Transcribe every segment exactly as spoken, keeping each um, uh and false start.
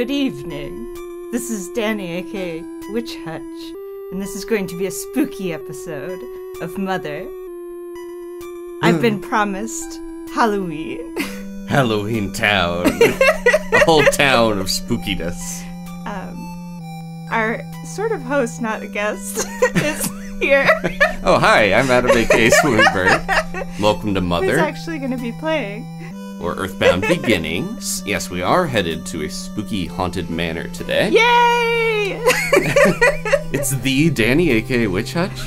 Good evening. This is Danny, aka Witch Hutch, and this is going to be a spooky episode of Mother. Mm. I've been promised Halloween. Halloween town. A whole town of spookiness. Um, our sort of host, not a guest, is here. Oh, hi, I'm Adam, aka Swoonbird. Welcome to Mother. Who's actually going to be playing. Or Earthbound Beginnings. Yes, we are headed to a spooky haunted manor today. Yay! It's the Danny, aka Witch Hutch,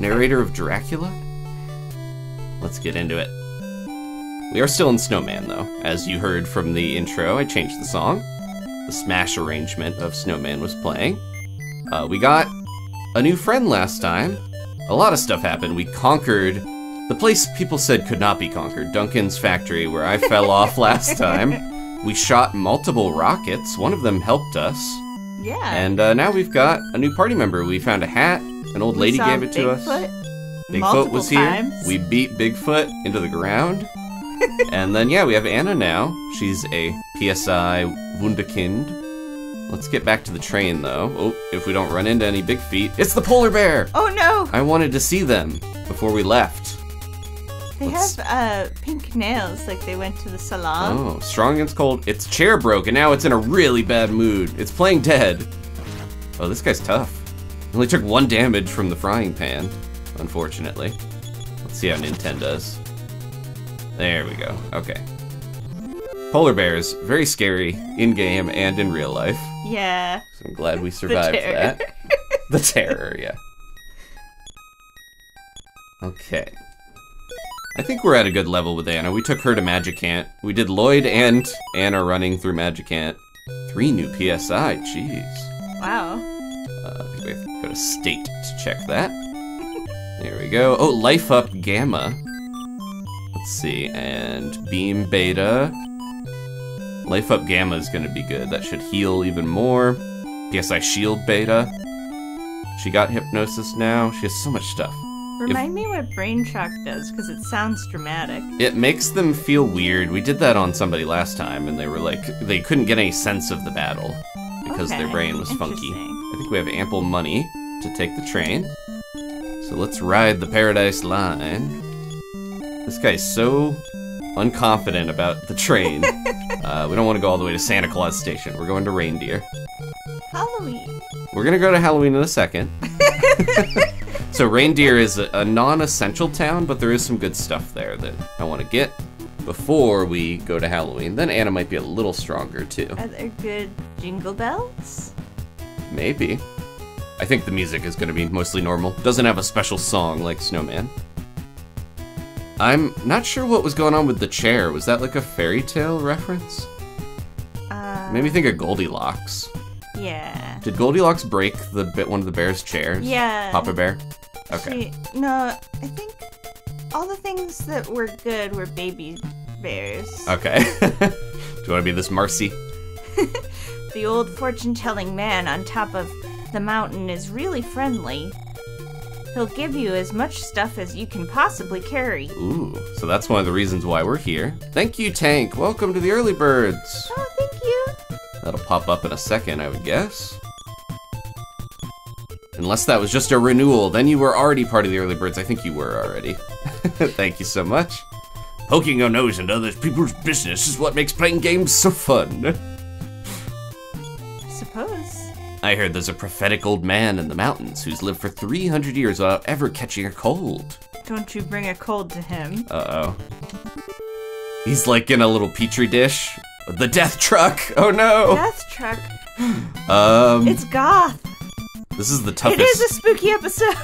narrator of Dracula. Let's get into it. We are still in Snowman, though. As you heard from the intro, I changed the song. The Smash arrangement of Snowman was playing. Uh, we got a new friend last time. A lot of stuff happened. We conquered the place people said could not be conquered, Duncan's Factory, where I fell off last time. We shot multiple rockets. One of them helped us. Yeah. And uh, now we've got a new party member. We found a hat. An old we lady gave it Bigfoot to us. Bigfoot multiple was here. Times. We beat Bigfoot into the ground. And then, yeah, we have Anna now. She's a P S I Wunderkind. Let's get back to the train, though. Oh, if we don't run into any big feet. It's the polar bear! Oh, no! I wanted to see them before we left. They Let's... have uh, pink nails, like they went to the salon. Oh, strong against cold. Its chair broke, and now it's in a really bad mood. It's playing dead. Oh, this guy's tough. Only took one damage from the frying pan, unfortunately. Let's see how Ninten does. There we go. Okay. Polar bears, very scary in game and in real life. Yeah. So I'm glad we survived the that. The terror, yeah. Okay. I think we're at a good level with Anna. We took her to Magicant. We did Lloyd and Anna running through Magicant. Three new P S I, jeez. Wow. Uh, I think we have to go to state to check that. There we go. Oh, life up gamma. Let's see, and beam beta. Life up gamma is gonna be good. That should heal even more. P S I shield beta. She got hypnosis now. She has so much stuff. Remind if, me what brain shock does, because it sounds dramatic. It makes them feel weird. We did that on somebody last time, and they were like, they couldn't get any sense of the battle because okay, their brain was funky. I think we have ample money to take the train. So let's ride the Paradise Line. This guy's so unconfident about the train. uh, we don't want to go all the way to Santa Claus Station. We're going to Reindeer. Halloween. We're going to go to Halloween in a second. So Reindeer is a, a non-essential town, but there is some good stuff there that I want to get before we go to Halloween. Then Anna might be a little stronger, too. Are there good jingle bells? Maybe. I think the music is going to be mostly normal. Doesn't have a special song like Snowman. I'm not sure what was going on with the chair. Was that like a fairy tale reference? Uh, Made me think of Goldilocks. Yeah. Did Goldilocks break the bit one of the bear's chairs? Yeah. Papa Bear? Okay. She, no, I think all the things that were good were baby bears. Okay. Do you want to be this Marcy? The old fortune-telling man on top of the mountain is really friendly. He'll give you as much stuff as you can possibly carry. Ooh, so that's one of the reasons why we're here. Thank you, Tank. Welcome to the early birds. Oh, thank you. That'll pop up in a second, I would guess. Unless that was just a renewal, then you were already part of the early birds. I think you were already. Thank you so much. Poking your nose into other people's business is what makes playing games so fun. I suppose. I heard there's a prophetic old man in the mountains who's lived for three hundred years without ever catching a cold. Don't you bring a cold to him. Uh-oh. He's like in a little petri dish. The death truck! Oh no! Death truck? Um... It's goth! This is the toughest. It is a spooky episode.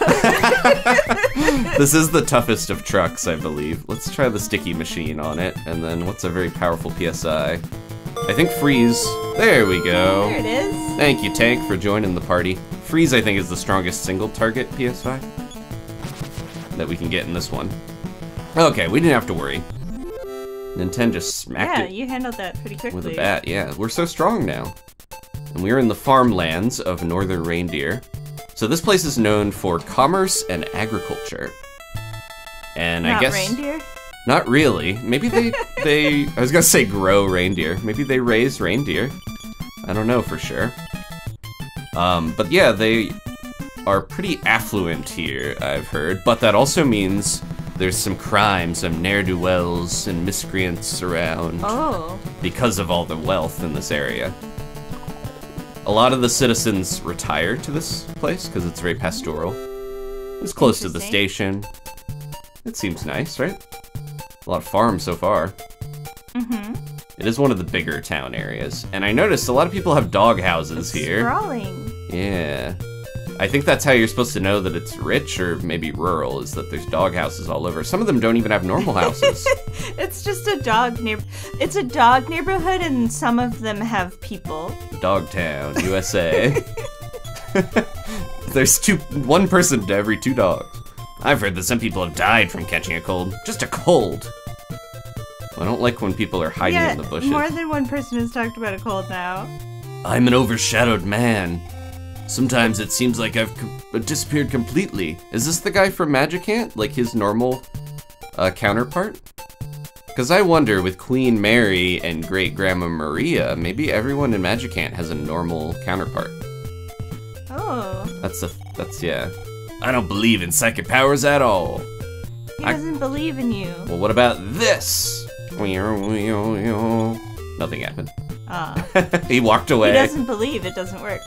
This is the toughest of trucks, I believe. Let's try the sticky machine on it, and then what's a very powerful P S I? I think freeze. There we go. There it is. Thank you, Tank, for joining the party. Freeze, I think, is the strongest single target P S I that we can get in this one. Okay, we didn't have to worry. Nintendo just smacked yeah, it. Yeah, you handled that pretty quickly. With a bat, yeah. We're so strong now. And we are in the farmlands of northern Reindeer. So this place is known for commerce and agriculture. And not I guess... reindeer? Not really. Maybe they... they I was gonna say grow reindeer. Maybe they raise reindeer. I don't know for sure. Um, but yeah, they are pretty affluent here, I've heard, but that also means there's some crime, some ne'er-do-wells and miscreants around. Oh. Because of all the wealth in this area. A lot of the citizens retire to this place because it's very pastoral. It's close to the station. It seems nice, right? A lot of farms so far. Mm-hmm. It is one of the bigger town areas. And I noticed a lot of people have dog houses here. Sprawling. Yeah. I think that's how you're supposed to know that it's rich or maybe rural, is that there's dog houses all over. Some of them don't even have normal houses. It's just a dog neigh- It's a dog neighborhood, and some of them have people. Dogtown, U S A. There's two, one person to every two dogs. I've heard that some people have died from catching a cold. Just a cold. I don't like when people are hiding yeah, in the bushes. More than one person has talked about a cold now. I'm an overshadowed man. Sometimes it seems like I've com disappeared completely. Is this the guy from Magicant? Like his normal uh, counterpart? Because I wonder, with Queen Mary and Great Grandma Maria, maybe everyone in Magicant has a normal counterpart. Oh. That's a, that's, yeah. I don't believe in psychic powers at all. He I, doesn't believe in you. Well, what about this? Nothing happened. Uh, he walked away. He doesn't believe it doesn't work.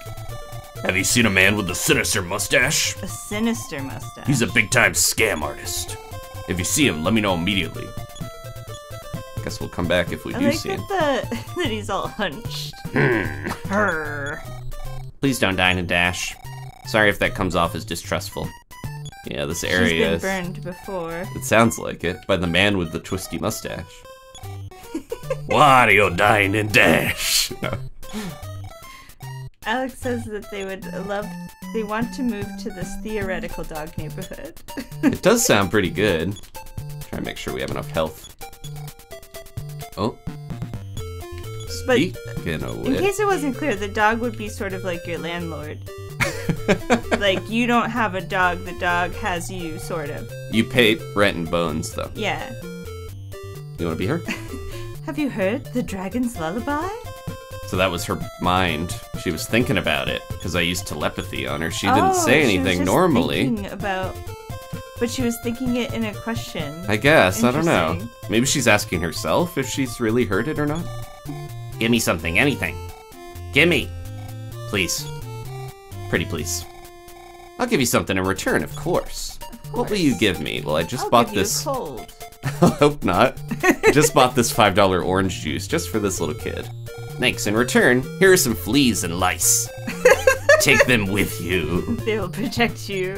Have you seen a man with a sinister mustache? A sinister mustache. He's a big-time scam artist. If you see him, let me know immediately. Guess we'll come back if we I do like see that him. The, that he's all hunched. Her. Please don't dine and dash. Sorry if that comes off as distrustful. Yeah, this area She's been is, burned before. It sounds like it, by the man with the twisty mustache. Why do you dine and dash? No. Alex says that they would love, they want to move to this theoretical dog neighborhood. It does sound pretty good. Try to make sure we have enough health. Oh. But Speaking of in case it wasn't clear, the dog would be sort of like your landlord. Like, you don't have a dog, the dog has you, sort of. You pay rent and bones, though. Yeah. You want to be her? Have you heard the dragon's lullaby? So that was her mind. She was thinking about it because I used telepathy on her. She oh, didn't say anything she was just normally. Thinking about, but she was thinking it in a question. I guess I don't know. Maybe she's asking herself if she's really heard it or not. Give me something, anything. Give me, please, pretty please. I'll give you something in return, of course. Of course. What will you give me? Well, I just I'll bought give this. You a cold. I hope not. I just bought this five dollar orange juice just for this little kid. Thanks. In return, here are some fleas and lice. Take them with you. They'll protect you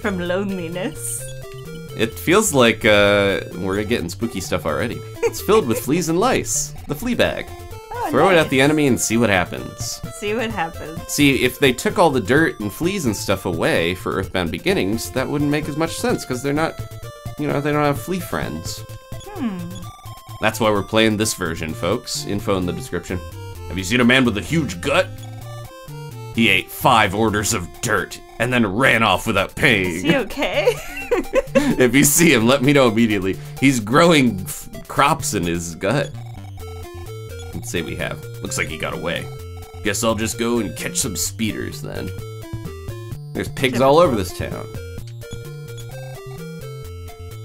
from loneliness. It feels like uh, we're getting spooky stuff already. It's filled with fleas and lice. The flea bag. Oh, Throw nice. it at the enemy and see what happens. See what happens. See, if they took all the dirt and fleas and stuff away for Earthbound Beginnings, that wouldn't make as much sense because they're not, you know, they don't have flea friends. Hmm. That's why we're playing this version, folks. Info in the description. Have you seen a man with a huge gut? He ate five orders of dirt and then ran off without paying. Is he okay? If you see him, let me know immediately. He's growing f crops in his gut. Let's say we have. Looks like he got away. Guess I'll just go and catch some speeders then. There's pigs all over this town.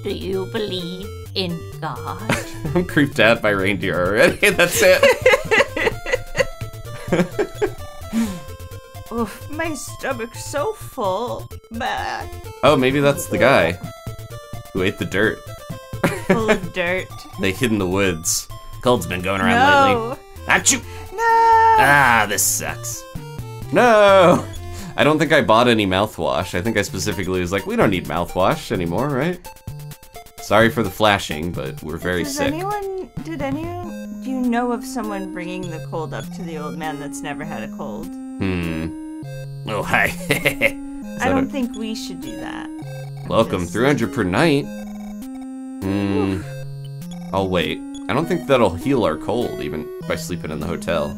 Do you believe in God? I'm creeped out by reindeer already. That's it. Oh, my stomach's so full. Bah. Oh, maybe that's the guy who ate the dirt. Full of dirt. They hid in the woods. Cold's been going around no. lately. Achoo! No! Ah, this sucks. No! I don't think I bought any mouthwash. I think I specifically was like, we don't need mouthwash anymore, right? Sorry for the flashing, but we're very Does sick. Anyone, did anyone, do you know of someone bringing the cold up to the old man that's never had a cold? Hmm. Oh, hi. I don't a... think we should do that. Welcome, just... three hundred per night. Hmm. I'll wait. I don't think that'll heal our cold, even by sleeping in the hotel.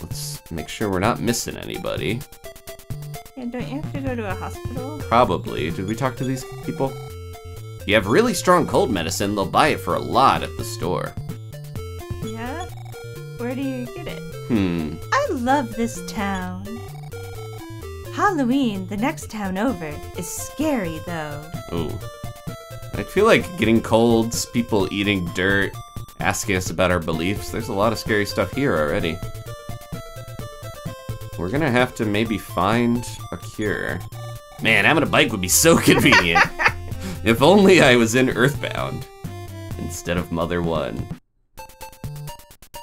Let's make sure we're not missing anybody. Yeah, don't you have to go to a hospital? Probably. Did we talk to these people? If you have really strong cold medicine, they'll buy it for a lot at the store. Yeah? do you get it? Hmm. I love this town. Halloween, the next town over, is scary though. Ooh. I feel like getting colds, people eating dirt, asking us about our beliefs. There's a lot of scary stuff here already. We're gonna have to maybe find a cure. Man, having a bike would be so convenient. If only I was in Earthbound instead of Mother one.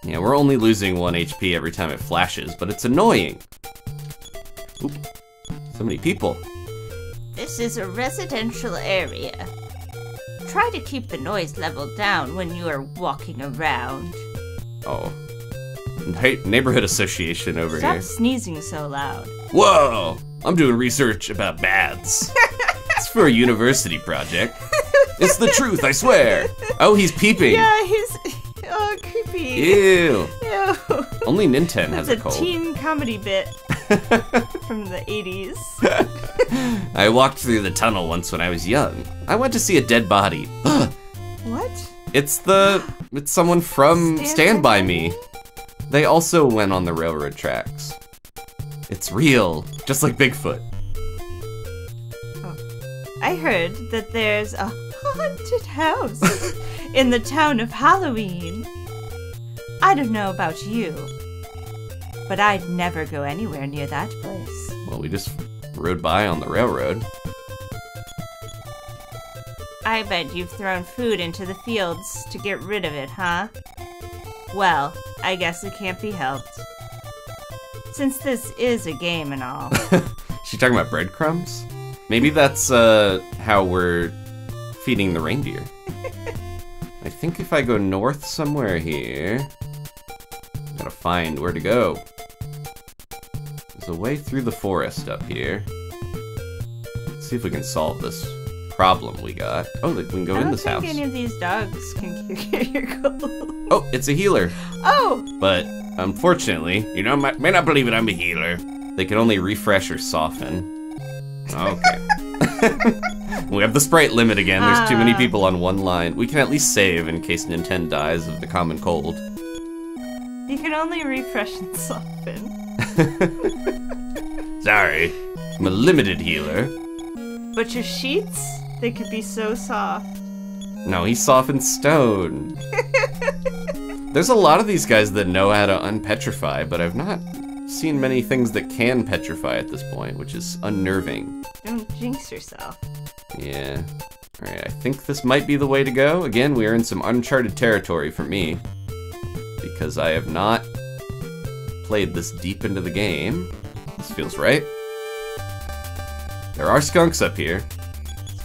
Yeah, we're only losing one H P every time it flashes, but it's annoying. Oop. So many people. This is a residential area. Try to keep the noise level down when you are walking around. Oh. Hey, neighborhood association over Stop here. Stop sneezing so loud. Whoa! I'm doing research about bats. It's for a university project. It's the truth, I swear. Oh, he's peeping. Yeah, he's oh creepy. Ew. Ew. Only Ninten has a cold. That's a teen comedy bit from the eighties. I walked through the tunnel once when I was young. I went to see a dead body. What? It's the it's someone from Stand, Stand by, by Me. me. They also went on the railroad tracks. It's real, just like Bigfoot. I heard that there's a haunted house in the town of Halloween. I don't know about you, but I'd never go anywhere near that place. Well, we just rode by on the railroad. I bet you've thrown food into the fields to get rid of it, huh? Well, I guess it can't be helped, since this is a game and all. She talking about breadcrumbs? Maybe that's uh, how we're feeding the reindeer. I think if I go north somewhere here, gotta find where to go. There's a way through the forest up here. Let's see if we can solve this problem we got. Oh, we can go in this house. I don't think any of these dogs can get your cold. Oh, it's a healer. Oh! But unfortunately, you know, may not believe it, I'm a healer. They can only refresh or soften. Okay. We have the sprite limit again. There's too many people on one line. We can at least save in case Nintendo dies of the common cold. You can only refresh and soften. Sorry. I'm a limited healer. But your sheets? They could be so soft. No, he softens stone. There's a lot of these guys that know how to unpetrify, but I've not seen many things that can petrify at this point, which is unnerving. Don't jinx yourself. Yeah. Alright, I think this might be the way to go. Again, we are in some uncharted territory for me, because I have not played this deep into the game. This feels right. There are skunks up here.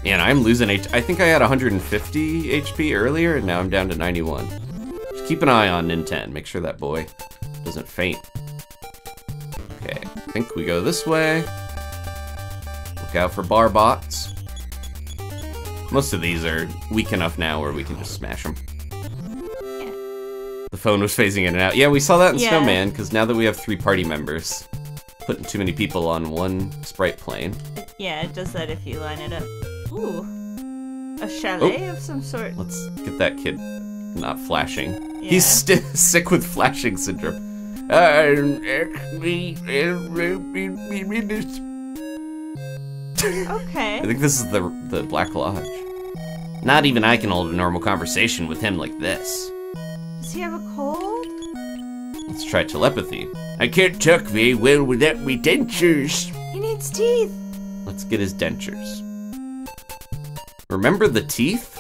Man, I'm losing H P. I think I had one hundred fifty H P earlier, and now I'm down to ninety-one. Just keep an eye on Nintendo. Make sure that boy doesn't faint. I think we go this way. Look out for bar bots. Most of these are weak enough now where we can just smash them. Yeah. The phone was phasing in and out. Yeah, we saw that in yeah. Snowman, because now that we have three party members, putting too many people on one sprite plane. Yeah, it does that if you line it up. Ooh. A chalet oh. of some sort. Let's get that kid not flashing. Yeah. He's st sick with flashing syndrome. I'm actually okay. I think this is the the Black Lodge. Not even I can hold a normal conversation with him like this. Does he have a cold? Let's try telepathy. I can't talk very well without my dentures. He needs teeth. Let's get his dentures. Remember the teeth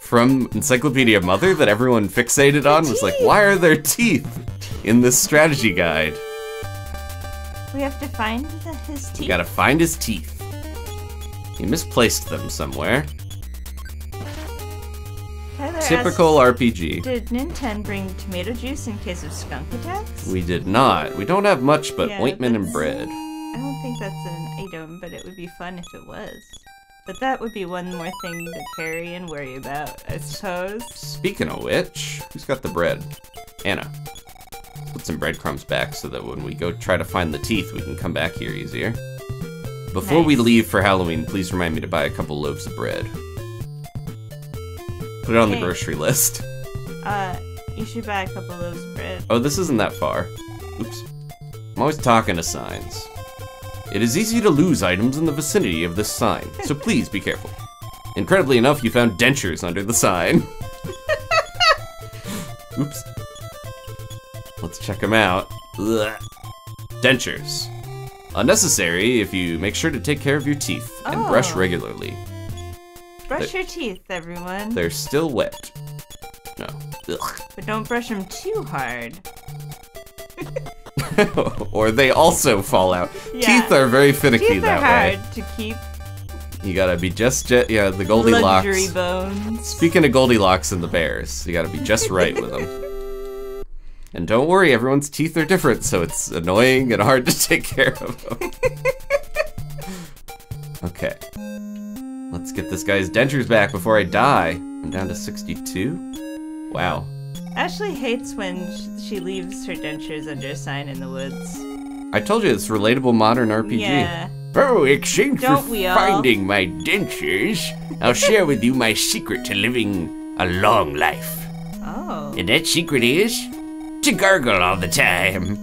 from Encyclopedia Mother that everyone fixated on? Was like, why are there teeth in this strategy guide? We have to find the, his teeth. We gotta find his teeth. He misplaced them somewhere. Tyler Typical asked, R P G. Did Nintendo bring tomato juice in case of skunk attacks? We did not. We don't have much but yeah, ointment and bread. I don't think that's an item, but it would be fun if it was. But that would be one more thing to carry and worry about, I suppose. Speaking of which, who's got the bread? Anna. Put some breadcrumbs back so that when we go try to find the teeth, we can come back here easier. Before nice. we leave for Halloween, please remind me to buy a couple loaves of bread. Put it on okay. the grocery list. Uh, You should buy a couple of those, Britt. Oh, this isn't that far. Oops. I'm always talking to signs. It is easy to lose items in the vicinity of this sign, so please be careful. Incredibly enough, you found dentures under the sign. Oops. Let's check them out. Ugh. Dentures. Unnecessary if you make sure to take care of your teeth and oh. brush regularly. Brush They're, your teeth, everyone. They're still wet. No. Ugh. But don't brush them too hard. Or they also fall out. Yeah. Teeth are very finicky teeth are that hard way. To keep. You gotta be just, just yeah, the Goldilocks. Luxury bones. Speaking of Goldilocks and the bears, you gotta be just right with them. And don't worry, everyone's teeth are different, so it's annoying and hard to take care of them. Okay. Let's get this guy's dentures back before I die. I'm down to sixty-two? Wow. Ashley hates when she leaves her dentures under a sign in the woods. I told you, it's relatable modern R P G. Yeah. Oh, exchange Don't for finding all? my dentures, I'll share with you my secret to living a long life. Oh. And that secret is to gargle all the time.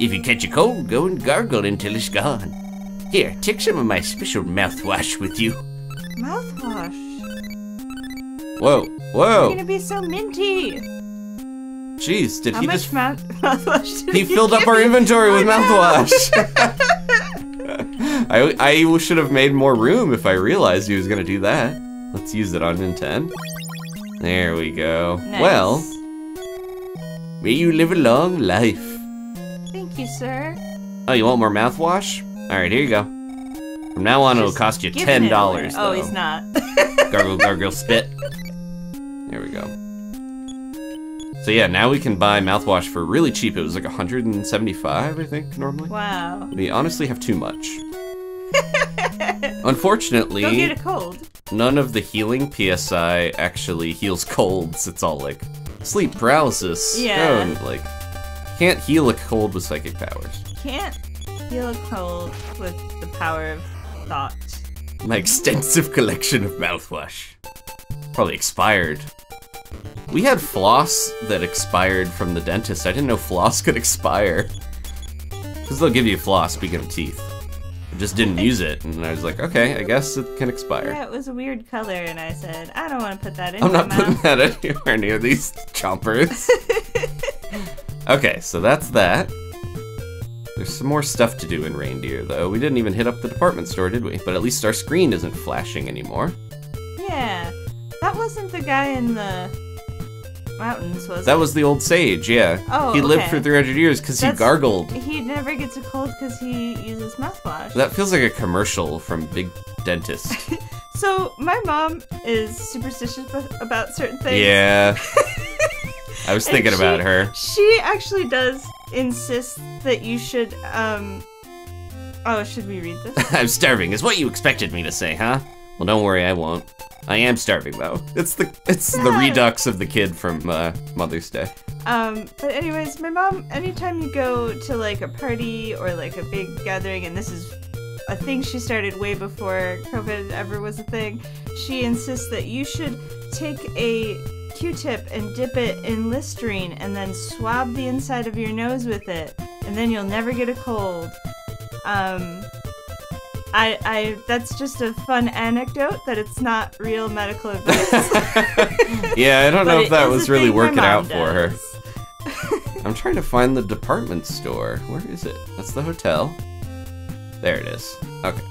If you catch a cold, go and gargle until it's gone. Here, take some of my special mouthwash with you. Mouthwash? Whoa, whoa. It's gonna be so minty. Jeez, did How he just- How much mouthwash did he He filled up our inventory me? with mouthwash. I, I should have made more room if I realized he was gonna do that. Let's use it on Ninten. There we go. Nice. Well, may you live a long life. Thank you, sir. Oh, you want more mouthwash? All right, here you go. From now on, Just it'll cost you ten dollars. Oh, he's not. Gargle, gargle, spit. There we go. So yeah, now we can buy mouthwash for really cheap. It was like one hundred seventy-five, I think, normally. Wow. We honestly have too much. Unfortunately, Don't get a cold. none of the healing P S I actually heals colds. It's all like sleep paralysis. Yeah. And, like, can't heal a cold with psychic powers. Can't heal a cold with the power of thought. My extensive collection of mouthwash. Probably expired. We had floss that expired from the dentist. I didn't know floss could expire. Because they'll give you floss, speaking of teeth. Just didn't use it, and I was like, okay, I guess it can expire. Yeah, it was a weird color, and I said, I don't want to put that in. I'm not putting mouth. that anywhere near these chompers. Okay, so that's that. There's some more stuff to do in Reindeer, though. We didn't even hit up the department store, did we? But at least our screen isn't flashing anymore. Yeah, that wasn't the guy in the mountains, was it? That was the old sage, yeah. Oh, He lived okay. for three hundred years because he gargled. He never gets a cold because he uses mouthwash. That feels like a commercial from Big Dentist. So, my mom is superstitious about certain things. Yeah. I was thinking she, about her. She actually does insist that you should, um... Oh, should we read this? I'm starving is what you expected me to say, huh? Well, don't worry, I won't. I am starving, though. It's the it's yeah. the redux of the kid from uh, Mother's Day. Um, but anyways, my mom, anytime you go to, like, a party or, like, a big gathering, and this is a thing she started way before COVID ever was a thing, she insists that you should take a Q-tip and dip it in Listerine and then swab the inside of your nose with it, and then you'll never get a cold. Um... I, I, that's just a fun anecdote that it's not real medical advice. Yeah, I don't know if that was really working out for her. I'm trying to find the department store. Where is it? That's the hotel. There it is. Okay.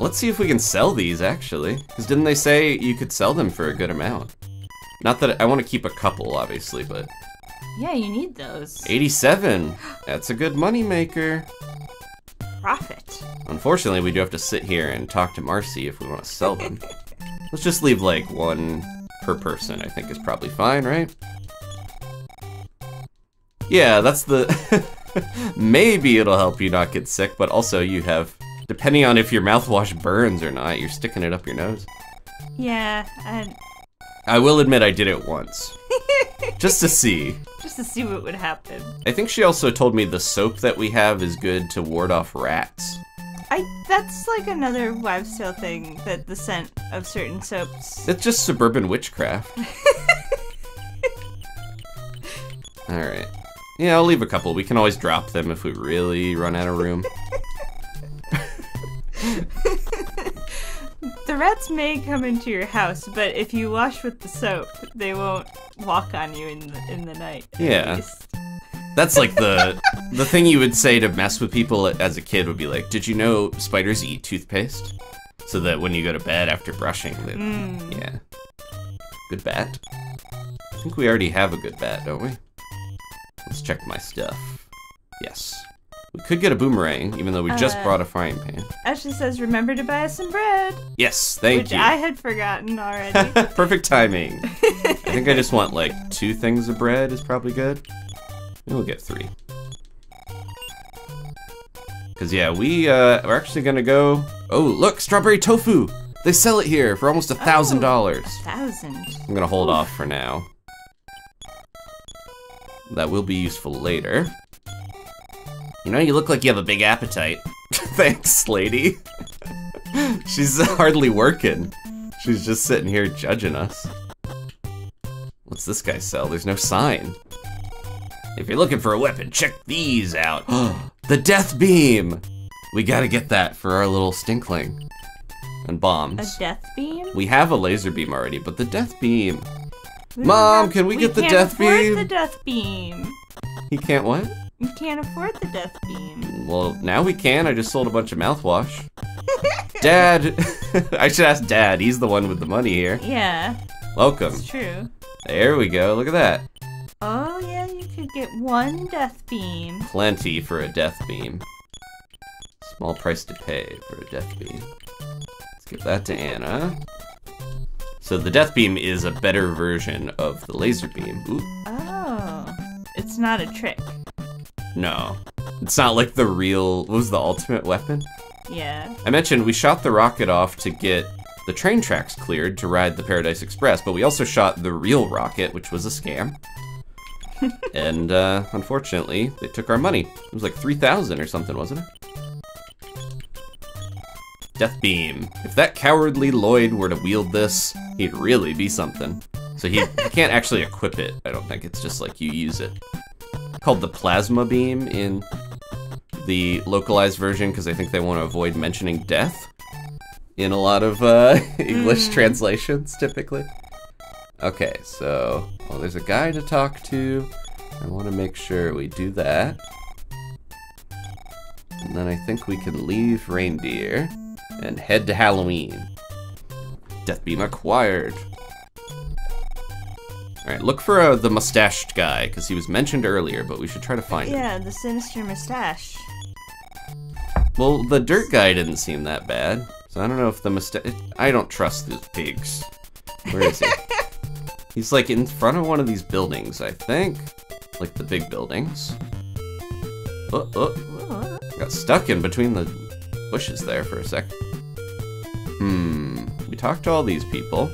Let's see if we can sell these, actually. Because didn't they say you could sell them for a good amount? Not that I want to keep a couple, obviously, but... Yeah, you need those. eighty-seven! That's a good moneymaker. Profit. Unfortunately, we do have to sit here and talk to Marcy if we want to sell them. Let's just leave like one per person, I think is probably fine, right? Yeah, that's the... Maybe it'll help you not get sick, but also you have... Depending on if your mouthwash burns or not, you're sticking it up your nose. Yeah, I... I will admit I did it once. Just to see. Just to see what would happen. I think she also told me the soap that we have is good to ward off rats. I That's like another wives' tale thing, that the scent of certain soaps... It's just suburban witchcraft. Alright. Yeah, I'll leave a couple. We can always drop them if we really run out of room. The rats may come into your house, but if you wash with the soap, they won't walk on you in the, in the night. Yeah. That's like the the thing you would say to mess with people as a kid would be like, did you know spiders eat toothpaste? So that when you go to bed after brushing, they, mm. yeah. Good bat. I think we already have a good bat, don't we? Let's check my stuff. Yes. We could get a boomerang, even though we uh, just brought a frying pan. Ashley says, remember to buy us some bread. Yes, thank Which you. Which I had forgotten already. Perfect timing. I think I just want like two things of bread is probably good. We'll get three. Cause yeah, we uh, we're actually gonna go. Oh, look, strawberry tofu. They sell it here for almost a thousand dollars. A thousand. I'm gonna hold Oof. off for now. That will be useful later. You know, you look like you have a big appetite. Thanks, lady. She's hardly working. She's just sitting here judging us. What's this guy sell? There's no sign. If you're looking for a weapon, check these out. The death beam! We gotta get that for our little stinkling. And bombs. A death beam? We have a laser beam already, but the death beam. We Mom, have, can we, we get the death beam? We can't afford the death beam. He can't what? We can't afford the death beam. Well, now we can. I just sold a bunch of mouthwash. Dad! I should ask Dad. He's the one with the money here. Yeah. Welcome. It's true. There we go. Look at that. Oh, yeah, you could get one death beam. Plenty for a death beam. Small price to pay for a death beam. Let's give that to Anna. So the death beam is a better version of the laser beam. Ooh. Oh, it's not a trick. No, it's not like the real, what was the ultimate weapon? Yeah. I mentioned we shot the rocket off to get the train tracks cleared to ride the Paradise Express, but we also shot the real rocket, which was a scam. And uh, unfortunately, they took our money. It was like three thousand or something, wasn't it? Death beam. If that cowardly Lloyd were to wield this, he'd really be something. So he, he can't actually equip it, I don't think. It's just like you use it. Called the plasma beam in the localized version because I think they want to avoid mentioning death in a lot of uh, English mm. translations, typically. Okay, so, well, there's a guy to talk to. I want to make sure we do that. And then I think we can leave Reindeer and head to Halloween. Deathbeam acquired. All right, look for uh, the mustached guy, because he was mentioned earlier, but we should try to find yeah, him. Yeah, the sinister mustache. Well, the dirt guy didn't seem that bad, so I don't know if the mustache... I don't trust these pigs. Where is he? He's like in front of one of these buildings, I think. Like the big buildings. Oh, oh. Got stuck in between the bushes there for a sec. Hmm. We talked to all these people.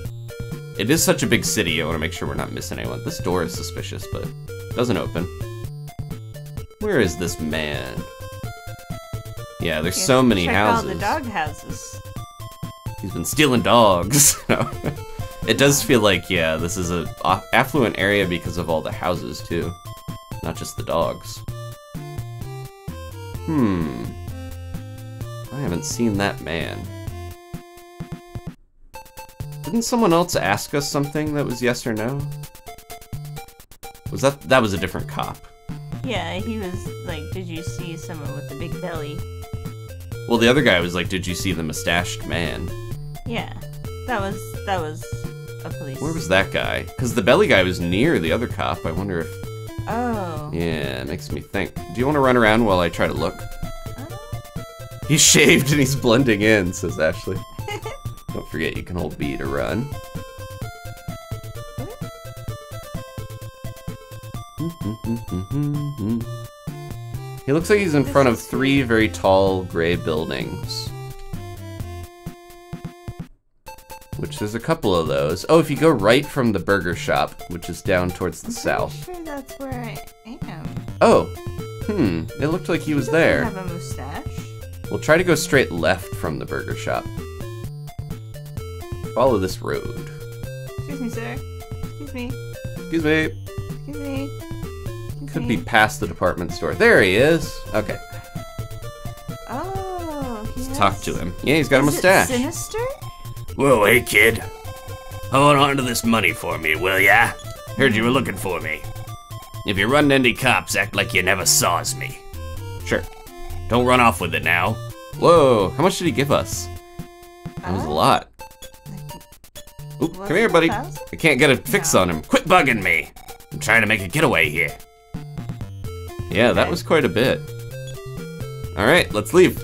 It is such a big city, I want to make sure we're not missing anyone. This door is suspicious, but it doesn't open. Where is this man? Yeah, there's so many houses. All the dog houses. He's been stealing dogs. No. It does feel like, yeah, this is an affluent area because of all the houses, too. Not just the dogs. Hmm. I haven't seen that man. Didn't someone else ask us something that was yes or no? Was that... that was a different cop. Yeah, he was like, did you see someone with a big belly? Well, the other guy was like, did you see the mustached man? Yeah, that was... that was... a police. Where was that guy? Because the belly guy was near the other cop. I wonder if... Oh. Yeah, it makes me think. Do you want to run around while I try to look? Uh. He's shaved and he's blending in, says Ashley. Don't forget you can hold B to run. He looks like he's in front of three very tall gray buildings. Which there's a couple of those. Oh, if you go right from the burger shop, which is down towards the I'm south. I'm sure that's where I am. Oh, hmm. It looked like he was he there. Have a mustache. We'll try to go straight left from the burger shop. Follow this road. Excuse me, sir. Excuse me. Excuse me. Excuse me. Could be past the department store. There he is. Okay. Oh. He Let's has... talk to him. Yeah, he's got is a mustache. It sinister? Whoa, hey kid. Hold on to this money for me, will ya? Heard you were looking for me. If you run into cops, act like you never saw me. Sure. Don't run off with it now. Whoa, how much did he give us? That was uh, a lot. Oop, come here, buddy. I can't get a fix no. on him. Quit bugging me. I'm trying to make a getaway here. Yeah, that was quite a bit. All right, let's leave.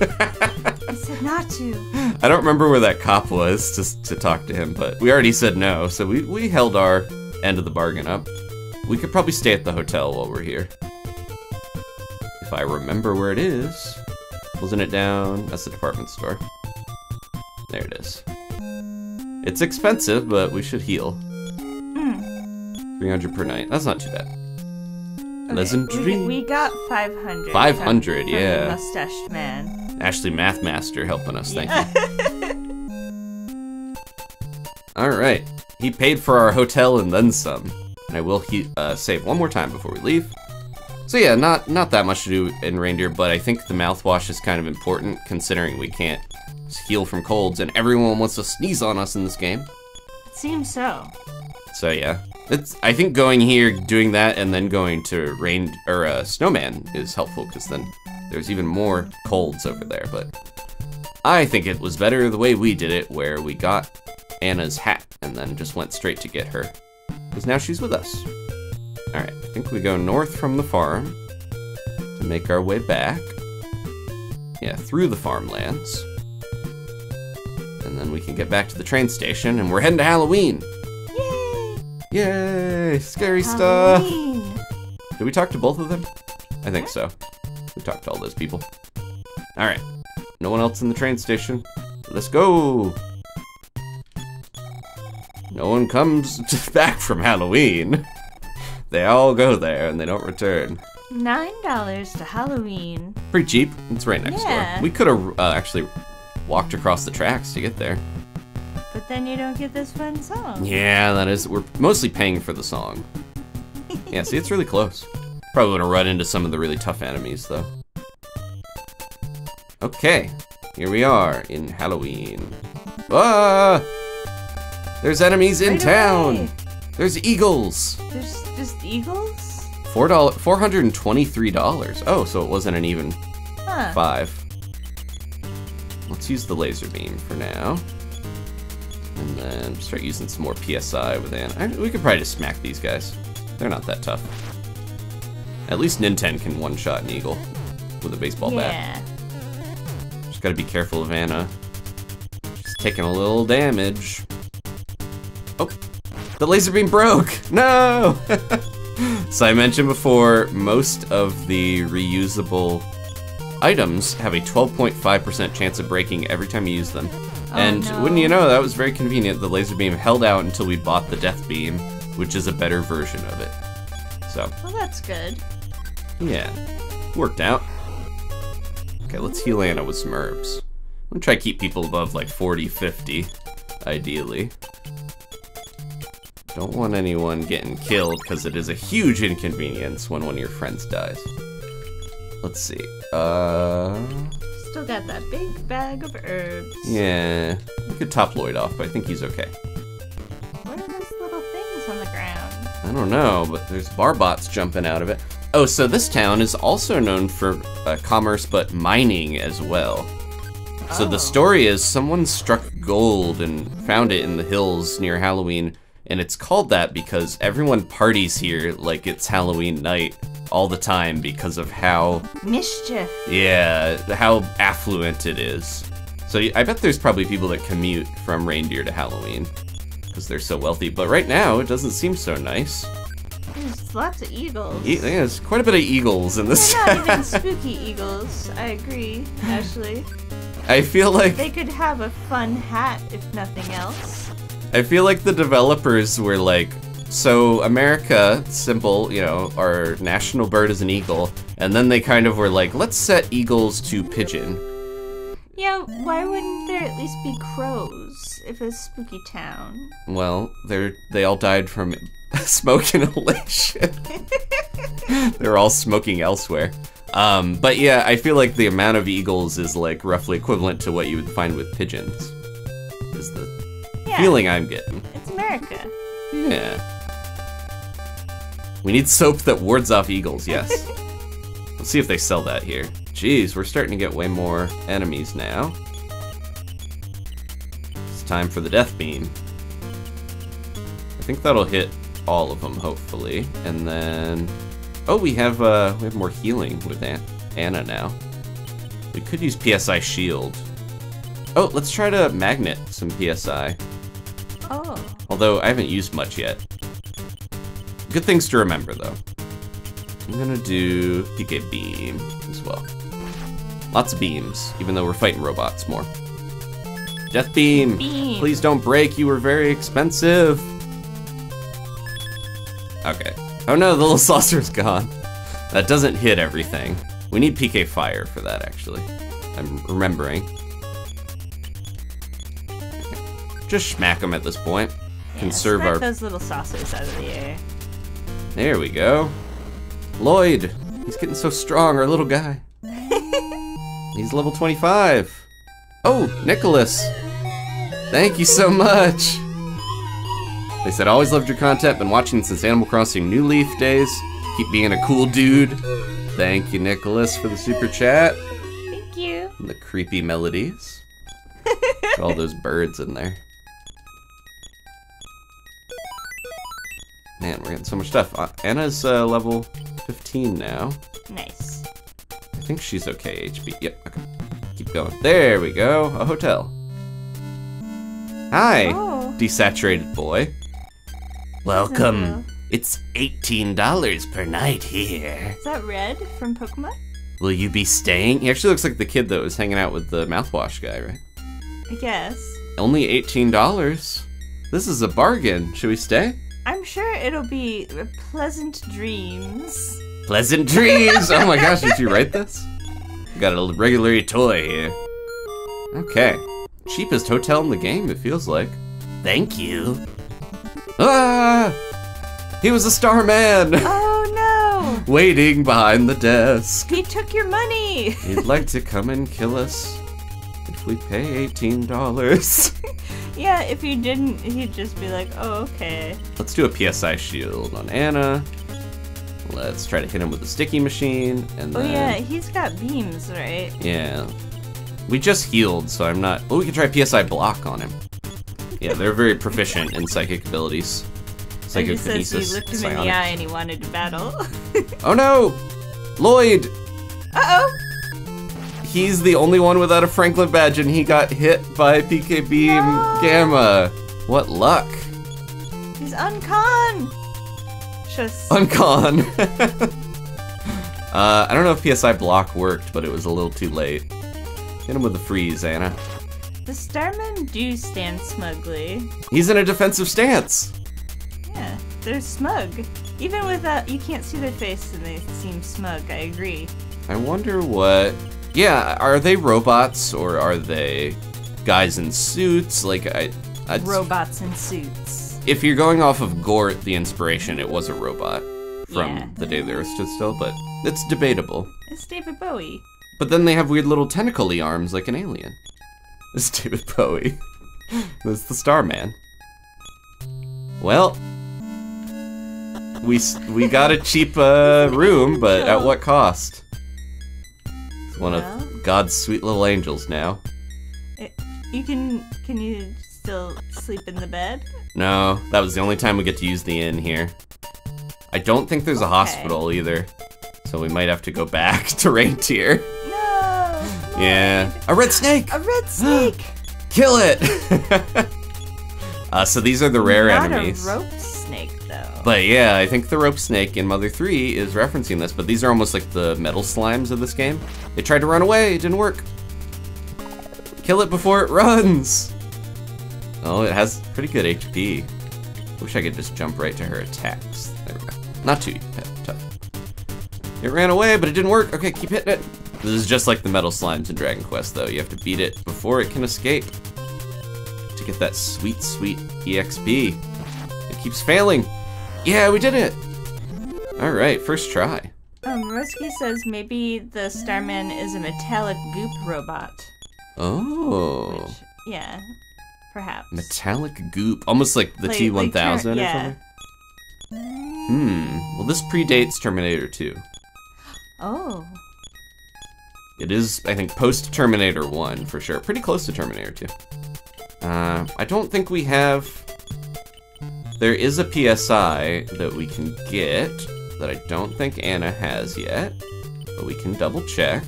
I said not to. I don't remember where that cop was to, to talk to him, but we already said no, so we, we held our end of the bargain up. We could probably stay at the hotel while we're here. If I remember where it is. Wasn't it down? That's the department store. There it is. It's expensive, but we should heal. Mm. three hundred per night. That's not too bad. Okay, Legendary. We, we got five hundred. five hundred, yeah. Mustached man. Ashley Mathmaster helping us, thank yeah. you. Alright. He paid for our hotel and then some. And I will he uh, save one more time before we leave. So yeah, not, not that much to do in Reindeer, but I think the mouthwash is kind of important considering we can't heal from colds, and everyone wants to sneeze on us in this game. It seems so. So yeah, it's. I think going here, doing that, and then going to rain or uh, Snowman is helpful because then there's even more colds over there. But I think it was better the way we did it, where we got Anna's hat and then just went straight to get her, because now she's with us. All right, I think we go north from the farm to make our way back. Yeah, through the farmlands. And then we can get back to the train station, and we're heading to Halloween! Yay! Yay! Scary Halloween. stuff! Did we talk to both of them? I think so. We talked to all those people. Alright. No one else in the train station. Let's go! No one comes back from Halloween. They all go there, and they don't return. Nine dollars to Halloween. Pretty cheap. It's right next yeah. door. We could have uh, actually... walked across the tracks to get there. But then you don't get this fun song. Yeah, that is, we're mostly paying for the song. Yeah, see, it's really close. Probably would've run into some of the really tough enemies, though. Okay, here we are in Halloween. Ah! There's enemies in right town! Away. There's eagles! There's just eagles? Four dollars, four hundred twenty-three dollars. Oh, so it wasn't an even huh. five. Let's use the laser beam for now. And then start using some more P S I with Anna. We could probably just smack these guys. They're not that tough. At least Ninten can one-shot an eagle with a baseball yeah. bat. Just gotta be careful of Anna. She's taking a little damage. Oh, the laser beam broke! No! So I mentioned before, most of the reusable items have a twelve point five percent chance of breaking every time you use them. Oh, and no. wouldn't you know, that was very convenient. The laser beam held out until we bought the death beam, which is a better version of it. So. Well, that's good. Yeah, worked out. Okay, let's heal Anna with some herbs. I'm gonna try to keep people above like forty, fifty, ideally. Don't want anyone getting killed because it is a huge inconvenience when one of your friends dies. Let's see. Uh. Still got that big bag of herbs. Yeah. We could top Lloyd off, but I think he's okay. What are those little things on the ground? I don't know, but there's barbots jumping out of it. Oh, so this town is also known for uh, commerce, but mining as well. Oh. So the story is someone struck gold and found it in the hills near Halloween, and it's called that because everyone parties here like it's Halloween night. All the time because of how... mischief. Yeah, how affluent it is. So I bet there's probably people that commute from Reindeer to Halloween because they're so wealthy, but right now it doesn't seem so nice. There's lots of eagles. E yeah, there's quite a bit of eagles in this. They're not even spooky eagles, I agree, Ashley. I feel like... they could have a fun hat, if nothing else. I feel like the developers were like, so America, simple, you know, our national bird is an eagle, and then they kind of were like, let's set eagles to pigeon. Yeah, why wouldn't there at least be crows if it's a spooky town? Well, they're they all died from smoke inhalation. They're all smoking elsewhere. Um, but yeah, I feel like the amount of eagles is like roughly equivalent to what you would find with pigeons. Is the yeah. feeling I'm getting. It's America. Yeah. We need soap that wards off eagles, yes. Let's see if they sell that here. Jeez, we're starting to get way more enemies now. It's time for the death beam. I think that'll hit all of them, hopefully. And then... Oh, we have uh, we have more healing with Anna now. We could use P S I Shield. Oh, let's try to magnet some P S I. Oh. Although I haven't used much yet. Good things to remember, though. I'm gonna do P K Beam as well. Lots of beams, even though we're fighting robots more. Death Beam! Beam. Please don't break, you were very expensive! Okay. Oh no, the little saucer's gone. That doesn't hit everything. We need P K Fire for that, actually. I'm remembering. Just smack them at this point. Yeah, Conserve our... those little saucers out of the air. There we go. Lloyd! He's getting so strong, our little guy. He's level twenty-five. Oh, Nicholas! Thank you so much! They said, always loved your content, been watching since Animal Crossing New Leaf days. Keep being a cool dude. Thank you, Nicholas, for the super chat. Thank you. And the creepy melodies. All those birds in there. Man, we're getting so much stuff. Anna's uh, level fifteen now. Nice. I think she's okay, H P. Yep, okay. Keep going. There we go, a hotel. Hi, oh. Desaturated boy. Welcome. It's eighteen dollars per night here. Is that Red from Pokemon? Will you be staying? He actually looks like the kid that was hanging out with the mouthwash guy, right? I guess. Only eighteen dollars? This is a bargain. Should we stay? I'm sure it'll be pleasant dreams. Pleasant dreams! Oh my gosh, did you write this? We got a regular toy here. Okay. Cheapest hotel in the game, it feels like. Thank you. Ah! He was a Starman! Oh no! Waiting behind the desk. He took your money! He'd like to come and kill us if we pay eighteen dollars. Yeah, if you didn't, he'd just be like, oh, okay. Let's do a P S I shield on Anna. Let's try to hit him with the sticky machine. And oh then... yeah, he's got beams, right? Yeah. We just healed, so I'm not... Oh, we can try P S I block on him. Yeah, they're very proficient in psychic abilities. Psychokinesis. He looked him psionics. In the eye and he wanted to battle. Oh no! Lloyd! Uh-oh! He's the only one without a Franklin badge and he got hit by P K Beam no. Gamma. What luck. He's uncon! Just... Uncon! uh, I don't know if P S I block worked, but it was a little too late. Hit him with the freeze, Anna. The Starmen do stand smugly. He's in a defensive stance! Yeah, they're smug. Even without, you can't see their face and they seem smug, I agree. I wonder what... Yeah, are they robots or are they guys in suits? Like, I... I'd... Robots in suits. If you're going off of Gort, the inspiration, it was a robot from yeah. the day the Earth stood still, but it's debatable. It's David Bowie. But then they have weird little tentacle-y arms like an alien. It's David Bowie. That's the Starman. Well, we we got a cheap uh, room, but at what cost? It's one well, of God's sweet little angels now. It, you can can you still sleep in the bed? No, that was the only time we get to use the inn here. I don't think there's a okay. hospital either, so we might have to go back to Reindeer. Yeah. A red snake! A red snake! Kill it! uh, so these are the rare Not enemies. Not a rope snake, though. But yeah, I think the rope snake in Mother three is referencing this, but these are almost like the metal slimes of this game. It tried to run away, it didn't work. Kill it before it runs! Oh, it has pretty good H P. Wish I could just jump right to her attacks. Never mind. Not too tough. It ran away, but it didn't work. Okay, keep hitting it. This is just like the metal slimes in Dragon Quest, though. You have to beat it before it can escape to get that sweet, sweet E X P. It keeps failing. Yeah, we did it. All right, first try. Um, Roski says maybe the Starman is a metallic goop robot. Oh. Which, yeah, perhaps. Metallic goop, almost like the like, T one thousand like or something? Yeah. Hmm, well this predates Terminator two. Oh. It is, I think, post-Terminator one for sure. Pretty close to Terminator two. Uh, I don't think we have... There is a P S I that we can get that I don't think Anna has yet, but we can double check.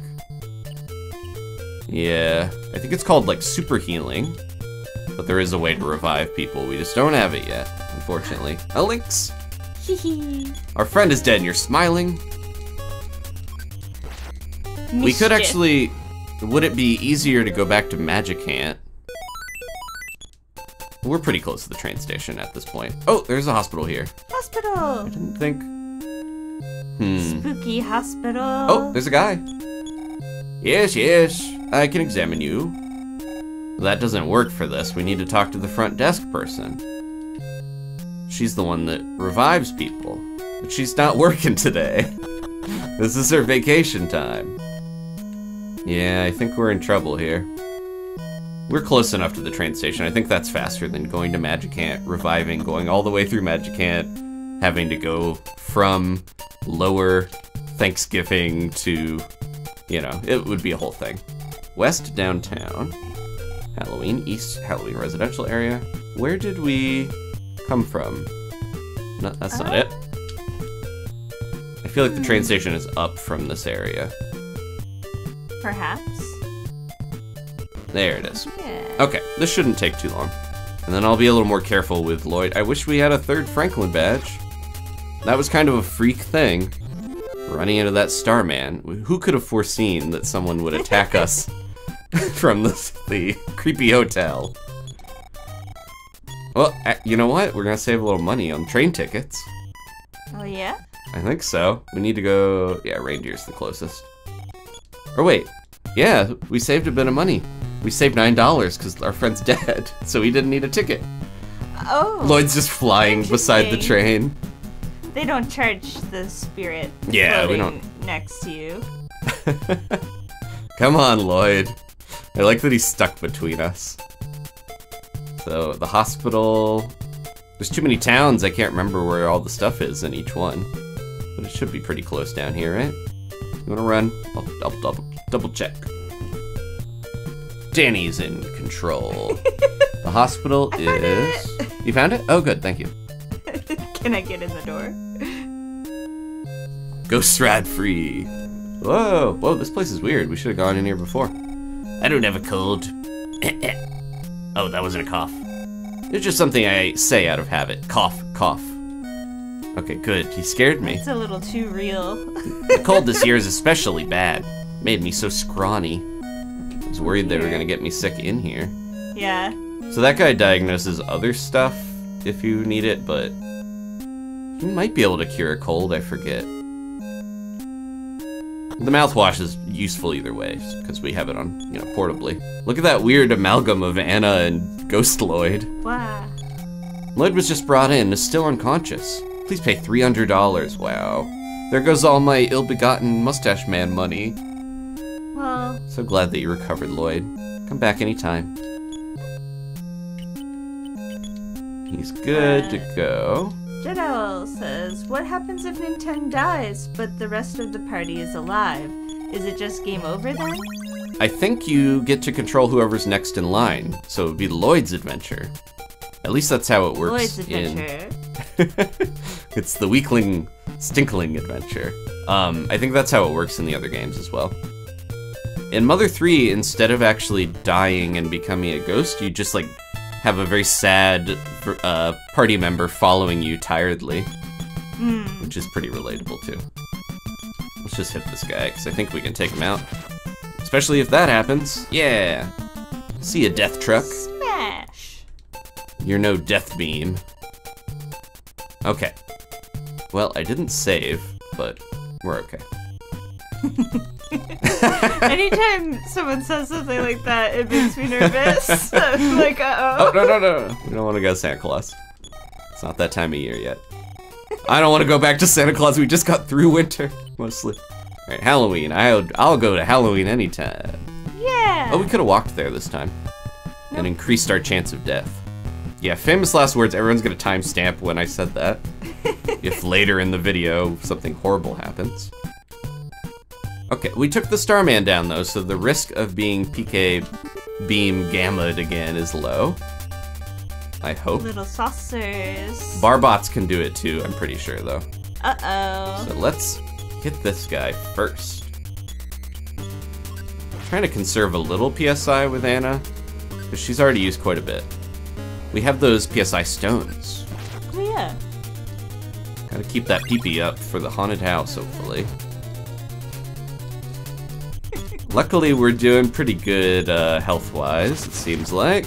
Yeah, I think it's called like super healing, but there is a way to revive people. We just don't have it yet, unfortunately. Alex, our friend is dead and you're smiling. Mischief. We could actually, would it be easier to go back to Magicant? We're pretty close to the train station at this point. Oh, there's a hospital here. Hospital. I didn't think. Hmm. Spooky hospital. Oh, there's a guy. Yes, yes, I can examine you. That doesn't work for this. We need to talk to the front desk person. She's the one that revives people, but she's not working today. This is her vacation time. Yeah, I think we're in trouble here. We're close enough to the train station. I think that's faster than going to Magicant, reviving, going all the way through Magicant, having to go from Lower Thanksgiving to, you know, it would be a whole thing. West downtown, Halloween, East Halloween residential area. Where did we come from? No, that's uh, not it. I feel like the train station is up from this area. Perhaps. There it is. Yeah. Okay, this shouldn't take too long. And then I'll be a little more careful with Lloyd. I wish we had a third Franklin badge. That was kind of a freak thing, running into that Starman. Who could have foreseen that someone would attack us from the, the creepy hotel? Well, you know what? We're gonna save a little money on train tickets. Oh yeah? I think so. We need to go, yeah, Reindeer's the closest. Or wait, yeah, we saved a bit of money. We saved nine dollars because our friend's dead, so he didn't need a ticket. Oh. Lloyd's just flying beside the train. They don't charge the spirit yeah, we don't. Next to you. Come on, Lloyd. I like that he's stuck between us. So, the hospital... There's too many towns, I can't remember where all the stuff is in each one. But it should be pretty close down here, right? You wanna run? I'll, I'll double, double check. Danny's in control. The hospital I is... Found it. You found it? Oh, good, thank you. Can I get in the door? Ghost ride free. Whoa, whoa, this place is weird. We should have gone in here before. I don't have a cold. Oh, that wasn't a cough. It's just something I say out of habit. Cough, cough. Okay, good. He scared me. It's a little too real. The cold this year is especially bad. Made me so scrawny. I was worried they were going to get me sick in here. Yeah. So that guy diagnoses other stuff if you need it, but... You might be able to cure a cold, I forget. The mouthwash is useful either way, because we have it on, you know, portably. Look at that weird amalgam of Anna and Ghost Lloyd. Wow. Lloyd was just brought in, is still unconscious. Please pay three hundred dollars, wow. There goes all my ill-begotten mustache man money. Well. So glad that you recovered, Lloyd. Come back anytime. He's good uh... to go. Jedel says, what happens if Ninten dies, but the rest of the party is alive? Is it just game over then? I think you get to control whoever's next in line, so it would be Lloyd's adventure. At least that's how it works. Lloyd's adventure. In... It's the weakling, stinkling adventure. Um, I think that's how it works in the other games as well. In Mother three, instead of actually dying and becoming a ghost, you just like have a very sad uh, party member following you tiredly, mm. which is pretty relatable too. Let's just hit this guy, because I think we can take him out. Especially if that happens. Yeah. See ya, death truck. Smash. You're no death beam. Okay. Well, I didn't save, but we're okay. Anytime someone says something like that, it makes me nervous. I'm like, uh-oh. Oh, no, no, no. We don't want to go to Santa Claus. It's not that time of year yet. I don't want to go back to Santa Claus. We just got through winter. I want to sleep. All right, Halloween. I'll, I'll go to Halloween anytime. Yeah. Oh, we could have walked there this time. Nope. And increased our chance of death. Yeah, famous last words. Everyone's going to timestamp when I said that. If later in the video something horrible happens. Okay, we took the Starman down though, so the risk of being P K beam gamma'd again is low. I hope. Little saucers. Barbots can do it too, I'm pretty sure though. Uh-oh. So let's hit this guy first. I'm trying to conserve a little P S I with Anna, because she's already used quite a bit. We have those P S I stones. Oh yeah. Gotta keep that pee-pee up for the haunted house, hopefully. Luckily, we're doing pretty good uh, health-wise, it seems like.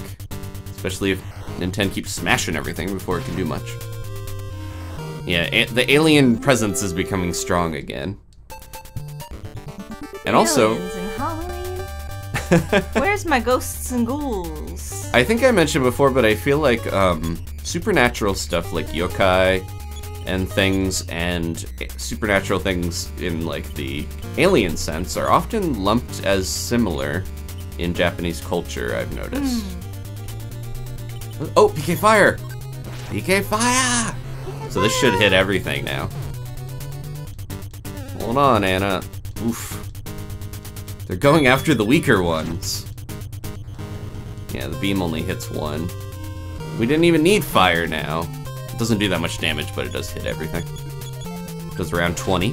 Especially if Ninten keeps smashing everything before it can do much. Yeah, the alien presence is becoming strong again. And also... Aliens and Halloween. Where's my ghosts and ghouls? I think I mentioned before, but I feel like um, supernatural stuff like yokai and things and supernatural things in like the alien sense are often lumped as similar in Japanese culture, I've noticed. Mm. Oh, P K Fire! P K Fire! P K so this fire. Should hit everything now. Hold on, Anna. Oof. They're going after the weaker ones. Yeah, the beam only hits one. We didn't even need fire now. It doesn't do that much damage, but it does hit everything. It does around twenty.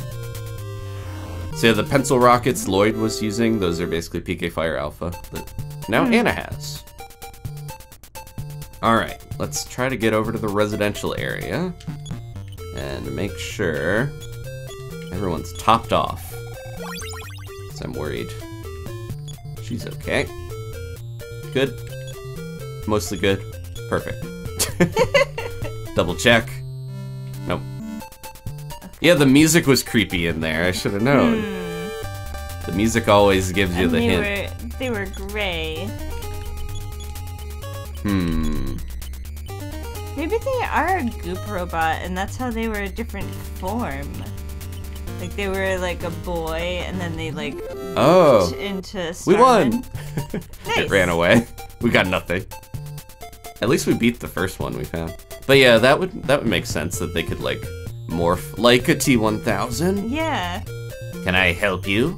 So yeah, the pencil rockets Lloyd was using, those are basically P K Fire Alpha that now mm. Anna has. Alright, let's try to get over to the residential area and make sure everyone's topped off. Because I'm worried. She's okay. Good. Mostly good. Perfect. Double check. Nope. Yeah, the music was creepy in there. I should have known. Mm. The music always gives you and the they hint. Were, they were gray. Hmm. Maybe they are a goop robot, and that's how they were a different form. Like they were like a boy, and then they like oh into. Starman. We won. Nice. It ran away. We got nothing. At least we beat the first one we found. But yeah, that would that would make sense that they could like morph like a T one thousand. Yeah. Can I help you?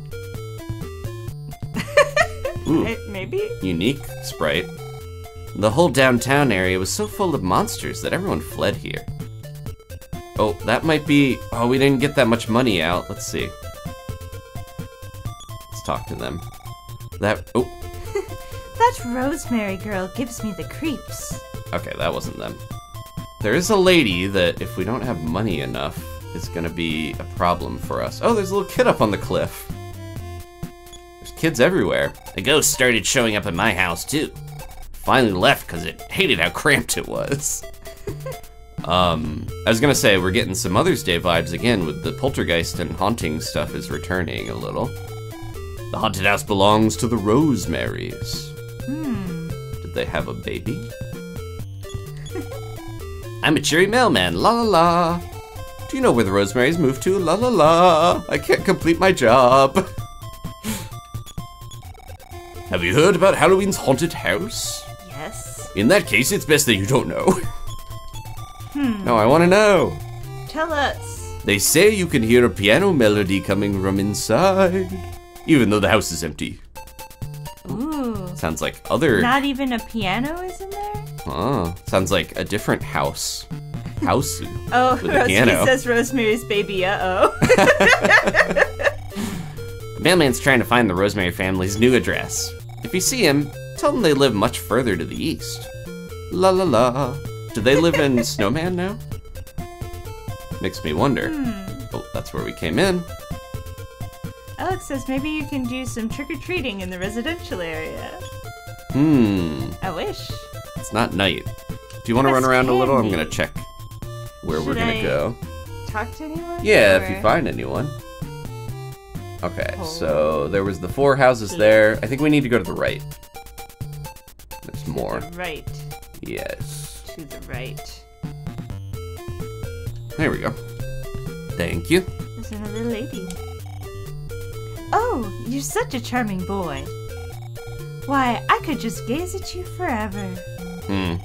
Ooh, I, maybe. Unique sprite. The whole downtown area was so full of monsters that everyone fled here. Oh, that might be. Oh, we didn't get that much money out. Let's see. Let's talk to them. That. Oh. That Rosemary girl gives me the creeps. Okay, that wasn't them. There is a lady that, if we don't have money enough, is gonna be a problem for us. Oh, there's a little kid up on the cliff. There's kids everywhere. The ghost started showing up at my house, too. Finally left because it hated how cramped it was. um, I was gonna say, we're getting some Mother's Day vibes again with the poltergeist and haunting stuff is returning a little. The haunted house belongs to the Rosemarys. Hmm. Did they have a baby? I'm a cheery mailman, la la la. Do you know where the Rosemary's moved to? La la la. I can't complete my job. Have you heard about Halloween's haunted house? Yes. In that case, it's best that you don't know. Hmm. No, I want to know. Tell us. They say you can hear a piano melody coming from inside, even though the house is empty. Ooh. Sounds like other... Not even a piano is in there? Oh, sounds like a different house. Hausu. Oh, with Rose, piano. He says Rosemary's baby, uh-oh. The mailman's trying to find the Rosemary family's new address. If you see him, tell him they live much further to the east. La la la. Do they live in Snowman now? Makes me wonder. Hmm. Oh, that's where we came in. Alex says maybe you can do some trick-or-treating in the residential area. Hmm. I wish. It's not night. Do you want to run around a little? I'm going to check where we're going to go. Talk to anyone? Yeah, if you find anyone. Okay, so there was the four houses there. I think we need to go to the right. There's more. To the right. Yes. To the right. There we go. Thank you. There's another lady. Oh, you're such a charming boy. Why, I could just gaze at you forever. Hmm.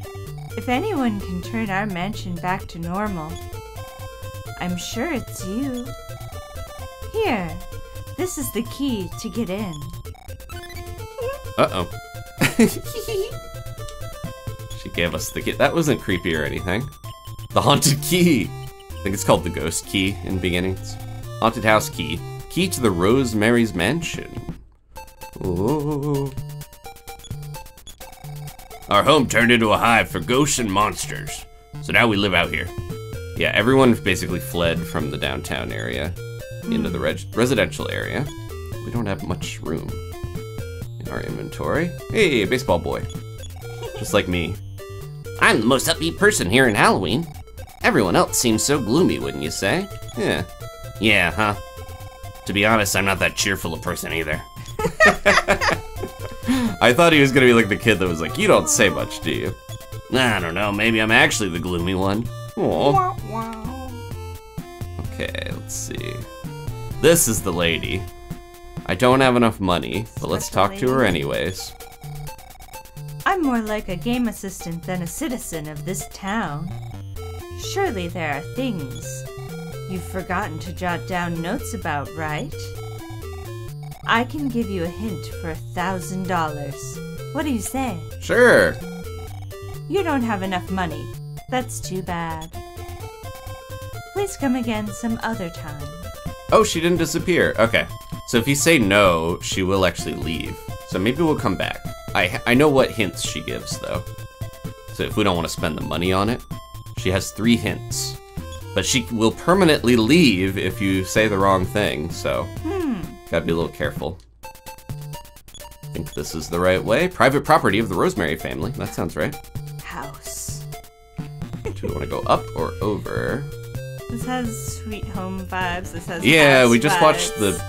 If anyone can turn our mansion back to normal, I'm sure it's you. Here, this is the key to get in. Uh-oh. She gave us the key. That wasn't creepy or anything. The haunted key. I think it's called the ghost key in Beginnings. Haunted house key. Key to the Rosemary's Mansion. Ooh. Our home turned into a hive for ghosts and monsters. So now we live out here. Yeah, everyone basically fled from the downtown area into the res residential area. We don't have much room in our inventory. Hey, baseball boy. Just like me. I'm the most upbeat person here in Halloween. Everyone else seems so gloomy, wouldn't you say? Yeah. Yeah, huh? To be honest, I'm not that cheerful a person either. I thought he was gonna be like the kid that was like, you don't say much, do you? I don't know, maybe I'm actually the gloomy one. Aw. Okay, let's see. This is the lady. I don't have enough money, but let's talk to her anyways. I'm more like a game assistant than a citizen of this town. Surely there are things you've forgotten to jot down notes about, right? I can give you a hint for a thousand dollars. What do you say? Sure. You don't have enough money. That's too bad. Please come again some other time. Oh, she didn't disappear. Okay. So if you say no, she will actually leave. So maybe we'll come back. I, I know what hints she gives, though. So if we don't want to spend the money on it, she has three hints. But she will permanently leave if you say the wrong thing, so hmm. Gotta be a little careful. I think this is the right way. Private property of the Rosemary family. That sounds right. House. Do we want to go up or over? This has Sweet Home vibes. This has yeah, we just vibes. Watched the,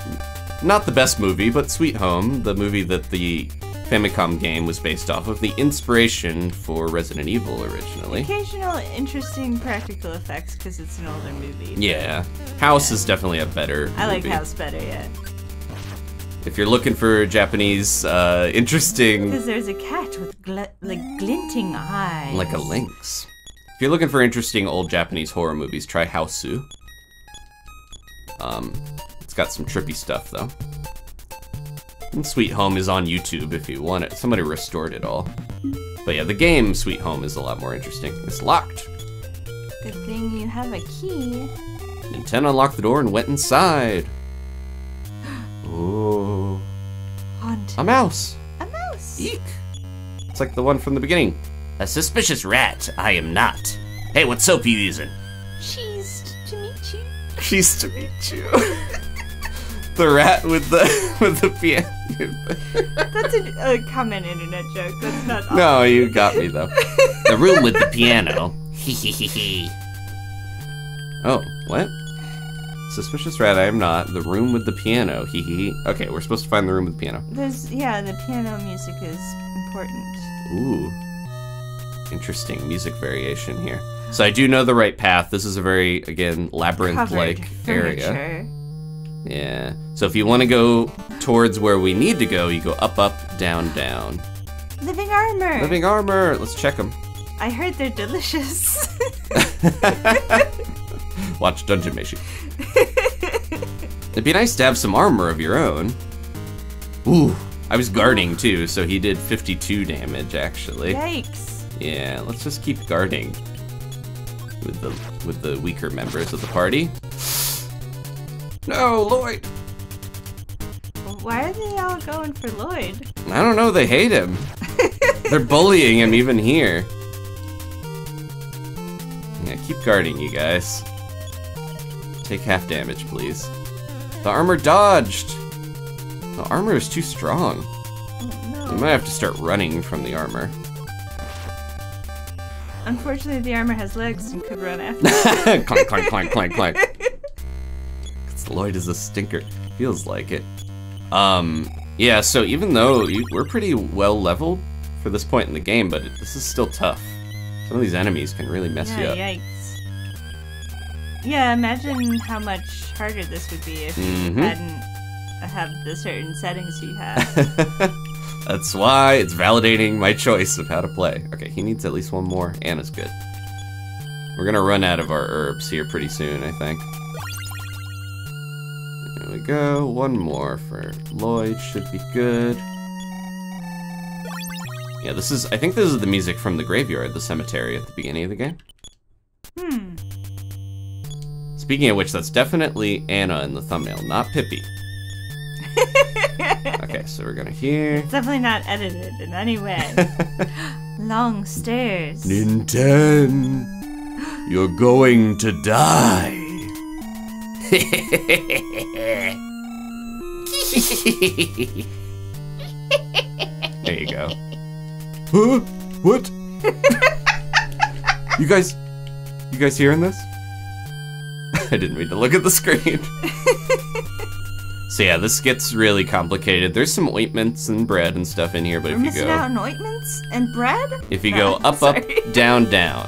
not the best movie, but Sweet Home, the movie that the Famicom game was based off of, the inspiration for Resident Evil originally. Occasional interesting practical effects because it's an older movie. Yeah, House yeah. is definitely a better movie. I like House better, yeah. If you're looking for Japanese, uh, interesting... Because there's a cat with gl like glinting eyes. Like a lynx. If you're looking for interesting old Japanese horror movies, try Hausu. Um, it's got some trippy stuff, though. And Sweet Home is on YouTube if you want it. Somebody restored it all. But yeah, the game Sweet Home is a lot more interesting. It's locked. Good thing you have a key. Nintendo unlocked the door and went inside. Ooh. Haunted. A mouse. A mouse. Eek. It's like the one from the beginning. A suspicious rat, I am not. Hey, what soap are you using? Cheese to meet you. Cheese to meet you. The rat with the with the piano. That's a, a common internet joke. That's not. Awesome. No, you got me though. The room with the piano. Hee hee hee hee. Oh, what? Suspicious rat, I am not. The room with the piano. Hee hee hee. Okay, we're supposed to find the room with the piano. There's yeah, the piano music is important. Ooh. Interesting music variation here. So I do know the right path. This is a very, again, labyrinth-like area. Yeah. So if you want to go towards where we need to go, you go up, up, down, down. Living armor. Living armor. Let's check them. I heard they're delicious. Watch Dungeon Meshi. It'd be nice to have some armor of your own. Ooh. I was guarding, too, so he did fifty-two damage, actually. Yikes. Yeah, let's just keep guarding with the with the weaker members of the party. No, Lloyd! Why are they all going for Lloyd? I don't know, they hate him. They're bullying him even here. Yeah, keep guarding, you guys. Take half damage, please. The armor dodged! The armor is too strong. Oh, no. We might have to start running from the armor. Unfortunately, the armor has legs and could run after. Clank, clank, clank, clank, clank. Because Lloyd is a stinker. Feels like it. Um, yeah, so even though you, we're pretty well leveled for this point in the game, but it, this is still tough. Some of these enemies can really mess yeah, you up. Yikes. Yeah, imagine how much harder this would be if mm-hmm. you hadn't have the certain settings you have. That's why it's validating my choice of how to play. Okay, he needs at least one more. Anna's good. We're gonna run out of our herbs here pretty soon, I think. There we go. One more for Lloyd. Should be good. Yeah, this is... I think this is the music from the graveyard, the cemetery at the beginning of the game. Hmm. Speaking of which, that's definitely Anna in the thumbnail, not Pippi. Okay, so we're gonna hear... It's definitely not edited in any way. Long stairs. Ninten, you're going to die. There you go. Huh? What? You guys... You guys hearing this? I didn't mean to look at the screen. So yeah, this gets really complicated. There's some ointments and bread and stuff in here, but We're if you go... out on ointments and bread? If you no, go up, up, down, down.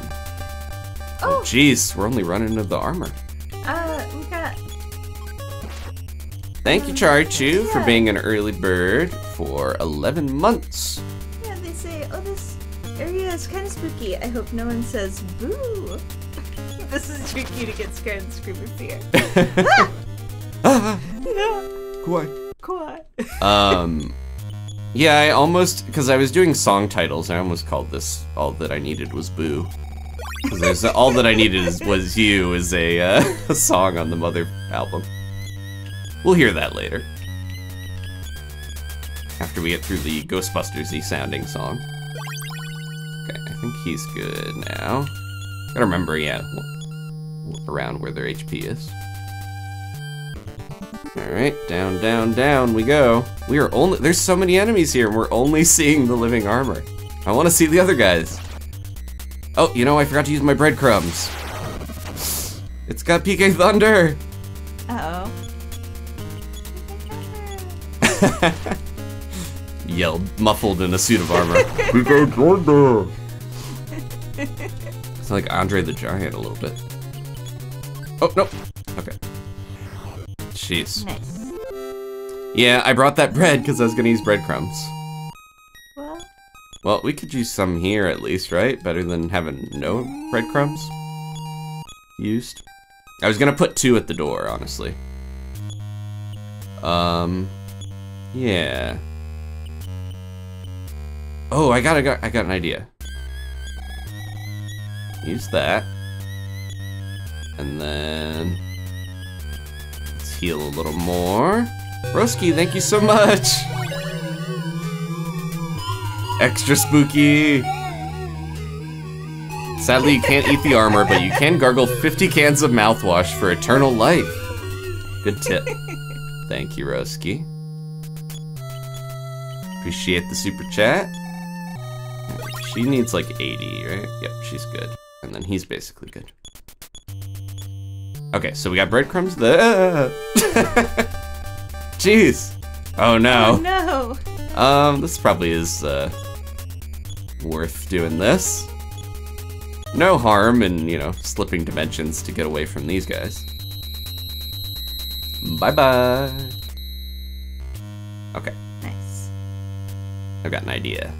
Oh, jeez, we're only running into the armor. Uh, we got... Thank um, you, Char-Chu, yeah. for being an early bird for eleven months. Yeah, they say, oh, this area is kind of spooky. I hope no one says boo. This is tricky to get scared and scream in fear. Ah! Ah! Yeah. Quiet. Quiet. um, yeah, I almost, because I was doing song titles, I almost called this All That I Needed Was Boo. Because All That I Needed is, Was You is a, uh, a song on the Mother album. We'll hear that later. After we get through the Ghostbusters-y sounding song. Okay, I think he's good now. Gotta remember, yeah, around where their H P is. Alright, down, down, down we go. We are only- there's so many enemies here and we're only seeing the living armor. I want to see the other guys. Oh, you know, I forgot to use my breadcrumbs. It's got P K Thunder! Uh-oh. Yelled, muffled in a suit of armor. P K Thunder! It's like Andre the Giant a little bit. Oh, no! Okay. Jeez. Nice. Yeah, I brought that bread because I was gonna use breadcrumbs. Well, well, we could use some here at least, right? Better than having no breadcrumbs used. I was gonna put two at the door, honestly. Um, yeah. Oh, I got, I got, I got an idea. Use that, and then. Heal a little more. Roski, thank you so much! Extra spooky! Sadly, you can't eat the armor, but you can gargle fifty cans of mouthwash for eternal life. Good tip. Thank you, Roski. Appreciate the super chat. She needs like eighty, right? Yep, she's good. And then he's basically good. Okay, so we got breadcrumbs there. Jeez. Oh no. Oh no. Um, this probably is uh, worth doing this. No harm in, you know, slipping dimensions to get away from these guys. Bye bye. Okay. Nice. I've got an idea.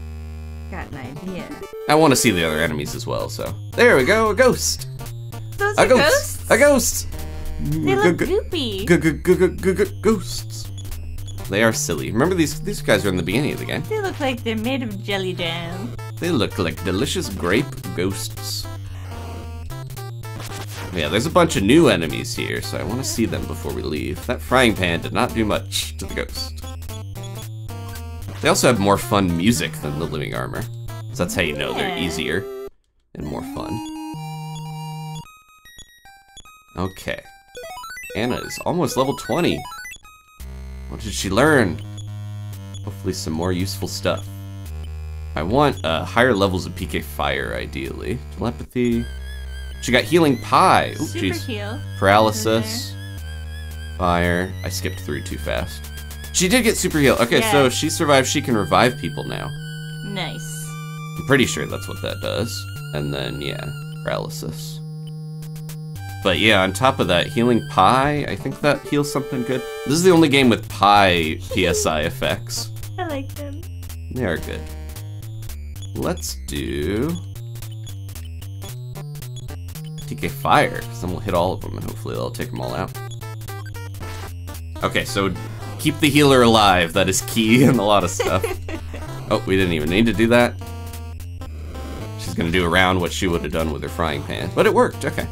Got an idea. I want to see the other enemies as well, so. There we go, a ghost. Those a are ghost. Ghosts? A ghost! They look goopy. G-g-g-g-g-ghosts. They are silly. Remember these these guys are in the beginning of the game. They look like they're made of jelly jam. They look like delicious grape ghosts. Yeah, there's a bunch of new enemies here, so I want to see them before we leave. That frying pan did not do much to the ghost. They also have more fun music than the living armor. So that's how you know yeah. they're easier and more fun. Okay. Anna is almost level twenty. What did she learn? Hopefully some more useful stuff. I want uh, higher levels of P K Fire, ideally. Telepathy. She got Healing Pie. Ooh, Super geez. Heal. Paralysis. fire. I skipped through too fast. She did get super heal. Okay, yeah. So if she survives, she can revive people now. Nice. I'm pretty sure that's what that does. And then, yeah, paralysis. But yeah, on top of that, healing pie, I think that heals something good. This is the only game with pie P S I effects. I like them. They are good. Let's do... T K Fire, because then we'll hit all of them and hopefully they'll take them all out. Okay, so keep the healer alive. That is key in a lot of stuff. Oh, we didn't even need to do that. She's going to do around what she would have done with her frying pan. But it worked, okay.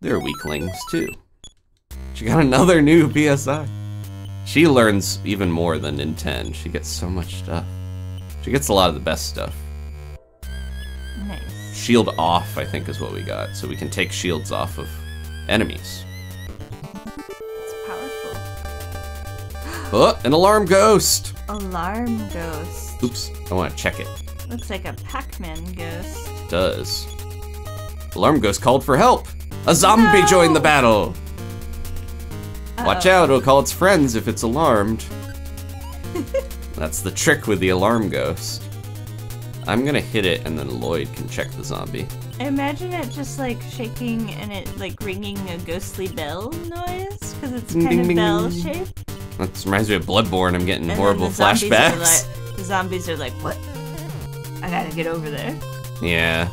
They're weaklings, too. She got another new P S I. She learns even more than Ninten. She gets so much stuff. She gets a lot of the best stuff. Nice. Shield off, I think, is what we got. So we can take shields off of enemies. It's powerful. Oh, an alarm ghost! Alarm ghost. Oops, I want to check it. Looks like a Pac-Man ghost. It does. Alarm ghost called for help! A zombie no! joined the battle! Uh-oh. Watch out, it'll call its friends if it's alarmed. That's the trick with the alarm ghost. I'm gonna hit it and then Lloyd can check the zombie. I imagine it just like shaking and it like ringing a ghostly bell noise, because it's kind ding, of ding, bell ding. shaped. That reminds me of Bloodborne, I'm getting and horrible the flashbacks. Zombies like, the zombies are like, what? I gotta get over there. Yeah.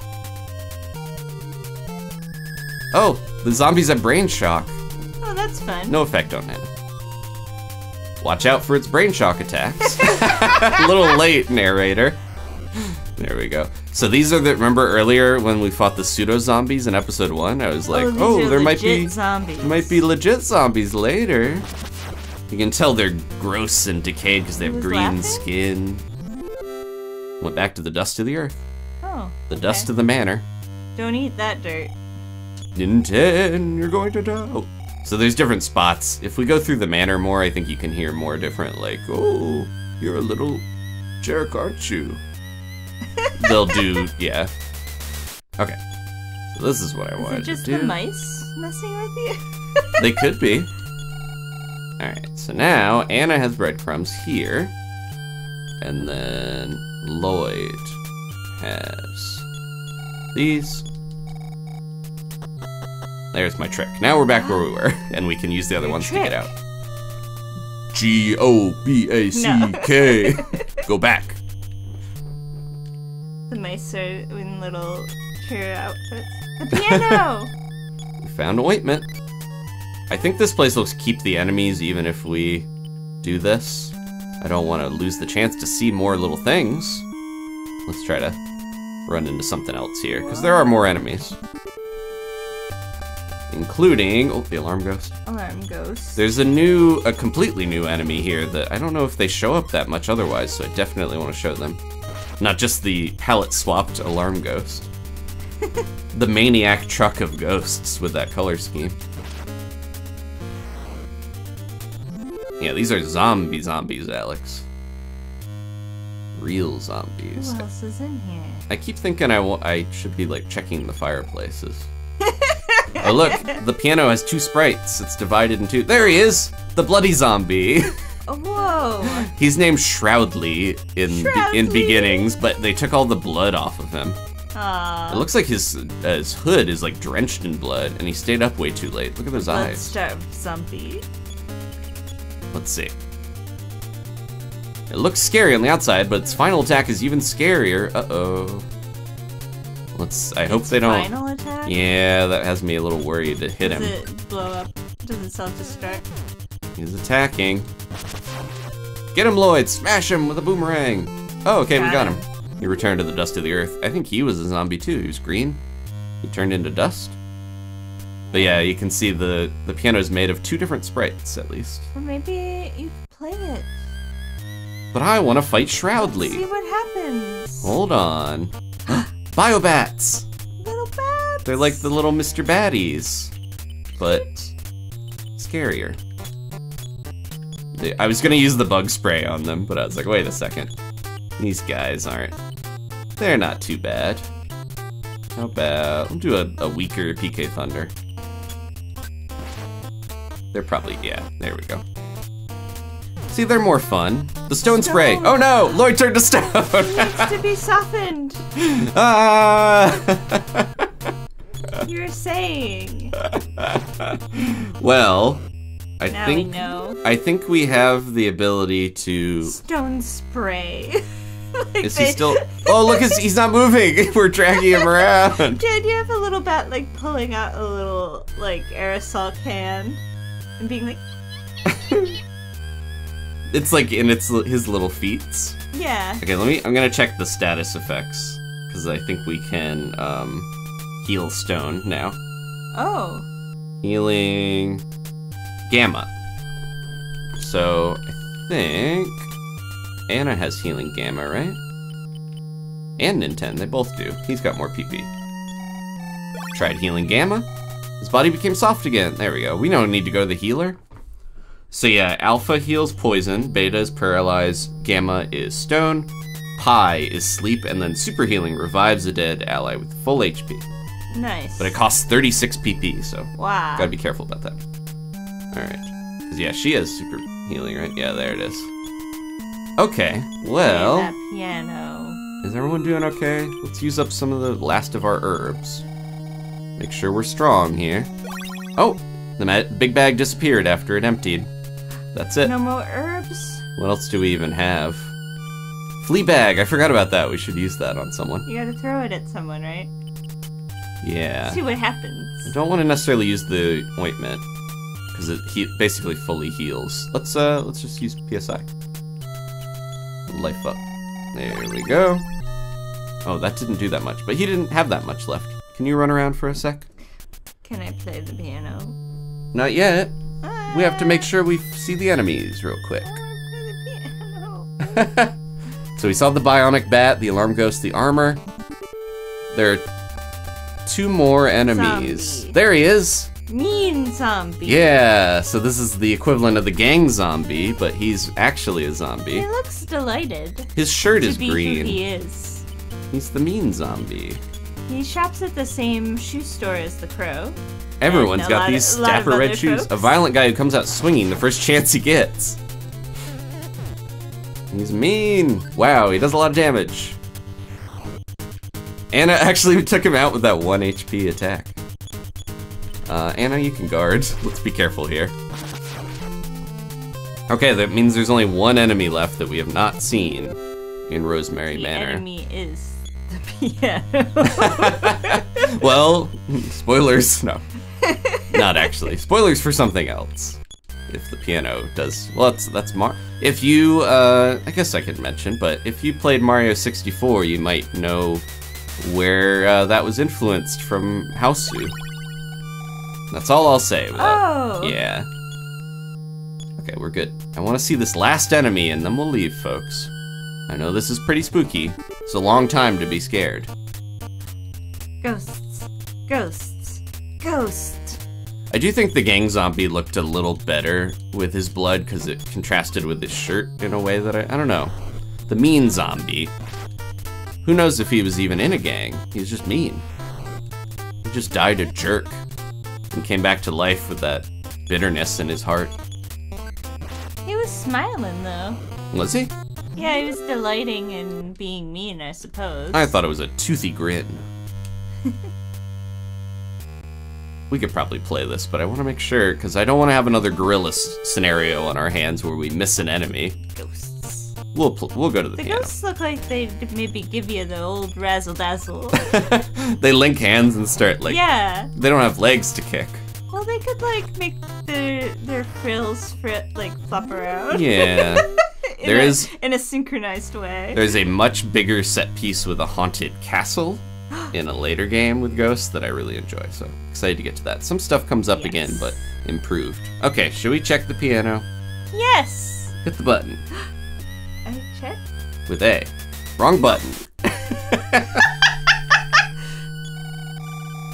Oh, the zombies have brain shock. Oh, that's fun. No effect on it. Watch out for its brain shock attacks. A little late, narrator. There we go. So these are the, remember earlier when we fought the pseudo zombies in episode one? I was like, oh, oh there might be zombies. There might be legit zombies later. You can tell they're gross and decayed because they have green laughing? skin. Went back to the dust of the earth. Oh. The okay. dust of the manor. Don't eat that dirt. Ninten, you're going to die. Oh. So there's different spots. If we go through the manor more, I think you can hear more different, like, oh, you're a little jerk, aren't you? They'll do, yeah. Okay. So this is what I wanted to do. Is it just the mice messing with you? They could be. Alright, so now Anna has breadcrumbs here. And then Lloyd has these. There's my trick. Now we're back where we were, and we can use the other Your ones trick. to get out. G O B A C K. No. Go back. The mice are in little cheer outfits. The piano! We found ointment. I think this place will keep the enemies even if we do this. I don't want to lose the chance to see more little things. Let's try to run into something else here, because there are more enemies. Including, oh, the alarm ghost. Alarm ghost. There's a new, a completely new enemy here that I don't know if they show up that much otherwise, so I definitely want to show them. Not just the palette-swapped alarm ghost. The maniac truck of ghosts with that color scheme. Yeah, these are zombie zombies, Alex. Real zombies. Who else is in here? I keep thinking I, w I should be, like, checking the fireplaces. Oh look, the piano has two sprites. It's divided in two. There he is, the bloody zombie. Whoa. He's named Shroudly in Shroudly. Be in Beginnings, but they took all the blood off of him. Aww. It looks like his uh, his hood is like drenched in blood, and he stayed up way too late. Look at those blood eyes. Starved zombie. Let's see. It looks scary on the outside, but its final attack is even scarier. Uh oh. Let's. I it's hope they don't. Final attack? Yeah, that has me a little worried to hit Does him. Does it blow up? Does it self-destruct? He's attacking. Get him, Lloyd! Smash him with a boomerang! Oh, okay, got we got him. him. He returned to the dust of the earth. I think he was a zombie too. He was green. He turned into dust. But yeah, you can see the the piano is made of two different sprites at least. Well, maybe you play it. But I want to fight Shroudly. Let's see what happens. Hold on. Biobats! Little bats! They're like the little Mister Baddies, but scarier. They, I was gonna use the bug spray on them, but I was like, wait a second. These guys aren't, they're not too bad. How about, we'll do a, a weaker P K Thunder. They're probably, yeah, there we go. See, they're more fun. The stone, stone. spray. Oh no, Lloyd turned to stone. It needs to be softened. Ah. You're saying. Well, I now think we know. I think we have the ability to stone spray. Like is they... he still? Oh, look, it's, he's not moving. We're dragging him around. Did you have a little bat like pulling out a little like aerosol can and being like? It's like in its his little feats. Yeah. Okay, let me. I'm gonna check the status effects because I think we can um, heal stone now. Oh. Healing gamma. So I think. Anna has healing gamma, right? And Ninten, they both do. He's got more P P. Tried healing gamma. His body became soft again. There we go. We don't need to go to the healer. So yeah, alpha heals poison, beta is paralyze, gamma is stone, pi is sleep, and then super healing revives a dead ally with full H P. Nice. But it costs thirty-six P P, so wow. Gotta be careful about that. All right. Because yeah, she has super healing, right? Yeah, there it is. Okay, well... Play that piano. Is everyone doing okay? Let's use up some of the last of our herbs. Make sure we're strong here. Oh, the big bag disappeared after it emptied. That's it. No more herbs? What else do we even have? Flea bag, I forgot about that. We should use that on someone. You gotta throw it at someone, right? Yeah. See what happens. I don't want to necessarily use the ointment, because it he basically fully heals. Let's, uh, let's just use P S I. Life up. There we go. Oh, that didn't do that much, but he didn't have that much left. Can you run around for a sec? Can I play the piano? Not yet. Ah. We have to make sure we see the enemies real quick. Ah, play the piano. So we saw the bionic bat, the alarm ghost, the armor. There are two more enemies. Zombie. There he is. Mean zombie. Yeah, so this is the equivalent of the gang zombie, but he's actually a zombie. He looks delighted. His shirt is green. He is. He's the mean zombie. He shops at the same shoe store as the crow. Everyone's got these dapper red shoes. A violent guy who comes out swinging the first chance he gets. He's mean. Wow, he does a lot of damage. Anna actually took him out with that one H P attack. Uh, Anna, you can guard. Let's be careful here. Okay, that means there's only one enemy left that we have not seen in Rosemary the Manor. The enemy is the piano. Well, spoilers. No, not actually. Spoilers for something else. If the piano does... Well, that's, that's Mar... If you, uh, I guess I could mention, but if you played Mario sixty-four, you might know where uh, that was influenced from Hausu. That's all I'll say. Without, oh! Yeah. Okay, we're good. I want to see this last enemy and then we'll leave, folks. I know this is pretty spooky. It's a long time to be scared. Ghosts. Ghosts. Ghosts. I do think the gang zombie looked a little better with his blood because it contrasted with his shirt in a way that I... I don't know. The mean zombie. Who knows if he was even in a gang? He was just mean. He just died a jerk. And came back to life with that bitterness in his heart. He was smiling, though. Was he? Yeah, he was delighting in being mean, I suppose. I thought it was a toothy grin. We could probably play this, but I want to make sure, because I don't want to have another gorilla scenario on our hands where we miss an enemy. Ghosts. We'll, pl we'll go to the, the piano. The ghosts look like they maybe give you the old razzle-dazzle. They link hands and start like. Yeah. They don't have legs to kick. Well, they could like make their their frills fr like flop around. Yeah. There a, is in a synchronized way. There's a much bigger set piece with a haunted castle in a later game with ghosts that I really enjoy. So excited to get to that. Some stuff comes up yes. again, but improved. Okay, should we check the piano? Yes. Hit the button. I checked. With A. Wrong button.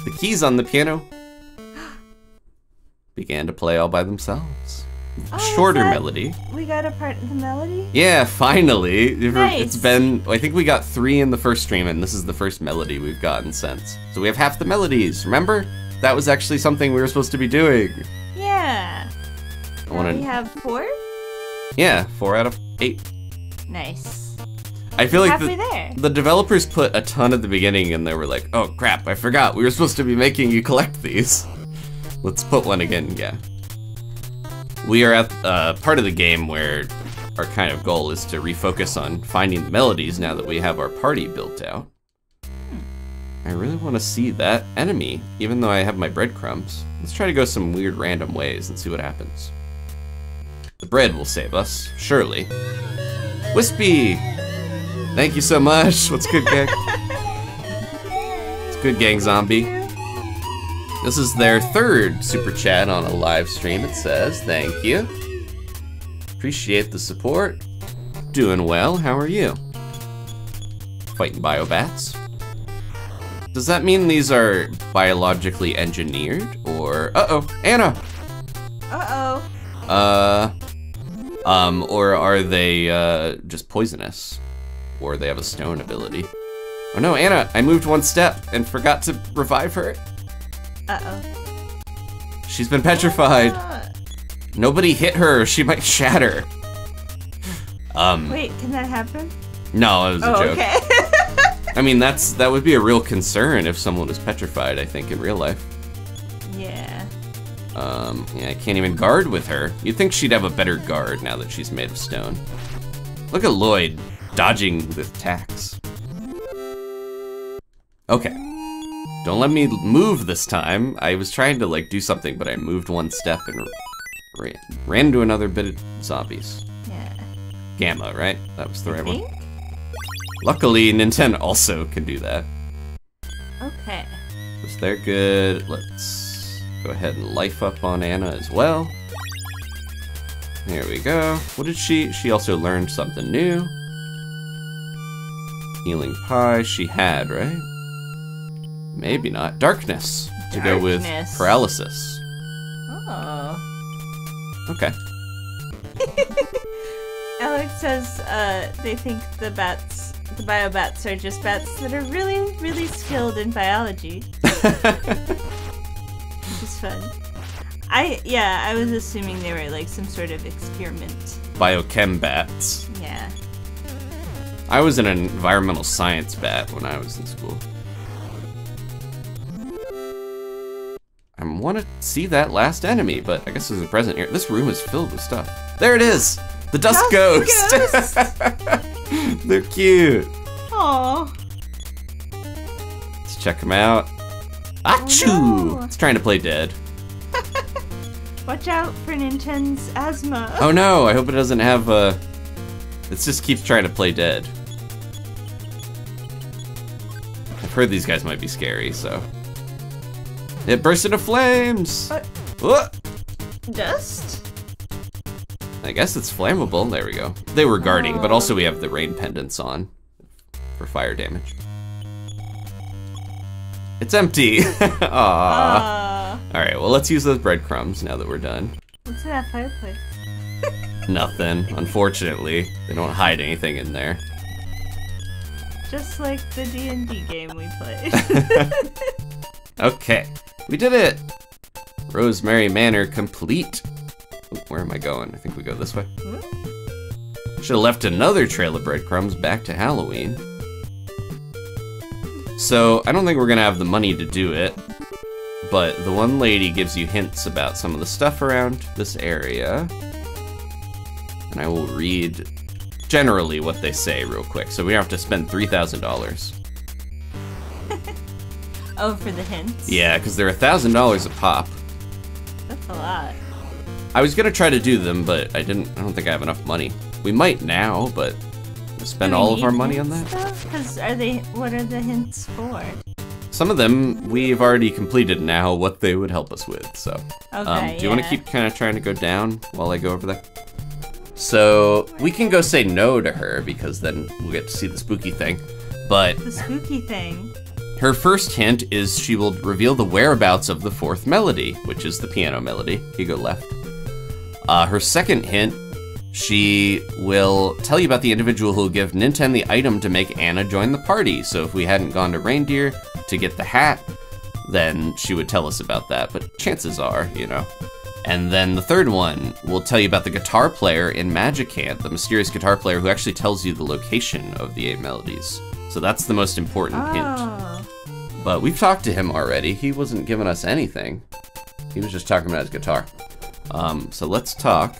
The keys on the piano began to play all by themselves. Oh, shorter melody. We got a part of the melody? Yeah, finally. Nice. It's been, I think we got three in the first stream, and this is the first melody we've gotten since. So we have half the melodies, remember? That was actually something we were supposed to be doing. Yeah. I wanna... We have four? Yeah, four out of eight. Nice. I feel like the, there. the developers put a ton at the beginning and they were like, oh crap, I forgot, we were supposed to be making you collect these. Let's put one again, yeah. We are at uh, part of the game where our kind of goal is to refocus on finding the melodies now that we have our party built out. I really want to see that enemy, even though I have my breadcrumbs. Let's try to go some weird random ways and see what happens. The bread will save us, surely. Wispy! Thank you so much! What's good, gang? It's good, gang zombie. This is their third super chat on a live stream, it says. Thank you. Appreciate the support. Doing well, how are you? Fighting biobats. Does that mean these are biologically engineered, or... Uh-oh, Anna! Uh-oh. Uh, um, or are they, uh, just poisonous? Or they have a stone ability? Oh no, Anna, I moved one step and forgot to revive her. Uh-oh. She's been petrified. Anna. Nobody hit her, she might shatter. Um. Wait, can that happen? No, it was oh, a joke. Okay. I mean, that's that would be a real concern if someone was petrified, I think, in real life. Yeah. Um, yeah, I can't even guard with her. You'd think she'd have a better guard now that she's made of stone. Look at Lloyd dodging with tacks. Okay. Don't let me move this time. I was trying to, like, do something, but I moved one step and ran, ran into another bit of zombies. Yeah. Gamma, right? That was the right one. Luckily, Ninten also can do that. Okay. So they're good. Let's go ahead and life up on Anna as well. There we go. What did she... She also learned something new. Healing pie she had, right? Maybe not. Darkness. Darkness. To go with paralysis. Oh. Okay. Alex says uh, they think the bats... The biobats are just bats that are really, really skilled in biology. Which is fun. I, yeah, I was assuming they were like some sort of experiment. Biochem bats. Yeah. I was an environmental science bat when I was in school. I want to see that last enemy, but I guess there's a present here. This room is filled with stuff. There it is! The Dust, dust Ghost! ghost. They're cute. Aww. Let's check them out. Achoo! Oh no. It's trying to play dead. Watch out for Nintendo's asthma. Oh no, I hope it doesn't have a... It just keeps trying to play dead. I've heard these guys might be scary, so... It burst into flames! What? What? Dust? I guess it's flammable. There we go. They were guarding, oh. But also we have the rain pendants on for fire damage. It's empty. Aww. Uh. All right, well, let's use those breadcrumbs now that we're done. What's in that fireplace? Nothing, unfortunately. They don't hide anything in there. Just like the D and D game we played. Okay, we did it. Rosemary Manor complete. Where am I going? I think we go this way. Should have left another trail of breadcrumbs back to Halloween. So, I don't think we're gonna have the money to do it, but the one lady gives you hints about some of the stuff around this area. And I will read generally what they say real quick, so we don't have to spend three thousand dollars. Oh, for the hints? Yeah, because they're one thousand dollars a pop. That's a lot. I was gonna try to do them, but I didn't. I don't think I have enough money. We might now, but we'll spend all of our money on that. Because are they? What are the hints for? Some of them we've already completed now. What they would help us with. So, okay, um, do you yeah. want to keep kind of trying to go down while I go over there? So we can go say no to her because then we'll get to see the spooky thing. But the spooky thing. Her first hint is she will reveal the whereabouts of the fourth melody, which is the piano melody. You go left. Uh, her second hint, she will tell you about the individual who will give Ninten the item to make Anna join the party. So if we hadn't gone to Reindeer to get the hat, then she would tell us about that. But chances are, you know, And then the third one will tell you about the guitar player in Magicant, the mysterious guitar player who actually tells you the location of the eight melodies. So that's the most important ah. hint. But we've talked to him already. He wasn't giving us anything. He was just talking about his guitar. Um, so let's talk.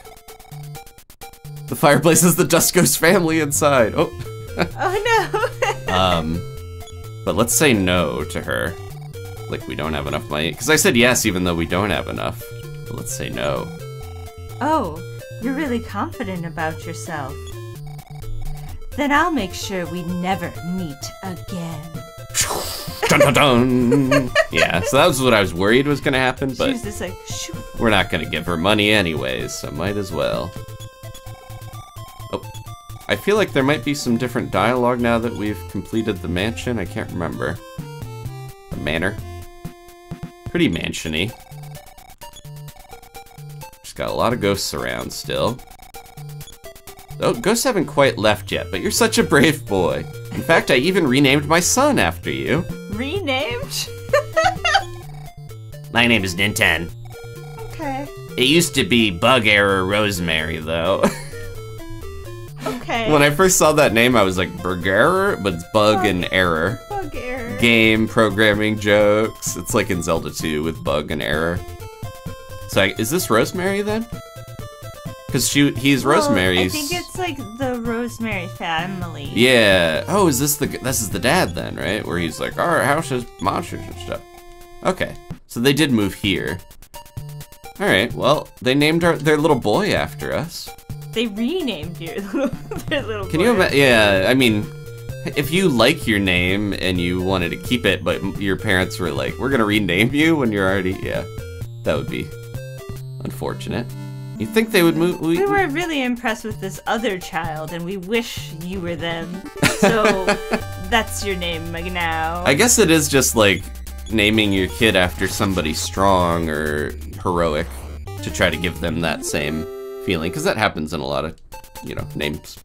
The fireplace has the Dusko's family inside. Oh. Oh no. um, but let's say no to her. Like we don't have enough money. Because I said yes, even though we don't have enough. But let's say no. Oh, you're really confident about yourself. Then I'll make sure we never meet again. Dun, dun, dun. Yeah, so that was what I was worried was going to happen, but she was just like, shoo. We're not going to give her money anyways, so might as well. Oh, I feel like there might be some different dialogue now that we've completed the mansion. I can't remember. The manor. Pretty mansion-y. Got a lot of ghosts around still. Oh, ghosts haven't quite left yet, but you're such a brave boy. In fact, I even renamed my son after you. Renamed? My name is Ninten. Okay. It used to be Bug Error Rosemary, though. Okay. When I first saw that name, I was like, Bug Error? But it's Bug, Bug and Error. Bug Error. Game programming jokes. It's like in Zelda two with Bug and Error. So I, is this Rosemary then? Because she, he's well, Rosemary's. I think it's like the Rosemary family. Yeah. Oh, is this the? This is the dad then, right? Where he's like, our house has monsters and stuff. Okay. So they did move here. All right. Well, they named our, their little boy after us. They renamed your little, their little. Can boy you imagine? Yeah. I mean, if you like your name and you wanted to keep it, but your parents were like, "We're gonna rename you when you're already," yeah, that would be. Unfortunate. You think they would move? We, we were really impressed with this other child, and we wish you were them. So that's your name now. I guess it is just like naming your kid after somebody strong or heroic to try to give them that same feeling, because that happens in a lot of, you know, names.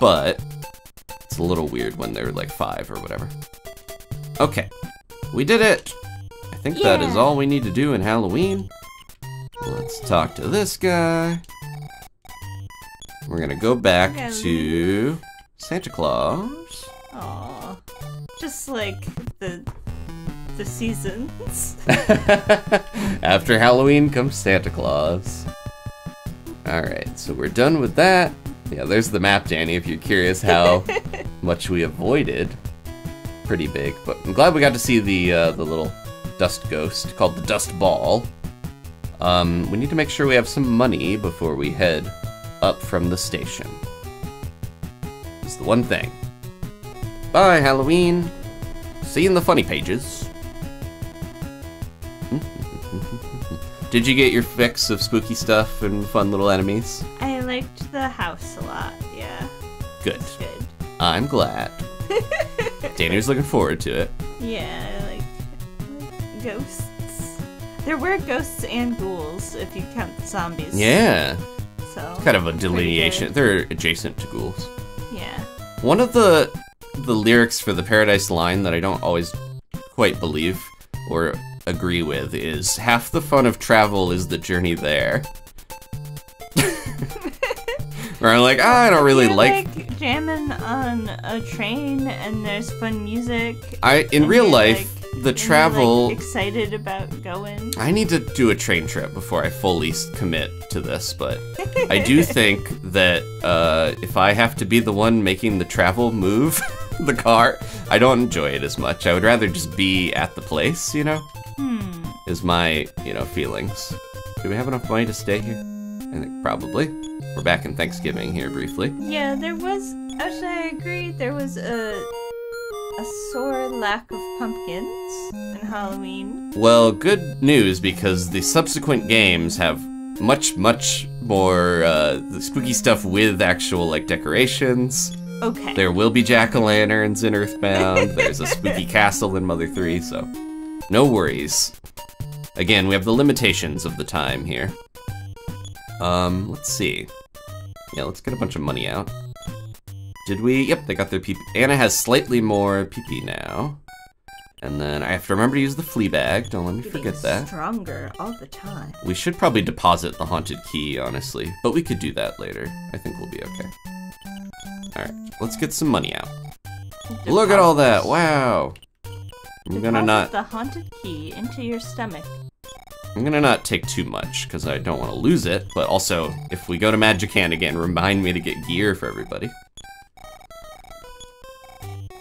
But it's a little weird when they're like five or whatever. Okay, we did it. I think yeah. that is all we need to do in Halloween. Let's talk to this guy. We're gonna go back gonna to Santa Claus. Aww. Just like the the seasons. After Halloween comes Santa Claus. Alright, so we're done with that. Yeah, there's the map, Danny, if you're curious how much we avoided. Pretty big, but I'm glad we got to see the uh, the little dust ghost called the Dust Ball. Um, we need to make sure we have some money before we head up from the station. It's the one thing. Bye, Halloween. See you in the funny pages. Did you get your fix of spooky stuff and fun little enemies? I liked the house a lot, yeah. Good. Good. I'm glad. Danny was looking forward to it. Yeah, I like ghosts. There were ghosts and ghouls, if you count the zombies. Yeah. So kind of a delineation. They're adjacent to ghouls. Yeah. One of the the lyrics for the Paradise Line that I don't always quite believe or agree with is, half the fun of travel is the journey there. Where I'm like, ah, I don't really You're like... like jamming on a train and there's fun music. I In real life... Like, the travel... Like, excited about going. I need to do a train trip before I fully commit to this, but I do think that uh, if I have to be the one making the travel move, the car, I don't enjoy it as much. I would rather just be at the place, you know? Hmm. Is my, you know, feelings. Do we have enough money to stay here? I think probably. We're back in Thanksgiving here briefly. Yeah, there was... Actually, I agree. There was a... a sore lack of pumpkins in Halloween. Well, good news, because the subsequent games have much, much more uh, spooky stuff with actual, like, decorations. Okay. There will be jack-o'-lanterns in Earthbound. There's a spooky castle in Mother three, so no worries. Again, we have the limitations of the time here. Um, let's see. Yeah, let's get a bunch of money out. Did we? Yep, they got their pee-pee. Anna has slightly more pee-pee now. And then I have to remember to use the flea bag. Don't let me Getting forget that. Stronger all the time. We should probably deposit the haunted key, honestly, but we could do that later. I think we'll be okay. All right, let's get some money out. Deposit. Look at all that! Wow. I'm deposit gonna not the haunted key into your stomach. I'm gonna not take too much because I don't want to lose it. But also, if we go to Magicant again, remind me to get gear for everybody.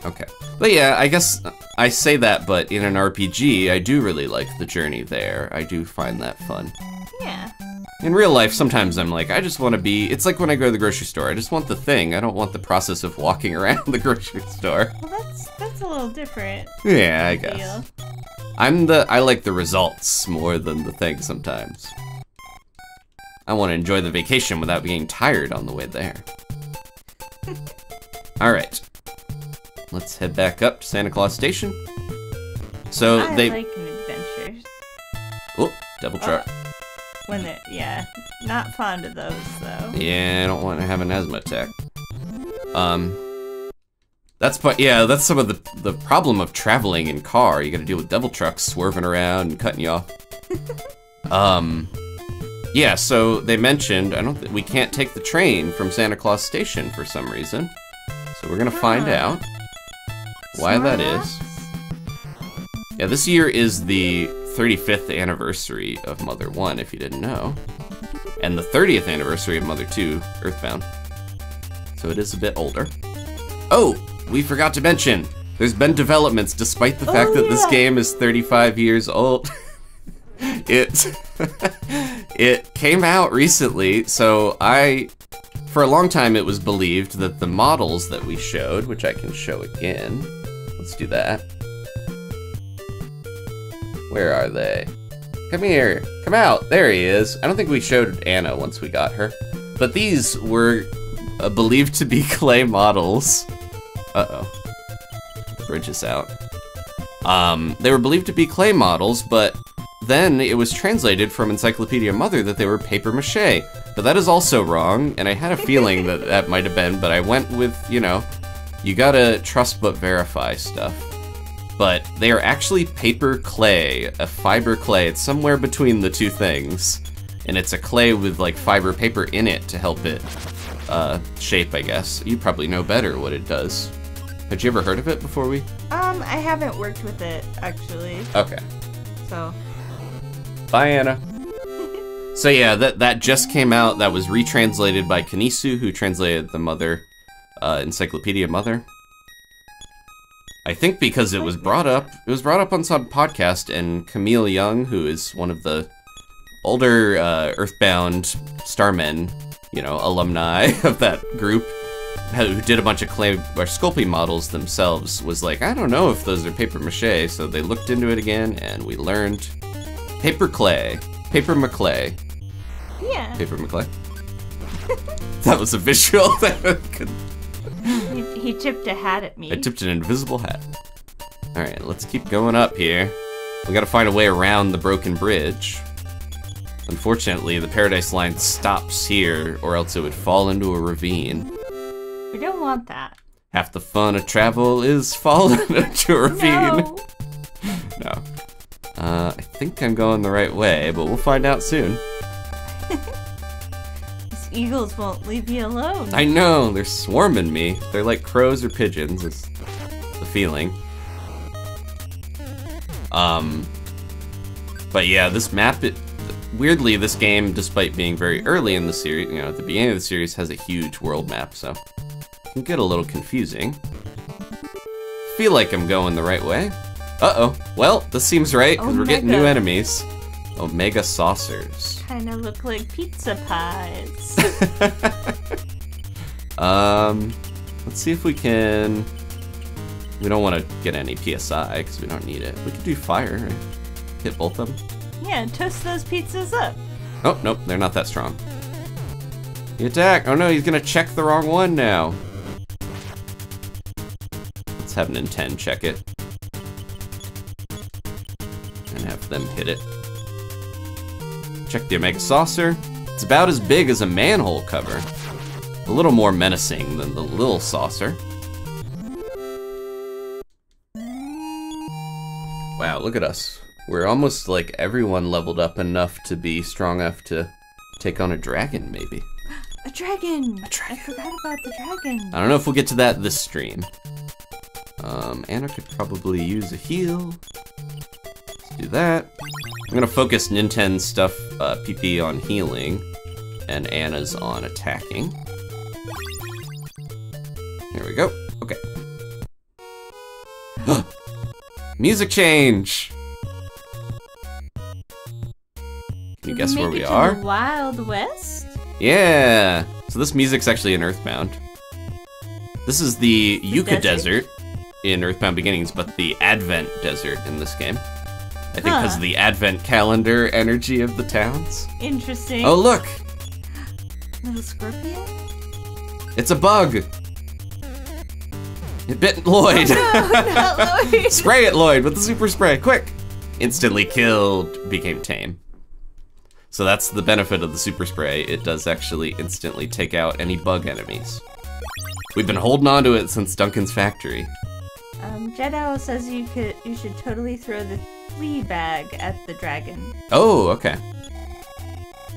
Okay. But yeah, I guess I say that, but in an R P G, I do really like the journey there. I do find that fun. Yeah. In real life, sometimes I'm like, I just want to be... It's like when I go to the grocery store. I just want the thing. I don't want the process of walking around the grocery store. Well, that's, that's a little different. Yeah, I guess. I'm the... I like the results more than the thing sometimes. I want to enjoy the vacation without being tired on the way there. All right. Let's head back up to Santa Claus Station. So I they. I like an adventure. Oh, double truck. Oh, when they're, yeah, not fond of those though. Yeah, I don't want to have an asthma attack. Um, that's but yeah, that's some of the the problem of traveling in car. You got to deal with double trucks swerving around and cutting you off. um, yeah. So they mentioned I don't th we can't take the train from Santa Claus Station for some reason. So we're gonna huh. find out. Why that is. Yeah, this year is the thirty-fifth anniversary of Mother one, if you didn't know. And the thirtieth anniversary of Mother two, Earthbound. So it is a bit older. Oh, we forgot to mention, there's been developments despite the fact oh, that yeah. this game is thirty-five years old. it, it came out recently, so I... For a long time, it was believed that the models that we showed, which I can show again... Let's do that. Where are they? Come here, come out, there he is. I don't think we showed Anna once we got her. But these were uh, believed to be clay models. Uh-oh, bridge is out. Um, they were believed to be clay models, but then it was translated from Encyclopedia Mother that they were paper mache. But that is also wrong, and I had a feeling that that might have been, but I went with, you know, you gotta trust but verify stuff. But they are actually paper clay, a fiber clay. It's somewhere between the two things. And it's a clay with, like, fiber paper in it to help it uh, shape, I guess. You probably know better what it does. Had you ever heard of it before we? Um, I haven't worked with it, actually. Okay. So. Bye, Anna. So yeah, that, that just came out. That was retranslated by Kanisu, who translated the Mother... Uh, Encyclopedia Mother. I think because it was brought up, it was brought up on some podcast, and Camille Young, who is one of the older uh, Earthbound Starmen, you know, alumni of that group, who did a bunch of clay or Sculpey models themselves, was like, I don't know if those are paper mache, so they looked into it again, and we learned paper clay, paper maclay. Yeah. Paper maclay. That was a visual that could. He, he tipped a hat at me. I tipped an invisible hat. Alright, let's keep going up here. We gotta find a way around the broken bridge. Unfortunately, the Paradise Line stops here, or else it would fall into a ravine. We don't want that. Half the fun of travel is falling into a ravine. No. no. Uh, I think I'm going the right way, but we'll find out soon. Eagles won't leave you alone. I know, they're swarming me. They're like crows or pigeons, is the feeling. Um, but yeah, this map, it, weirdly, this game, despite being very early in the series, you know, at the beginning of the series, has a huge world map, so it can get a little confusing. Feel like I'm going the right way. Uh-oh, well, this seems right, because we're getting new enemies. Omega saucers. Kinda look like pizza pies. um, let's see if we can... We don't want to get any P S I, because we don't need it. We could do fire, right? Hit both of them. Yeah, toast those pizzas up. Oh, nope, they're not that strong. The attack! Oh no, he's gonna check the wrong one now. Let's have Ninten check it. And have them hit it. Check the Omega Saucer. It's about as big as a manhole cover. A little more menacing than the little saucer. Wow, look at us. We're almost like everyone leveled up enough to be strong enough to take on a dragon, maybe. A dragon! A dragon! I forgot about the dragon. I don't know if we'll get to that this stream. Um, Anna could probably use a heal. Let's do that. I'm gonna focus Ninten's stuff, uh, P P on healing, and Anna's on attacking. There we go. Okay. Music change! Can you guess where we are? Wild West? Yeah! So this music's actually in Earthbound. This is the, the Yucca Desert? Desert in Earthbound Beginnings, but the Advent Desert in this game. I think because huh. of the Advent calendar energy of the towns. Interesting. Oh, look! Little scorpion? It's a bug! It bit Lloyd! Oh, no, not Lloyd! Spray it, Lloyd, with the super spray, quick! Instantly killed, became tame. So that's the benefit of the super spray. It does actually instantly take out any bug enemies. We've been holding on to it since Duncan's Factory. Um, Jed Owl says you could, you should totally throw the flea bag at the dragon. Oh, okay.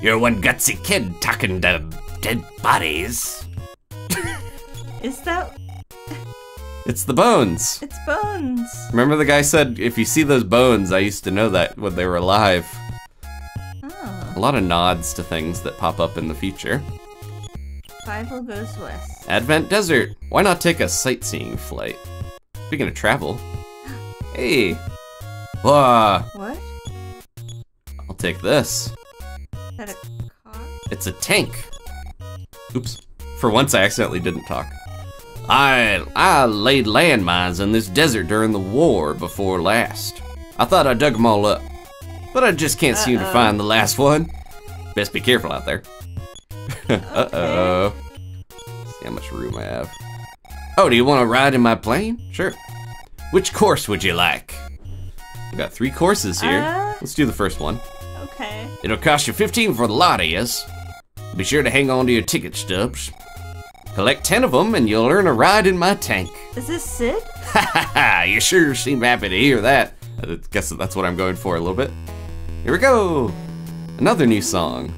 You're one gutsy kid talking to dead bodies. Is that... It's the bones. It's bones. Remember the guy said, if you see those bones, I used to know that when they were alive. Oh. A lot of nods to things that pop up in the future. Bible goes west. Advent Desert. Why not take a sightseeing flight? Speaking of travel. Hey. Whoa. What? I'll take this. Is that a car? It's a tank. Oops. For once, I accidentally didn't talk. I, I laid landmines in this desert during the war before last. I thought I dug them all up, but I just can't uh-oh. seem to find the last one. Best be careful out there. Okay. Uh-oh. See how much room I have. Oh, do you want to ride in my plane? Sure. Which course would you like? We've got three courses here. Uh, Let's do the first one. Okay. It'll cost you fifteen for the lot of us. Be sure to hang on to your ticket stubs. Collect ten of them and you'll earn a ride in my tank. Is this Sid? Ha ha ha, you sure seem happy to hear that. I guess that's what I'm going for a little bit. Here we go. Another new song.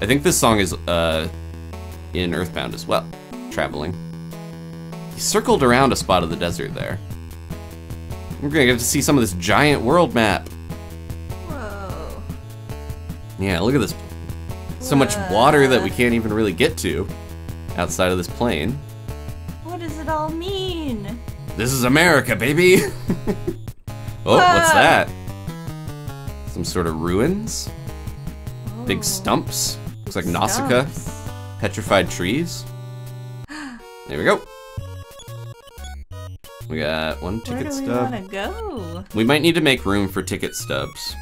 I think this song is uh, in Earthbound as well. Traveling. He circled around a spot of the desert there. We're gonna get to see some of this giant world map. Whoa. Yeah, look at this. So much water that we can't even really get to outside of this plane. What does it all mean? This is America, baby! Oh, uh. what's that? Some sort of ruins? Oh. Big stumps? Looks like stumps. Nausicaa. Petrified trees. There we go. We got one ticket Where do stub. We, wanna go? We might need to make room for ticket stubs.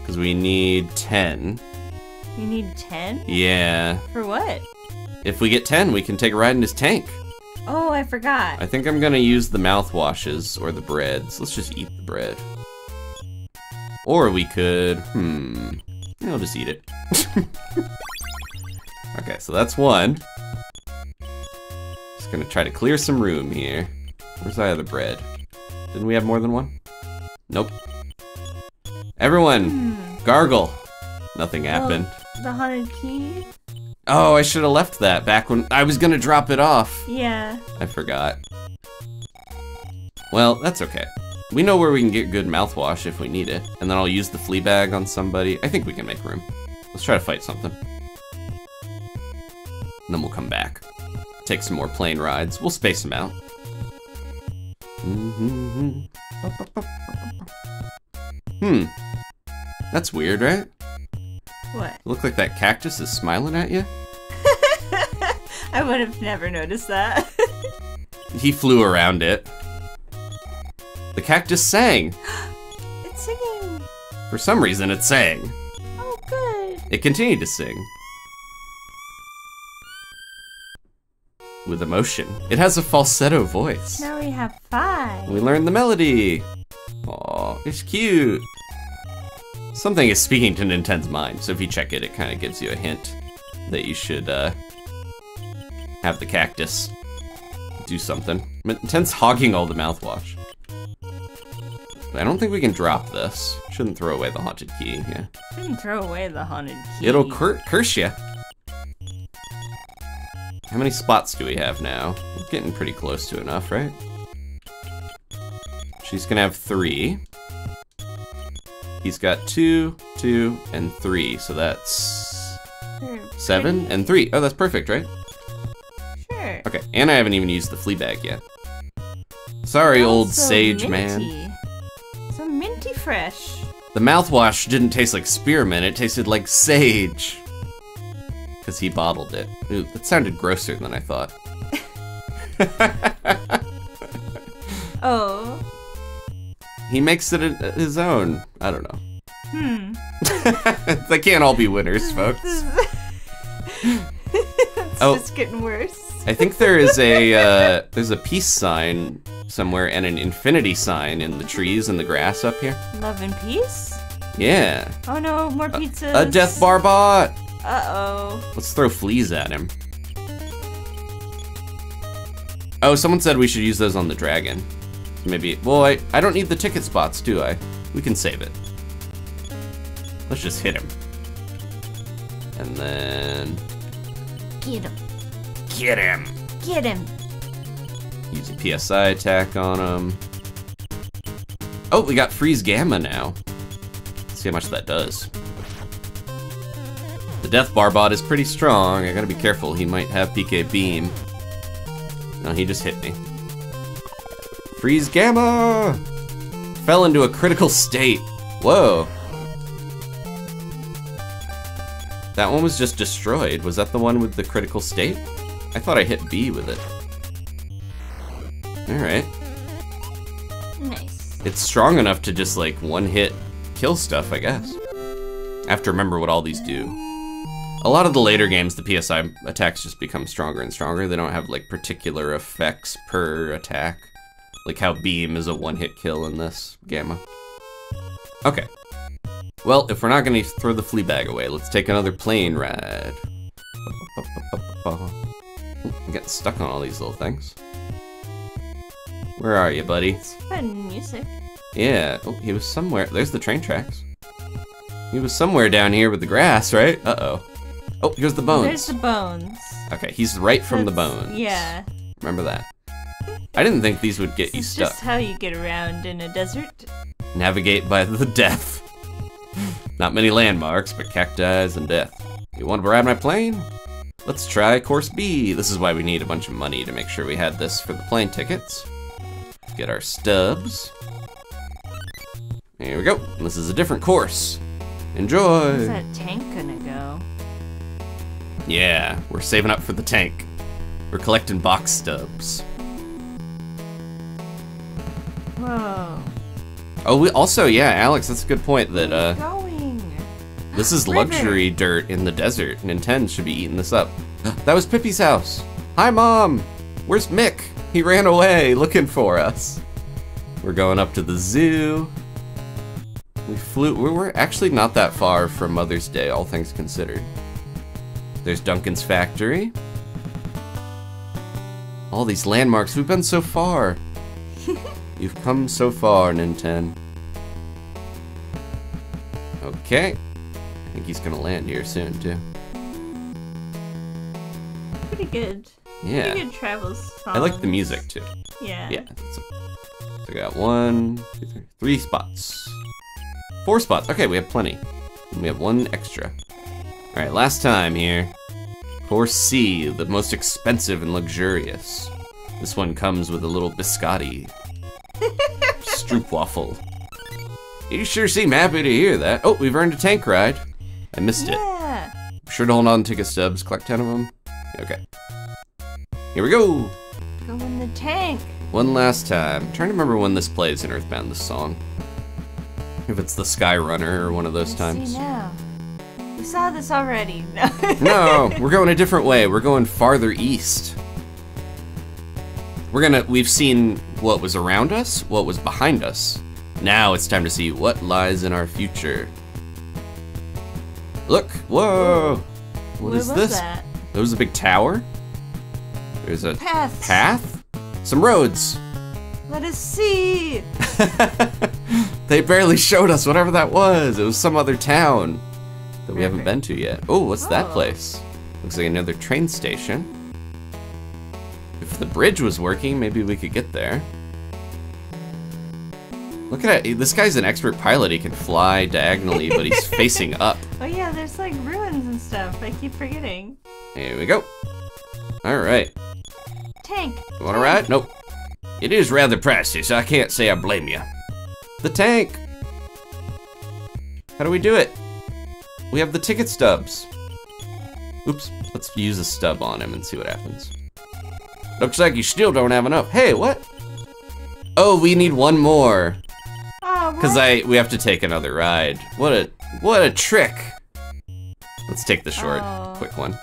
Because we need ten. You need ten? Yeah. For what? If we get ten, we can take a ride in his tank. Oh, I forgot. I think I'm gonna use the mouthwashes or the breads. Let's just eat the bread. Or we could, hmm, I'll just eat it. Okay, so that's one. Just gonna try to clear some room here. Where's that other bread? Didn't we have more than one? Nope. Everyone, hmm. gargle. Nothing happened. Oh. The haunted key? Oh, I should have left that back when I was gonna drop it off. Yeah. I forgot. Well, that's okay. We know where we can get good mouthwash if we need it, and then I'll use the flea bag on somebody. I think we can make room. Let's try to fight something. And then we'll come back. Take some more plane rides. We'll space them out. Mm-hmm. Hmm. That's weird, right? What? Look like that cactus is smiling at you? I would have never noticed that. He flew around it. The cactus sang. It's singing. For some reason, it sang. Oh, good. It continued to sing. With emotion. It has a falsetto voice. Now we have five. We learned the melody. Aw, it's cute. Something is speaking to Nintendo's mind, so if you check it, it kind of gives you a hint that you should uh, have the cactus. do something. Ninten's hogging all the mouthwash. I don't think we can drop this. Shouldn't throw away the haunted key, yeah. Shouldn't throw away the haunted key. It'll cur curse ya. How many spots do we have now? We're getting pretty close to enough, right? She's gonna have three. He's got two, two, and three, so that's seven and three. Oh, that's perfect, right? Sure. Okay, and I haven't even used the flea bag yet. Sorry, that's old so sage minty. Man. So minty fresh. The mouthwash didn't taste like spearmint, it tasted like sage. Because he bottled it. Ooh, that sounded grosser than I thought. Oh. He makes it his own. I don't know. Hmm. They can't all be winners, folks. It's oh, just getting worse. I think there is a uh, there's a peace sign somewhere and an infinity sign in the trees and the grass up here. Love and peace? Yeah. Oh no, more pizzas. A, a death barbot! Uh-oh. Let's throw fleas at him. Oh, someone said we should use those on the dragon. Maybe, well, I, I don't need the ticket spots, do I? We can save it. Let's just hit him. And then... Get him. Get him. Get him. Use a P S I attack on him. Oh, we got Freeze Gamma now. Let's see how much that does. The Death Barbot is pretty strong. I gotta be careful, he might have P K Beam. No, he just hit me. Freeze Gamma! Fell into a critical state. Whoa. That one was just destroyed. Was that the one with the critical state? I thought I hit B with it. Alright. Nice. It's strong enough to just like one hit kill stuff, I guess. I have to remember what all these do. A lot of the later games, the P S I attacks just become stronger and stronger. They don't have like particular effects per attack. Like how Beam is a one-hit kill in this Gamma. Okay. Well, if we're not gonna throw the flea bag away, let's take another plane ride. I'm getting stuck on all these little things. Where are you, buddy? It's fun music. Yeah, oh, he was somewhere. There's the train tracks. He was somewhere down here with the grass, right? Uh-oh. Oh, here's the bones. There's the bones. Okay, he's right from That's, the bones. Yeah. Remember that. I didn't think these would get this you is stuck. Just how you get around in a desert. Navigate by the death. Not many landmarks, but cacti and death. You want to ride my plane? Let's try course B. This is why we need a bunch of money to make sure we had this for the plane tickets. Get our stubs. Here we go. This is a different course. Enjoy. Where's that tank gonna go? Yeah, we're saving up for the tank. We're collecting box stubs. Whoa. Oh, we also, yeah, Alex, that's a good point that, uh... Where are we going? This is luxury dirt in the desert. Nintendo should be eating this up. That was Pippi's house. Hi, Mom! Where's Mick? He ran away looking for us. We're going up to the zoo. We flew... We were actually not that far from Mother's Day, all things considered. There's Duncan's Factory. All these landmarks. We've been so far. You've come so far, Ninten. Okay. I think he's gonna land here soon, too. Pretty good. Yeah. Pretty good travel songs. I like the music, too. Yeah. Yeah. So I got one, two, three, three spots. Four spots. Okay, we have plenty. And we have one extra. Alright, last time here. Course C, the most expensive and luxurious. This one comes with a little biscotti. Stroopwaffle. You sure seem happy to hear that. Oh, we've earned a tank ride. I missed yeah. it. Be sure to hold on to ticket stubs. Collect ten of them. Okay. Here we go. Go in the tank. One last time. I'm trying to remember when this plays in Earthbound, this song. If it's the Sky Runner or one of those I times. See now. We saw this already. No. No, we're going a different way. We're going farther east. We're gonna, we've seen what was around us, what was behind us. Now it's time to see what lies in our future. Look, whoa! What Where is was this? That? That was a big tower. There's a Paths. path. Some roads. Let us see. They barely showed us whatever that was. It was some other town that we haven't been to yet. Oh, what's oh. that place? Looks like another train station. If the bridge was working, maybe we could get there. Look at that. This guy's an expert pilot. He can fly diagonally, but he's facing up. Oh yeah, there's like ruins and stuff. I keep forgetting. Here we go. All right. Tank. You want to ride? Nope. It is rather pricey, so I can't say I blame you. The tank. How do we do it? We have the ticket stubs. Oops. Let's use a stub on him and see what happens. Looks like you still don't have enough. Hey, what? Oh, we need one more. Because I we have to take another ride. What a what a trick. Let's take the short, oh. quick one.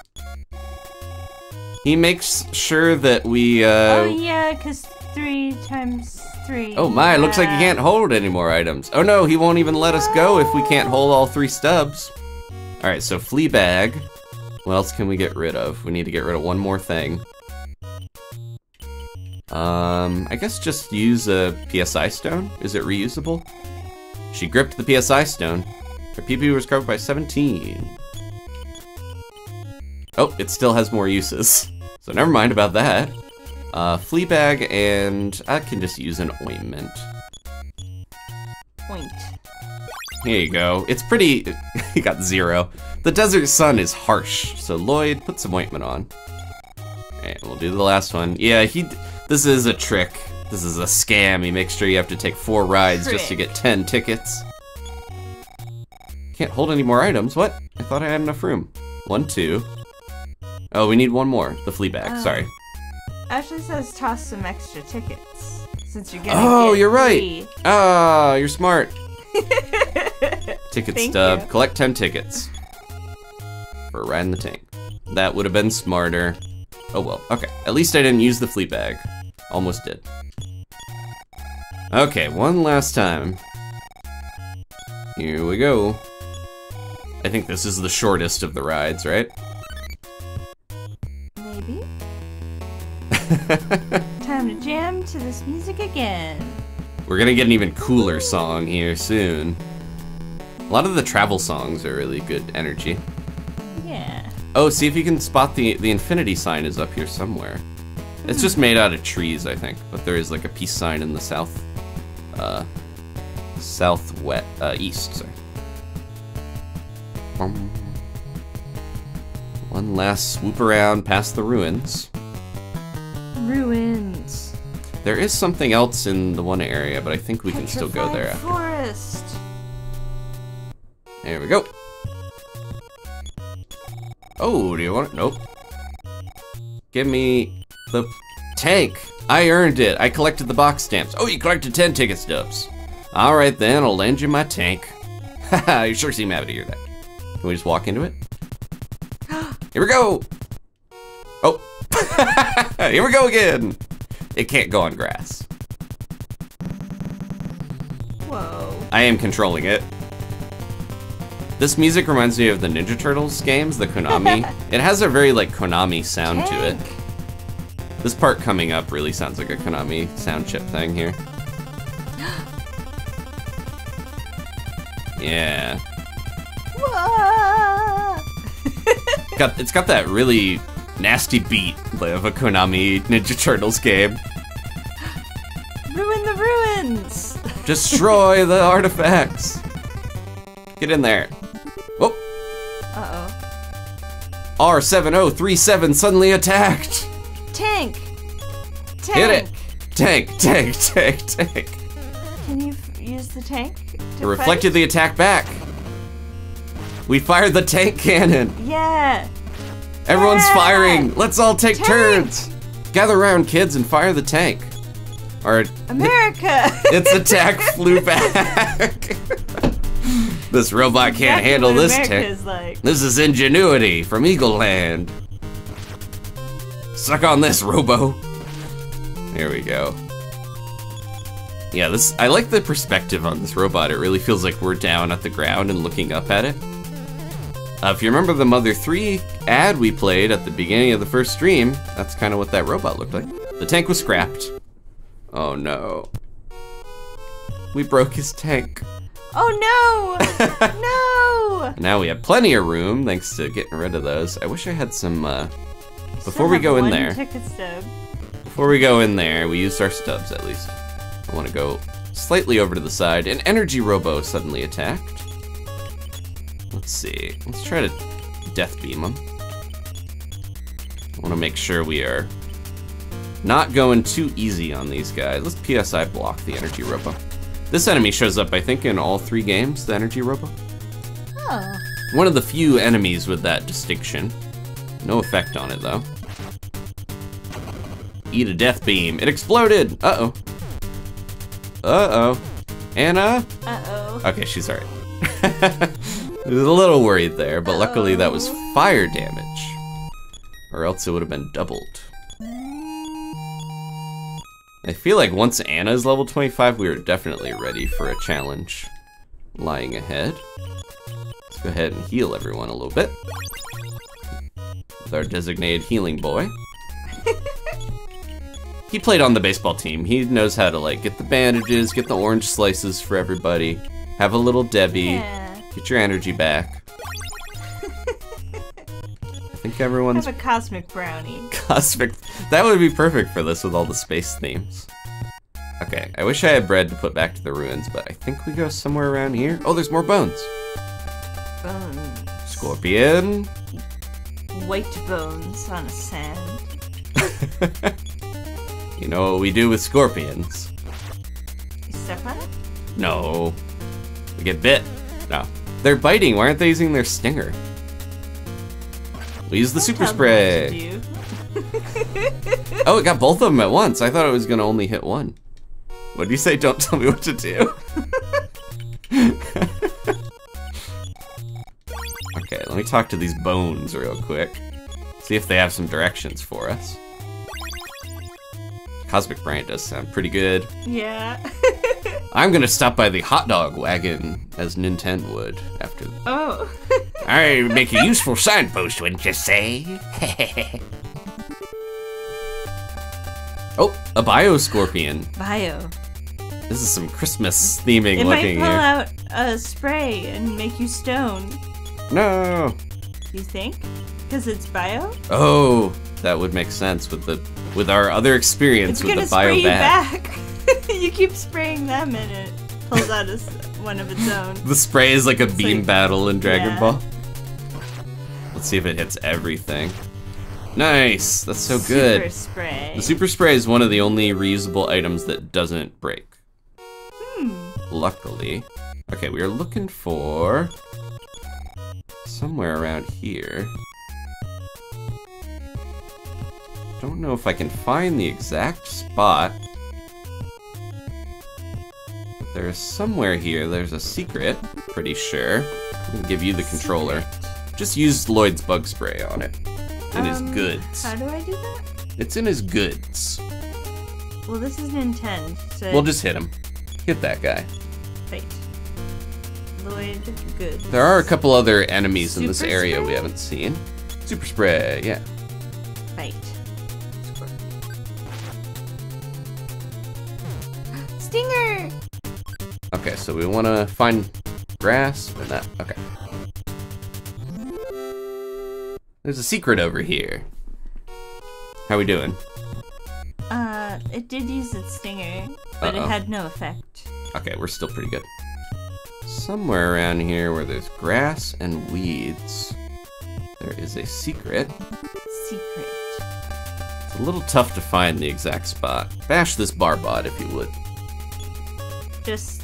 He makes sure that we. Uh... Oh yeah, because three times three. Oh my! Yeah. Looks like he can't hold any more items. Oh no, he won't even let us go if we can't hold all three stubs. All right, so flea bag. What else can we get rid of? We need to get rid of one more thing. Um, I guess just use a P S I stone. Is it reusable? She gripped the P S I stone. Her P P was covered by seventeen. Oh, it still has more uses. So never mind about that. Uh, flea bag, and I can just use an ointment. Oint. Here you go. It's pretty, you got zero. The desert sun is harsh, so Lloyd, put some ointment on. Alright, we'll do the last one. Yeah, he... This is a trick. This is a scam. He makes sure you have to take four rides trick. just to get ten tickets. Can't hold any more items. What? I thought I had enough room. One, two. Oh, we need one more. The flea bag. Uh, Sorry. Ashley says toss some extra tickets since you're getting. Oh, you're right. Ah, oh, you're smart. Ticket Thank stub. You. Collect ten tickets. For riding the tank. That would have been smarter. Oh well, okay. At least I didn't use the flea bag. Almost did. Okay, one last time. Here we go. I think this is the shortest of the rides, right? Maybe. Time to jam to this music again. We're gonna get an even cooler song here soon. A lot of the travel songs are really good energy. Yeah. Oh, see if you can spot the the infinity sign is up here somewhere. It's just made out of trees, I think, but there is like a peace sign in the south, uh, southwest, uh, east. Sorry. Um, one last swoop around past the ruins. Ruins. There is something else in the one area, but I think we can still go there after. Forest. There we go. Oh, do you want it? Nope. Give me the tank. I earned it. I collected the box stamps. Oh, you collected ten ticket stubs. All right, then. I'll lend you my tank. Haha, you sure seem happy to hear that. Can we just walk into it? Here we go. Oh. Here we go again. It can't go on grass. Whoa. I am controlling it. This music reminds me of the Ninja Turtles games, the Konami. It has a very like Konami sound Tank. to it. This part coming up really sounds like a Konami sound chip thing here. Yeah. got, it's got that really nasty beat of a Konami Ninja Turtles game. Ruin the ruins! Destroy the artifacts! Get in there. Uh-oh. R seven oh three seven suddenly attacked! Tank! Tank! Hit it! Tank, tank, tank, tank. Can you f use the tank to It reflected fight? the attack back. We fired the tank cannon. Yeah! Everyone's yeah. firing! Let's all take tank. turns! Gather around, kids, and fire the tank. Or America! Its attack flew back. This robot can't exactly handle this tank. Like. This is ingenuity from Eagle Land. Suck on this, Robo. There we go. Yeah, this. I like the perspective on this robot. It really feels like we're down at the ground and looking up at it. Uh, if you remember the Mother three ad we played at the beginning of the first stream, that's kind of what that robot looked like. The tank was scrapped. Oh no. We broke his tank. Oh no! No! Now we have plenty of room thanks to getting rid of those. I wish I had some, uh... Before we go in there... Before we go in there, we used our stubs at least. I want to go slightly over to the side. An energy robo suddenly attacked. Let's see. Let's try to death beam him. I want to make sure we are not going too easy on these guys. Let's P S I block the energy robo. This enemy shows up, I think, in all three games, the energy robo. Oh. One of the few enemies with that distinction. No effect on it, though. Eat a death beam. It exploded! Uh-oh. Uh-oh. Anna? Uh-oh. Okay, she's all right. I was a little worried there, but uh-oh. Luckily that was fire damage. Or else it would have been doubled. I feel like once Anna's level twenty-five, we are definitely ready for a challenge lying ahead. Let's go ahead and heal everyone a little bit. With our designated healing boy. He played on the baseball team. He knows how to like get the bandages, get the orange slices for everybody, have a little Debbie, yeah. Get your energy back. I think everyone's... Have a cosmic brownie. Cosmic... That would be perfect for this with all the space themes. Okay, I wish I had bread to put back to the ruins, but I think we go somewhere around here. Oh, there's more bones. Bones. Scorpion. White bones on a sand. You know what we do with scorpions. You step on it? No. We get bit. No. They're biting. Why aren't they using their stinger? We use the super spray. Oh, it got both of them at once. I thought it was gonna only hit one. What do you say? Don't tell me what to do. Okay, let me talk to these bones real quick. See if they have some directions for us. Cosmic Bryant does sound pretty good. Yeah. I'm gonna stop by the hot dog wagon, as Ninten would, after... Oh. I make a useful signpost, wouldn't you say? Oh, a bio scorpion. Bio. This is some Christmas theming it looking here. It might pull here. Out a spray and make you stone. No. You think? Because it's bio? Oh, that would make sense with the with our other experience it's with the bio bat. It's gonna spray you back. You keep spraying them and it pulls out a, one of its own. The spray is like a it's beam like, battle in Dragon yeah. Ball. Let's see if it hits everything. Nice! That's so super good. Super spray. The super spray is one of the only reusable items that doesn't break. Hmm. Luckily. Okay, we are looking for... somewhere around here. Don't know if I can find the exact spot. There's somewhere here, there's a secret, pretty sure. I'm gonna give you the controller. Just use Lloyd's bug spray on it. In um, his goods. How do I do that? It's in his goods. Well, this is Nintendo, so... We'll just hit him. Hit that guy. Wait. Lloyd goods. There are a couple other enemies Super in this area spray? We haven't seen. Super spray, yeah. Fight. Stinger! Okay, so we want to find grass or not. Okay. There's a secret over here. How we doing? Uh, it did use its stinger, but uh-oh. It had no effect. Okay, we're still pretty good. Somewhere around here where there's grass and weeds, there is a secret. Secret. It's a little tough to find the exact spot. Bash this barbot if you would. Just...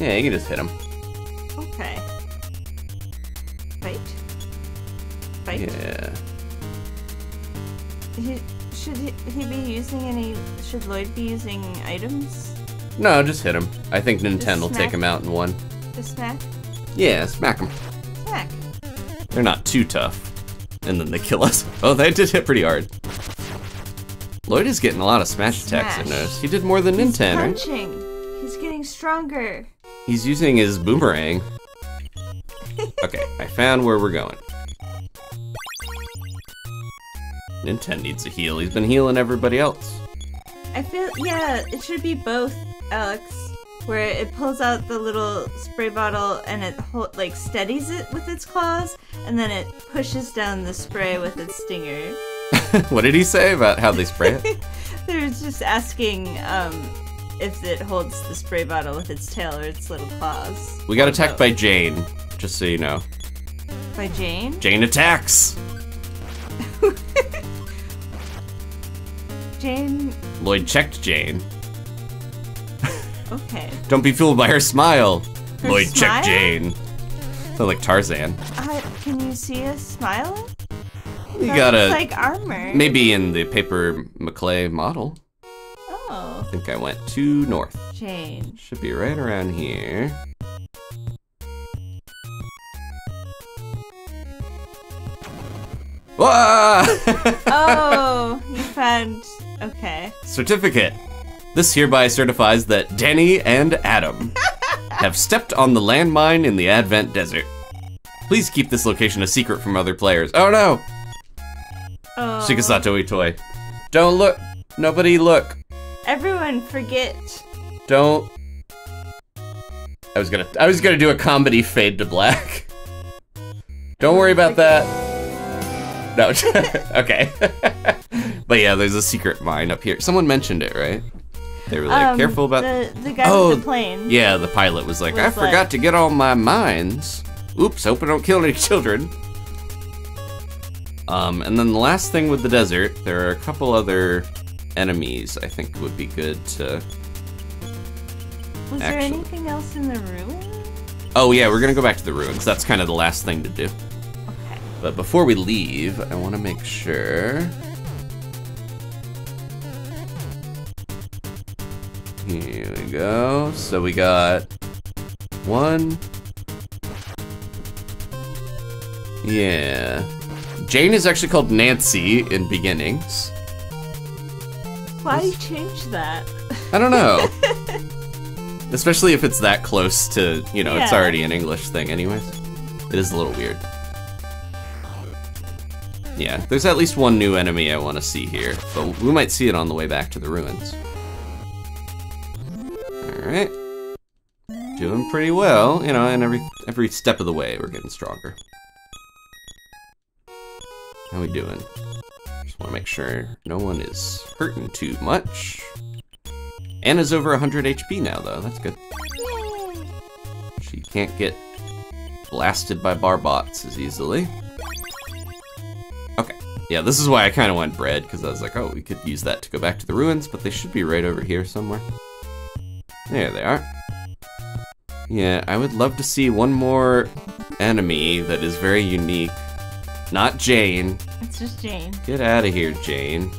Yeah, you can just hit him. Okay. Fight. Fight. Yeah. He, should he, he be using any... Should Lloyd be using items? No, just hit him. I think Nintendo will take him out in one. Just smack? Yeah, smack him. Smack. They're not too tough. And then they kill us. Oh, they did hit pretty hard. Lloyd is getting a lot of smash, smash. attacks, I noticed. He did more than He's Nintendo. Punching. He's getting stronger. He's using his boomerang. Okay, I found where we're going. Nintendo needs a heal. He's been healing everybody else. I feel, yeah, it should be both, Alex, where it pulls out the little spray bottle and it hold, like steadies it with its claws, and then it pushes down the spray with its stinger. What did he say about how they spray it? They were just asking um, if it holds the spray bottle with its tail or its little claws. We got attacked by Jane, just so you know. By Jane? Jane attacks! Jane... Lloyd checked Jane. Okay. Don't be fooled by her smile. Her Lloyd smile? Checked Jane. Sounds like Tarzan. Uh, can you see us smiling? We got a... like armor. Maybe in the Paper Clay model. Oh. I think I went to north. Jane. Should be right around here. Whoa! Oh, you found... Okay. Certificate. This hereby certifies that Denny and Adam have stepped on the landmine in the Advent Desert. Please keep this location a secret from other players. Oh no! Oh. Shikasato Itoi. Don't look. Nobody look. Everyone forget. Don't. I was gonna. I was gonna do a comedy fade to black. Don't worry about that. No. Okay. But yeah, there's a secret mine up here. Someone mentioned it, right? They were like, um, careful about the, the guy oh, with the plane. Yeah, the pilot was like, was I forgot like... to get all my mines. Oops, hope I don't kill any children. Um, and then the last thing with the desert, there are a couple other enemies I think would be good to... Was actually... there anything else in the ruins? Oh yeah, we're gonna go back to the ruins. That's kind of the last thing to do. Okay. But before we leave, I want to make sure... Here we go. So we got one. Yeah. Jane is actually called Nancy in Beginnings. Why do you change that? I don't know. Especially if it's that close to, you know, yeah. It's already an English thing anyways. It is a little weird. Yeah, there's at least one new enemy I want to see here, but we might see it on the way back to the ruins. Alright. Doing pretty well, you know, and every every step of the way we're getting stronger. How we doing? Just want to make sure no one is hurting too much. Anna's over one hundred H P now, though. That's good. She can't get blasted by Barbots as easily. Okay. Yeah, this is why I kind of went bread, because I was like, oh, we could use that to go back to the ruins, but they should be right over here somewhere. There they are. Yeah, I would love to see one more enemy that is very unique. Not Jane. It's just Jane. Get out of here, Jane.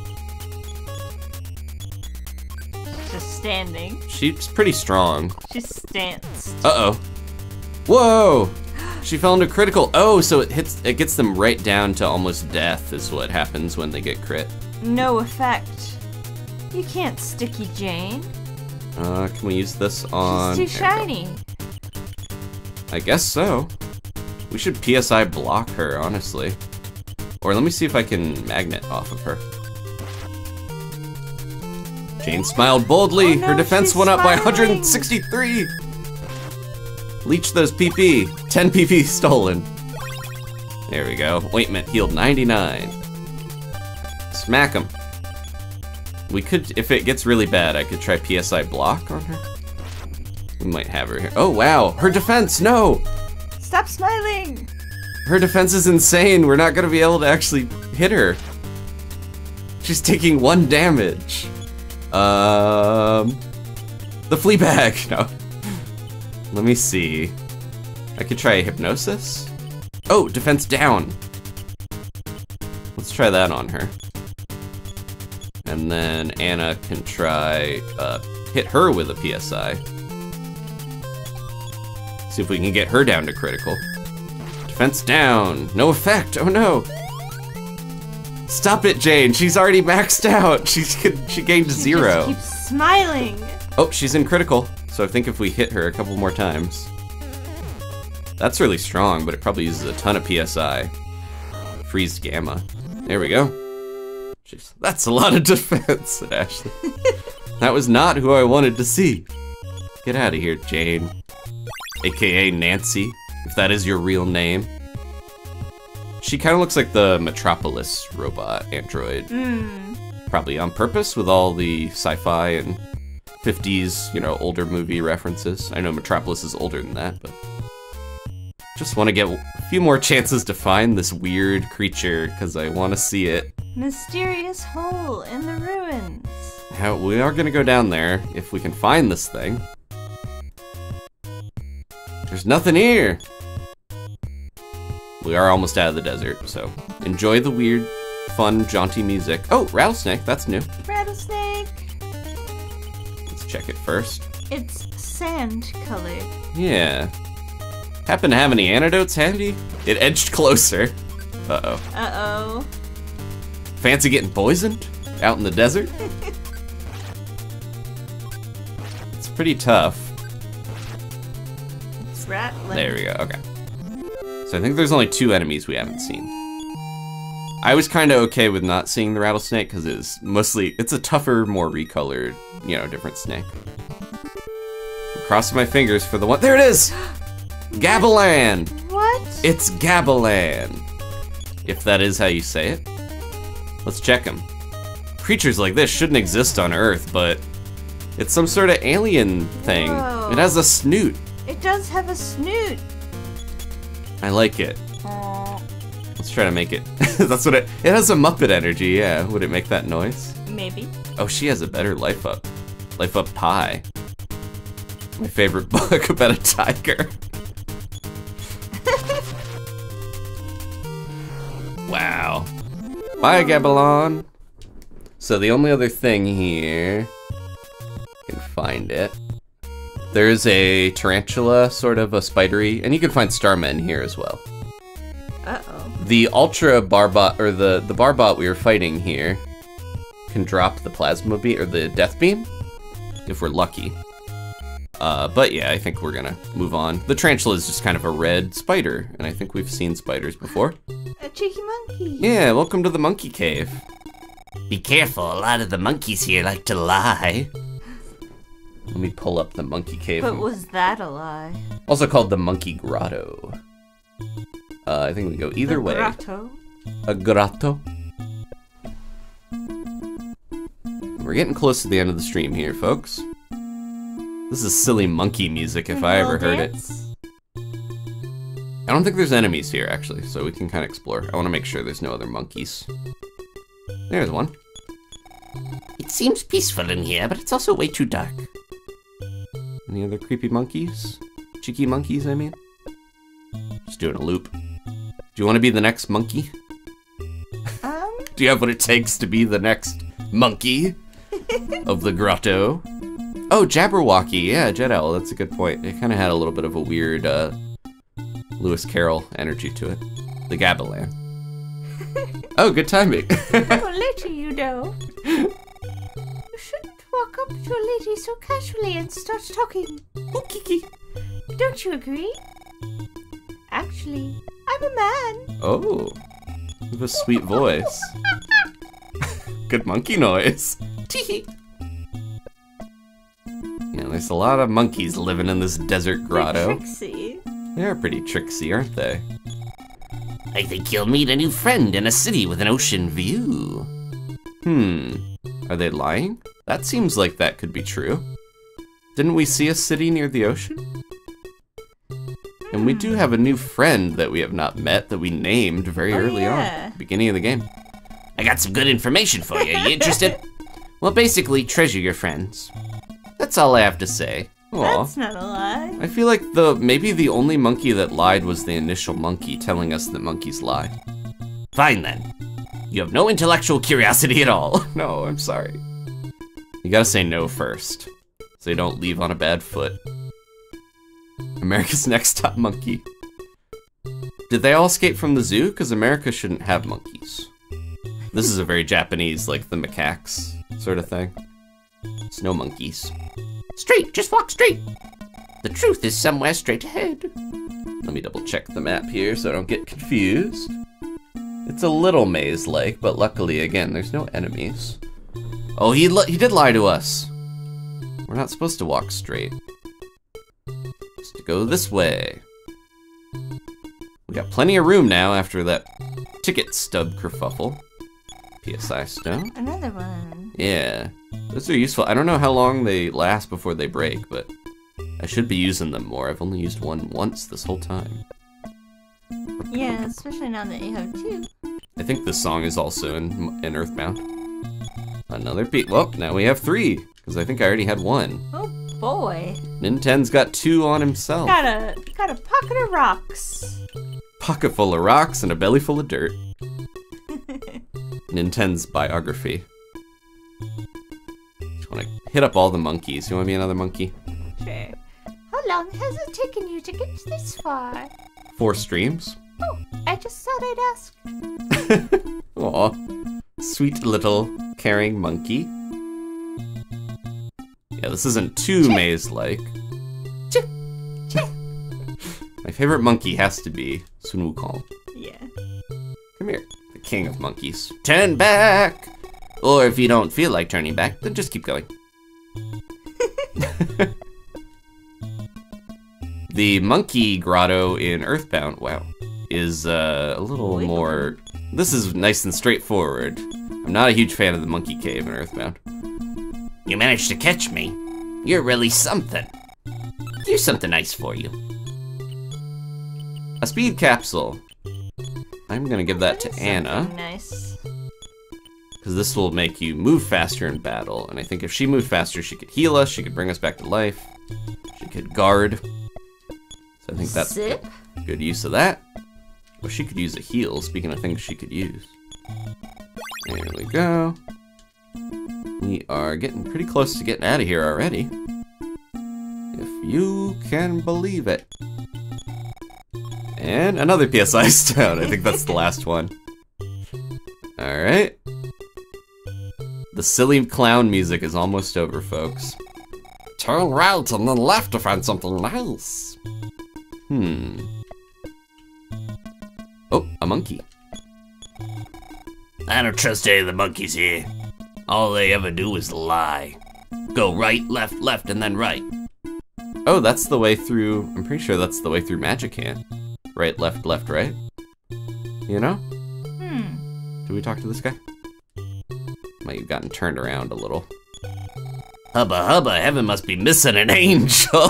Just standing. She's pretty strong. She stanced. Uh-oh. Whoa! She fell into critical. Oh, so it hits. It gets them right down to almost death is what happens when they get crit. No effect. You can't sticky Jane. Uh, can we use this on... She's too shiny. I guess so. We should P S I block her, honestly. Or let me see if I can magnet off of her. Jane smiled boldly. Oh, no, her defense went up smiling. By one hundred sixty-three. Leech those P P. ten P P stolen. There we go. Ointment healed ninety-nine. Smack him. We could, if it gets really bad, I could try P S I block on her. We might have her here. Oh, wow. Her defense, no! Stop smiling! Her defense is insane. We're not going to be able to actually hit her. She's taking one damage. Um, the flea bag. No. Let me see. I could try a hypnosis. Oh, defense down. Let's try that on her. And then Anna can try, uh, hit her with a P S I. See if we can get her down to critical. Defense down. No effect. Oh no. Stop it, Jane. She's already maxed out. She's, she gained she zero. Just keeps smiling. Oh, she's in critical. So I think if we hit her a couple more times. That's really strong, but it probably uses a ton of P S I. Freeze gamma. There we go. Jeez, that's a lot of defense, said Ashley. That was not who I wanted to see. Get out of here, Jane. A K A Nancy, if that is your real name. She kind of looks like the Metropolis robot android. Mm. Probably on purpose with all the sci-fi and fifties, you know, older movie references. I know Metropolis is older than that, but... Just want to get a few more chances to find this weird creature, because I want to see it. Mysterious hole in the ruins. Now, we are going to go down there if we can find this thing. There's nothing here. We are almost out of the desert, so enjoy the weird, fun, jaunty music. Oh, rattlesnake, that's new. Rattlesnake. Let's check it first. It's sand colored. Yeah. Happen to have any antidotes handy? It edged closer. Uh-oh. Uh-oh. Fancy getting poisoned out in the desert? It's pretty tough. It's rattling. There we go, okay. So I think there's only two enemies we haven't seen. I was kind of okay with not seeing the rattlesnake because it's mostly, it's a tougher, more recolored, you know, different snake. I'm crossing my fingers for the one, there it is! Gabilan! What? It's Gabilan. If that is how you say it. Let's check him. Creatures like this shouldn't exist on Earth, but it's some sort of alien thing. Whoa. It has a snoot. It does have a snoot. I like it. Aww. Let's try to make it. That's what it... It has a Muppet energy, yeah. Would it make that noise? Maybe. Oh, she has a better Life Up. Life Up Pie. My favorite book about a tiger. Wow. Bye, Gabilan. So the only other thing here... I can find it. There's a tarantula, sort of a spidery, and you can find Starman here as well. Uh-oh. The Ultra Barbot, or the, the Barbot we were fighting here, can drop the Plasma Beam, or the Death Beam, if we're lucky. Uh, but yeah, I think we're gonna move on. The tarantula is just kind of a red spider, and I think we've seen spiders before. A cheeky monkey! Yeah, welcome to the monkey cave. Be careful, a lot of the monkeys here like to lie. Let me pull up the monkey cave. But was that a lie? Also called the monkey grotto. Uh, I think we go either way. Grotto. A grotto. We're getting close to the end of the stream here, folks. This is silly monkey music if I ever heard it. I don't think there's enemies here, actually, so we can kind of explore. I want to make sure there's no other monkeys. There's one. It seems peaceful in here, but it's also way too dark. Any other creepy monkeys? Cheeky monkeys, I mean? Just doing a loop. Do you want to be the next monkey? Um. Do you have what it takes to be the next monkey of the grotto? Oh, Jabberwocky, yeah, Jet Owl, that's a good point. It kind of had a little bit of a weird uh, Lewis Carroll energy to it. The Gabilan. Oh, good timing. Oh, later, you know. Walk up to a lady so casually and start talking. Oh, Kiki. Don't you agree? Actually, I'm a man. Oh, you have a sweet voice. Good monkey noise. Teehee. Yeah, there's a lot of monkeys living in this desert grotto. They're tricksy. They're pretty tricksy, aren't they? I think you'll meet a new friend in a city with an ocean view. Hmm. Are they lying? That seems like that could be true. Didn't we see a city near the ocean? And we do have a new friend that we have not met that we named very oh, early yeah. on, at the beginning of the game. I got some good information for you. You interested? Well, basically, treasure your friends. That's all I have to say. Aww. That's not a lie. I feel like the maybe the only monkey that lied was the initial monkey telling us that monkeys lie. Fine then. You have no intellectual curiosity at all. No, I'm sorry. You gotta say no first, so you don't leave on a bad foot. America's Next Top Monkey. Did they all escape from the zoo? Because America shouldn't have monkeys. This is a very Japanese, like the macaques sort of thing. It's no monkeys. Straight, just walk straight. The truth is somewhere straight ahead. Let me double check the map here so I don't get confused. It's a little maze-like, but luckily, again, there's no enemies. Oh, he li- he did lie to us. We're not supposed to walk straight. Just to go this way. We got plenty of room now after that ticket stub kerfuffle. P S I stone. Another one. Yeah. Those are useful. I don't know how long they last before they break, but I should be using them more. I've only used one once this whole time. Yeah, especially now that you have two. I think this song is also in, in Earthbound. Another beat. Well, now we have three, because I think I already had one. Oh boy. Nintendo's got two on himself. Got a, got a pocket of rocks. Pocket full of rocks and a belly full of dirt. Nintendo's biography. Just want to hit up all the monkeys. You want to be another monkey? Sure. How long has it taken you to get this far? Four streams. Oh, I just thought I'd ask. Aw, sweet little caring monkey. Yeah, this isn't too maze-like. My favorite monkey has to be Sun Wukong. Yeah. Come here, the king of monkeys. Turn back! Or if you don't feel like turning back, then just keep going. The monkey grotto in Earthbound, wow, is uh, a little Wait. more... This is nice and straightforward. I'm not a huge fan of the monkey cave in Earthbound. You managed to catch me. You're really something. Here's something nice for you. A speed capsule. I'm gonna give that, that to Anna. Nice. Because this will make you move faster in battle, and I think if she moved faster, she could heal us, she could bring us back to life, she could guard. So I think that's Zip. good use of that. Well, she could use a heal, speaking of things she could use. There we go. We are getting pretty close to getting out of here already. If you can believe it. And another P S I stone. I think that's the last one. Alright. The silly clown music is almost over, folks. Turn right and then left to find something nice. Hmm. Oh, a monkey. I don't trust any of the monkeys here. All they ever do is lie. Go right, left, left, and then right. Oh, that's the way through... I'm pretty sure that's the way through Magicant. Right, left, left, right. You know? Hmm. Did we talk to this guy? Might have gotten turned around a little. Hubba hubba, heaven must be missing an angel.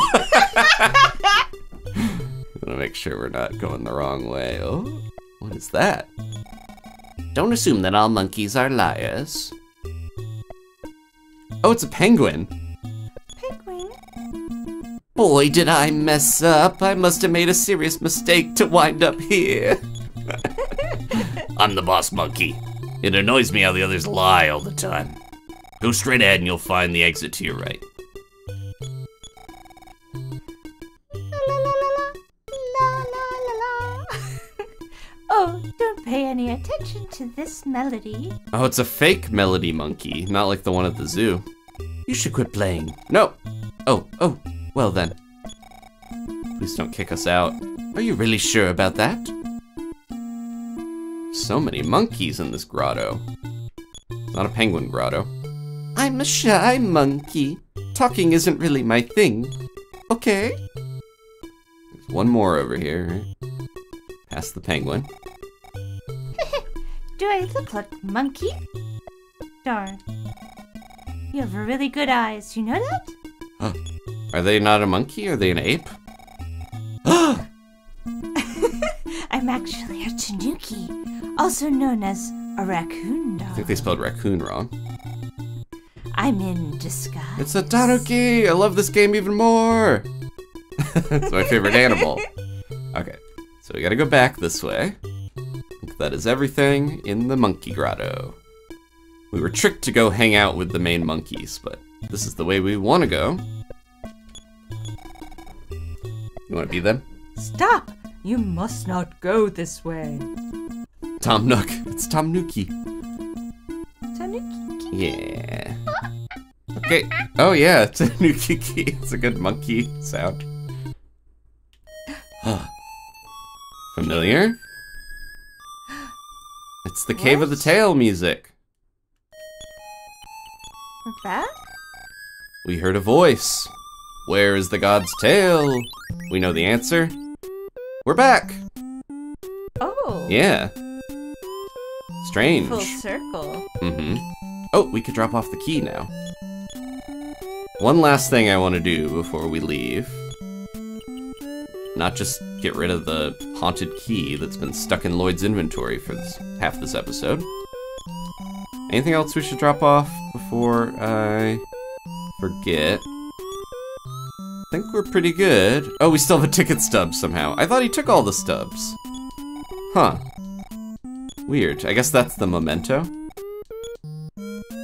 I'm gonna make sure we're not going the wrong way. Oh, what is that? Don't assume that all monkeys are liars. Oh, it's a penguin. Penguin? Boy, did I mess up. I must have made a serious mistake to wind up here. I'm the boss monkey. It annoys me how the others lie all the time. Go straight ahead and you'll find the exit to your right. Oh, don't pay any attention to this melody. Oh, it's a fake melody monkey, not like the one at the zoo. You should quit playing. No! Oh, oh, well then. Please don't kick us out. Are you really sure about that? So many monkeys in this grotto. It's not a penguin grotto. I'm a shy monkey. Talking isn't really my thing. Okay? There's one more over here. Past the penguin. Do I look like a monkey? Darn. You have really good eyes, you know that? Huh. Are they not a monkey? Are they an ape? I'm actually a Tanuki, also known as a raccoon dog. I think they spelled raccoon wrong. I'm in disguise. It's a Tanuki! I love this game even more! It's my favorite animal. Okay, so we gotta go back this way. That is everything in the monkey grotto. We were tricked to go hang out with the main monkeys, but this is the way we want to go. You want to be them? Stop! You must not go this way. Tom Nook. It's Tom Nookie. Tanuki. Yeah. Okay. Oh yeah, Tanuki. It's a good monkey sound. Familiar? It's the what? Cave of the Tail music. We're back? We heard a voice. Where is the god's tail? We know the answer. We're back. Oh. Yeah. Strange. Full circle. Mm-hmm. Oh, we could drop off the key now. One last thing I want to do before we leave. Not just get rid of the haunted key that's been stuck in Lloyd's inventory for this, half this episode. Anything else we should drop off before I forget? I think we're pretty good. Oh, we still have a ticket stub somehow. I thought he took all the stubs. Huh. Weird. I guess that's the memento.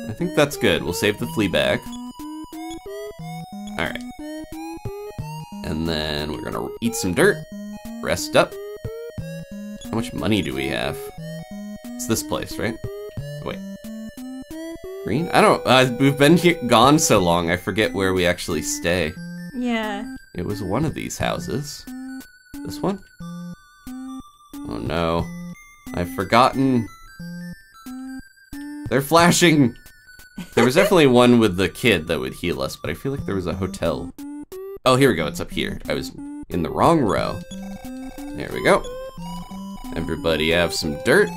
I think that's good. We'll save the flea bag. Alright. And then we're gonna eat some dirt. Rest up. How much money do we have? It's this place, right? Wait. Green? I don't... Uh, we've been here, gone so long, I forget where we actually stay. Yeah. It was one of these houses. This one? Oh no. I've forgotten. They're flashing! There was definitely one with the kid that would heal us, but I feel like there was a hotel. Oh, here we go, it's up here. I was in the wrong row. There we go. Everybody have some dirt.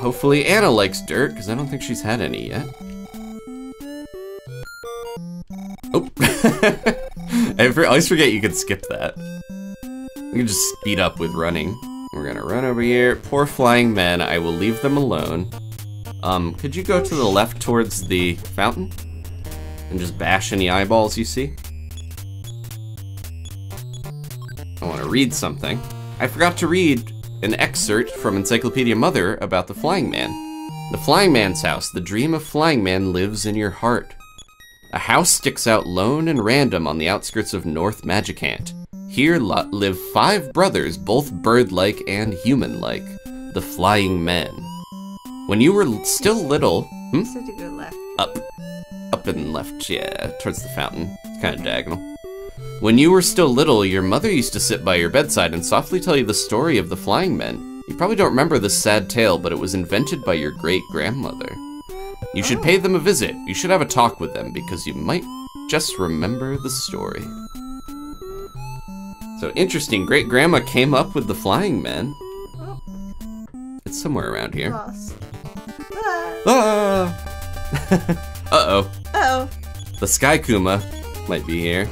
Hopefully Anna likes dirt, because I don't think she's had any yet. Oh. I always forget you can skip that. We can just speed up with running. We're gonna run over here. Poor flying men, I will leave them alone. Um, could you go to the left towards the fountain? And just bash any eyeballs you see? I wanna read something. I forgot to read an excerpt from Encyclopedia Mother about the Flying Man. The Flying Man's house, the dream of Flying Man lives in your heart. A house sticks out lone and random on the outskirts of North Magicant. Here live five brothers, both bird-like and human-like, the Flying Men. When you were still little... Hmm? So to go left. Up. Up and left, yeah, towards the fountain. It's kind of diagonal. When you were still little, your mother used to sit by your bedside and softly tell you the story of the Flying Men. You probably don't remember this sad tale, but it was invented by your great-grandmother. You should oh. pay them a visit. You should have a talk with them, because you might just remember the story. So interesting, great-grandma came up with the Flying Men. Oh. It's somewhere around here. Lost. Ah! Uh-oh. Uh-oh. The Sky Kuma might be here.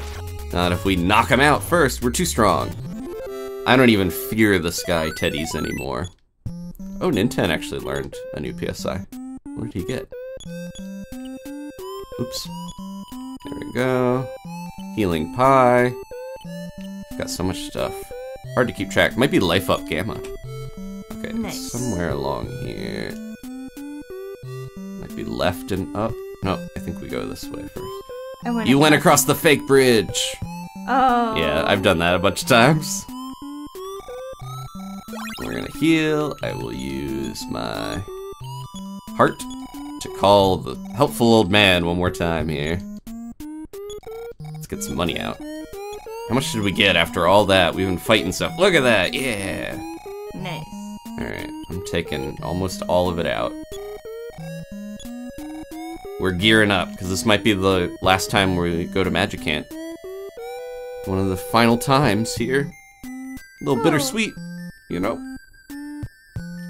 Not if we knock him out first, we're too strong. I don't even fear the Sky Teddies anymore. Oh, Ninten actually learned a new P S I. What did he get? Oops. There we go. Healing Pie. Got so much stuff. Hard to keep track. Might be Life Up Gamma. Okay, nice. Somewhere along here. Might be left and up. No, I think we go this way first. I went you across. went across the fake bridge! Oh. Yeah, I've done that a bunch of times. We're gonna heal. I will use my heart to call the helpful old man one more time here. Let's get some money out. How much did we get after all that? We've been fighting stuff. Look at that, yeah! Nice. Alright, I'm taking almost all of it out. We're gearing up, because this might be the last time we go to Magicant. One of the final times here. A little oh. bittersweet, you know?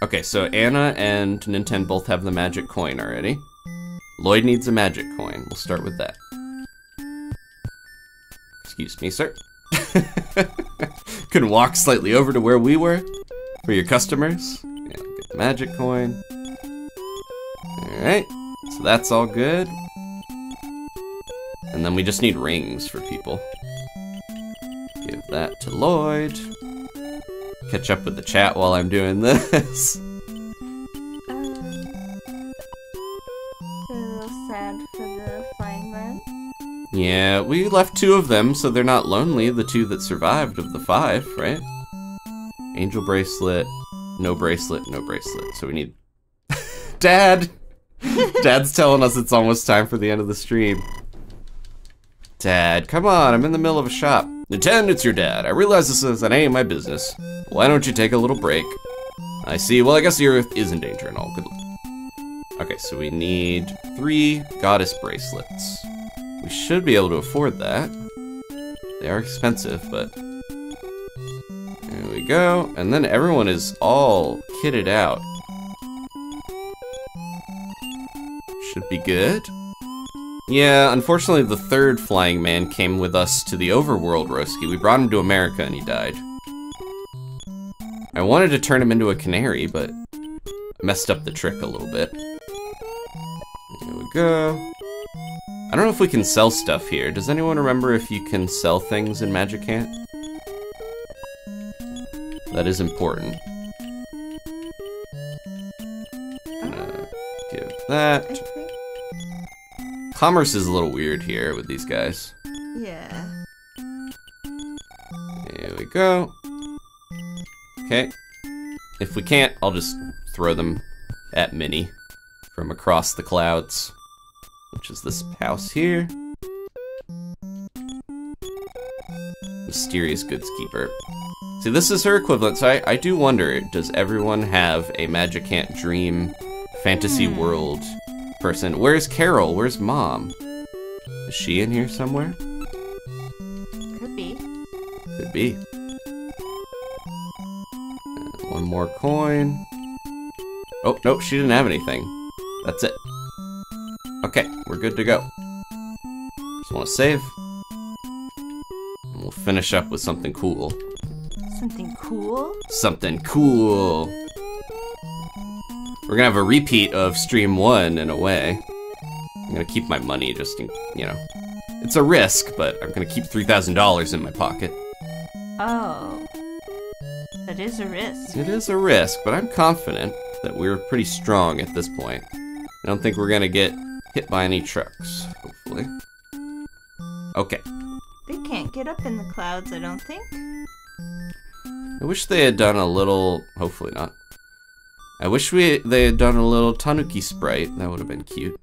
Okay, so Anna and Ninten both have the magic coin already. Lloyd needs a magic coin, we'll start with that. Excuse me, sir. Can walk slightly over to where we were for your customers. Yeah, get the magic coin. Alright, so that's all good. And then we just need rings for people. Give that to Lloyd. Catch up with the chat while I'm doing this. Yeah, we left two of them, so they're not lonely, the two that survived of the five, right? Angel bracelet, no bracelet, no bracelet. So we need... Dad! Dad's telling us it's almost time for the end of the stream. Dad, come on, I'm in the middle of a shop. Ninten, it's your dad. I realize this is an ain't my business. Why don't you take a little break? I see. Well, I guess the Earth is in danger and all. Good luck. Okay, so we need three goddess bracelets. We should be able to afford that. They are expensive, but... There we go. And then everyone is all kitted out. Should be good. Yeah, unfortunately the third Flying Man came with us to the overworld, Roski. We brought him to America and he died. I wanted to turn him into a canary, but I messed up the trick a little bit. There we go. I don't know if we can sell stuff here. Does anyone remember if you can sell things in Magicant? That is important. Uh, give that. Commerce is a little weird here with these guys. Yeah. There we go. Okay. If we can't, I'll just throw them at Minnie from across the clouds. Which is this house here. Mysterious goods keeper. See, this is her equivalent, so I, I do wonder, does everyone have a Magicant dream fantasy mm. world person? Where's Carol? Where's Mom? Is she in here somewhere? Could be. Could be. And one more coin. Oh, nope, she didn't have anything. That's it. Okay, we're good to go. Just want to save. And we'll finish up with something cool. Something cool? Something cool! We're gonna have a repeat of stream one in a way. I'm gonna keep my money just in, you know. It's a risk, but I'm gonna keep three thousand dollars in my pocket. Oh. That is a risk. It is a risk, but I'm confident that we're pretty strong at this point. I don't think we're gonna get hit by any trucks, hopefully. Okay. They can't get up in the clouds, I don't think. I wish they had done a little... hopefully not. I wish we they had done a little Tanuki sprite. That would have been cute.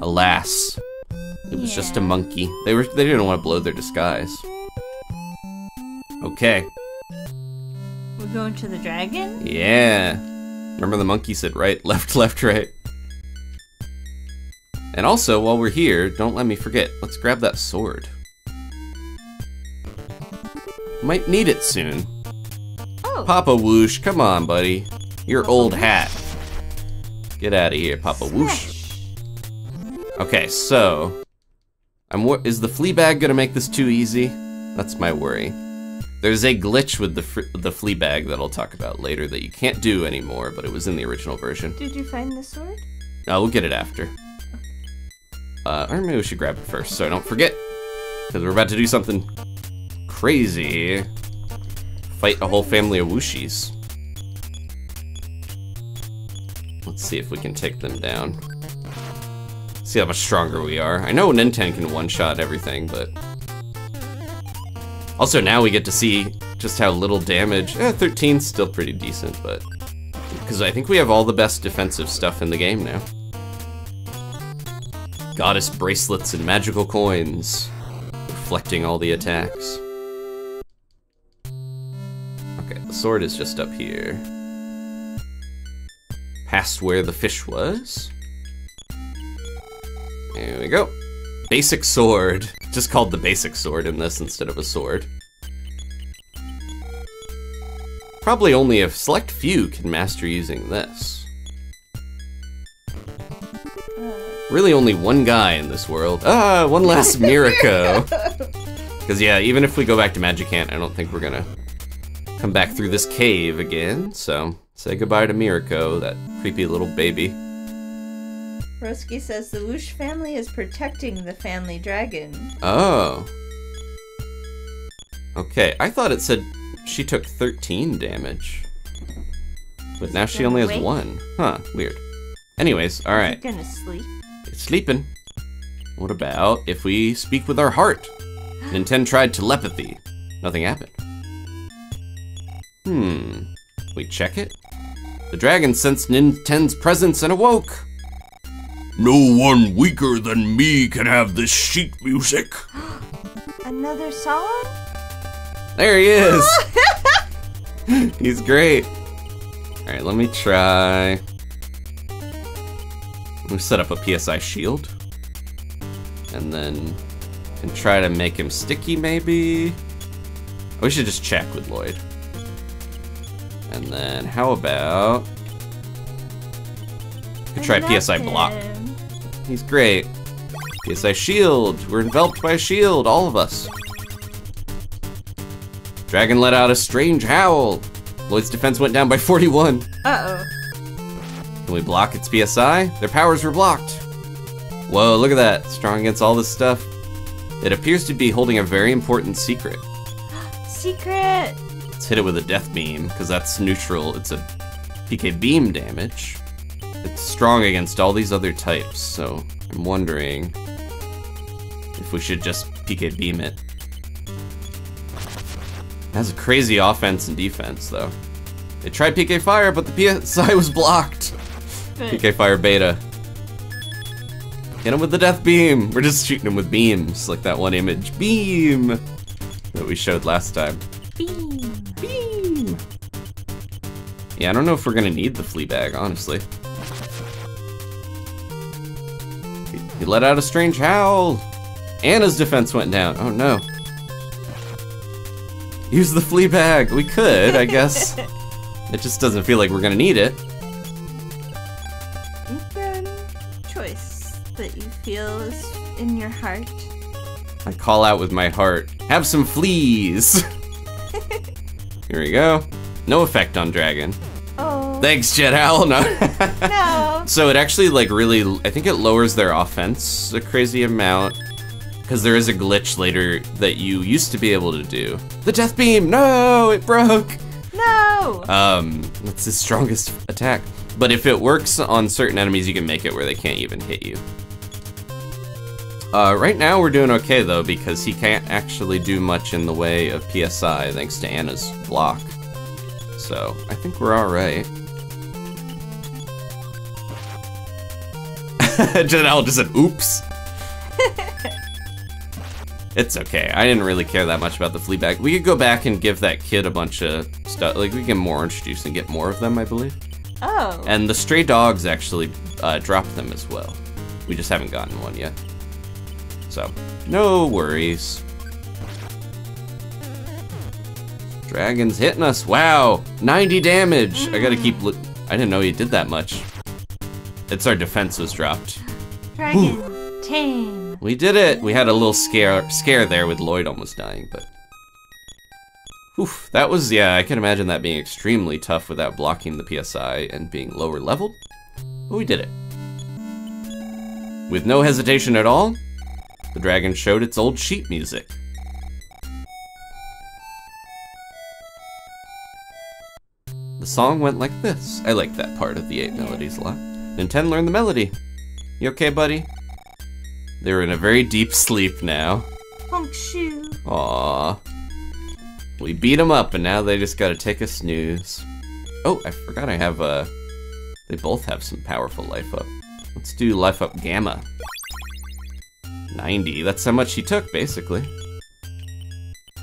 Alas. It was yeah. just a monkey. They were they didn't want to blow their disguise. Okay. We're going to the dragon? Yeah. Remember the monkey said right, left, left, right. And also, while we're here, don't let me forget, let's grab that sword. Might need it soon. Oh. Papa Woosh, come on, buddy. Your Papa old Woosh. Hat. Get out of here, Papa Woosh. Okay, so... I'm is the flea bag gonna make this too easy? That's my worry. There's a glitch with the, fr the flea bag that I'll talk about later that you can't do anymore, but it was in the original version. Did you find the sword? No, we'll get it after. Uh, or maybe we should grab it first, so don't forget. Because we're about to do something crazy. Fight a whole family of Wooshis. Let's see if we can take them down. See how much stronger we are. I know Ninten can one-shot everything, but... Also, now we get to see just how little damage... Eh, thirteen's still pretty decent, but... Because I think we have all the best defensive stuff in the game now. Goddess bracelets and magical coins, reflecting all the attacks. Okay, the sword is just up here. Past where the fish was. There we go. Basic sword. Just called the basic sword in this instead of a sword. Probably only a select few can master using this. Really only one guy in this world. Ah, one last Miracle. Because yeah, even if we go back to Magicant, I don't think we're gonna come back through this cave again. So, say goodbye to Miracle, that creepy little baby. Roski says the Woosh family is protecting the family dragon. Oh. Okay, I thought it said she took thirteen damage. But now she only has one. Huh, weird. Anyways, alright. You're gonna sleep. It's sleeping. What about if we speak with our heart? Ninten tried telepathy. Nothing happened. Hmm. We check it? The dragon sensed Ninten's presence and awoke. No one weaker than me can have this sheet music. An Another song? There he is! He's great. Alright, let me try. We'll set up a P S I shield. And then and try to make him sticky, maybe? We should just check with Lloyd. And then how about we try P S I block. He's great. P S I shield. We're enveloped by a shield, all of us. Dragon let out a strange howl. Lloyd's defense went down by forty-one. Uh-oh. Can we block its P S I? Their powers were blocked. Whoa, look at that. Strong against all this stuff. It appears to be holding a very important secret. Secret! Let's hit it with a death beam, because that's neutral. It's a P K beam damage. It's strong against all these other types, so I'm wondering if we should just P K beam it. It has a crazy offense and defense, though. It tried P K fire, but the P S I was blocked. Good. P K fire beta. Hit him with the death beam. We're just shooting him with beams, like that one image beam that we showed last time. Beam. Beam. Yeah, I don't know if we're gonna need the flea bag, honestly. He let out a strange howl. Anna's defense went down. Oh no. Use the flea bag. We could, I guess. It just doesn't feel like we're gonna need it. Is there any choice that you feel is in your heart? I call out with my heart. Have some fleas. Here we go. No effect on dragon. Oh. Thanks, Jet Owl. No. No. So it actually like really, I think it lowers their offense a crazy amount. Because there is a glitch later that you used to be able to do. The death beam, no, it broke. No. Um, it's his strongest attack. But if it works on certain enemies, you can make it where they can't even hit you. Uh, right now we're doing okay though, because he can't actually do much in the way of P S I thanks to Anna's block. So I think we're all right. Janelle just said, oops. It's okay. I didn't really care that much about the flea bag. We could go back and give that kid a bunch of stuff. Like, we can get more orange juice and get more of them, I believe. Oh. And the stray dogs actually uh, dropped them as well. We just haven't gotten one yet. So, no worries. Dragon's hitting us. Wow. ninety damage. Mm. I gotta keep look. I didn't know he did that much. It's our defense was dropped. Dragon. Ooh. Tame. We did it! We had a little scare scare there with Lloyd almost dying, but... Oof, that was, yeah, I can imagine that being extremely tough without blocking the P S I and being lower leveled, but we did it. With no hesitation at all, the dragon showed its old sheet music. The song went like this. I like that part of the eight melodies a lot. Ninten learned the melody. You okay, buddy? They're in a very deep sleep now. Hausu. Aww. We beat them up and now they just gotta take a snooze. Oh, I forgot I have a... They both have some powerful life up. Let's do life up gamma. ninety, that's how much he took, basically.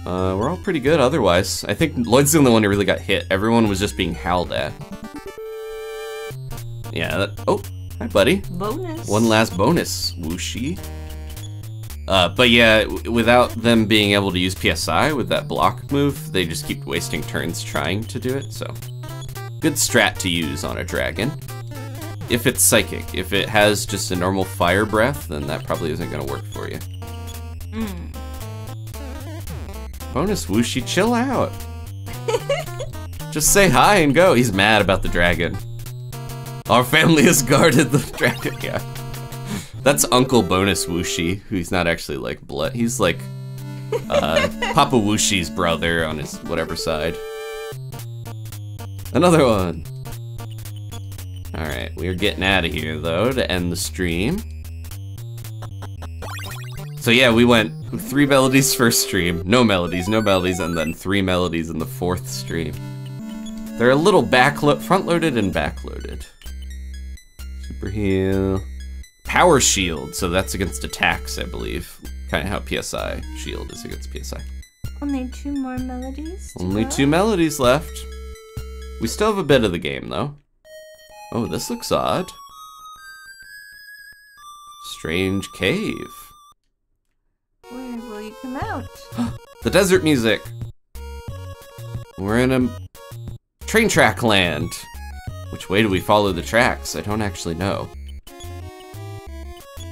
Uh, we're all pretty good otherwise. I think Lloyd's the only one who really got hit. Everyone was just being howled at. Yeah, that... Oh! Hi, buddy. Bonus. One last bonus, Wooshi. Uh, but yeah, w without them being able to use P S I with that block move, they just keep wasting turns trying to do it, so. Good strat to use on a dragon. If it's psychic. If it has just a normal fire breath, then that probably isn't gonna work for you. Mm. Bonus Wooshi, chill out. Just say hi and go. He's mad about the dragon. Our family has guarded the dragon. Yeah. That's Uncle Bonus Wooshi, who's not actually like blood. He's like uh, Papa Wooshi's brother on his whatever side. Another one. All right, we're getting out of here though to end the stream. So yeah, we went three melodies first stream, no melodies, no melodies, and then three melodies in the fourth stream. They're a little backlo- front-loaded and backloaded. Super heal. Power shield, so that's against attacks, I believe. kind of how P S I shield is against P S I. Only two more melodies? Only two melodies left. We still have a bit of the game, though. Oh, this looks odd. Strange cave. Where will you come out? The desert music! We're in a train track land. Which way do we follow the tracks? I don't actually know.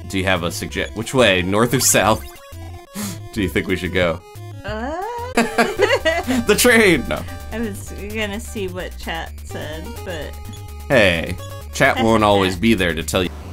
Do you have a suggest? Which way, north or south? Do you think we should go? Uh... the train! No. I was gonna see what chat said, but... Hey, chat won't always be there to tell you.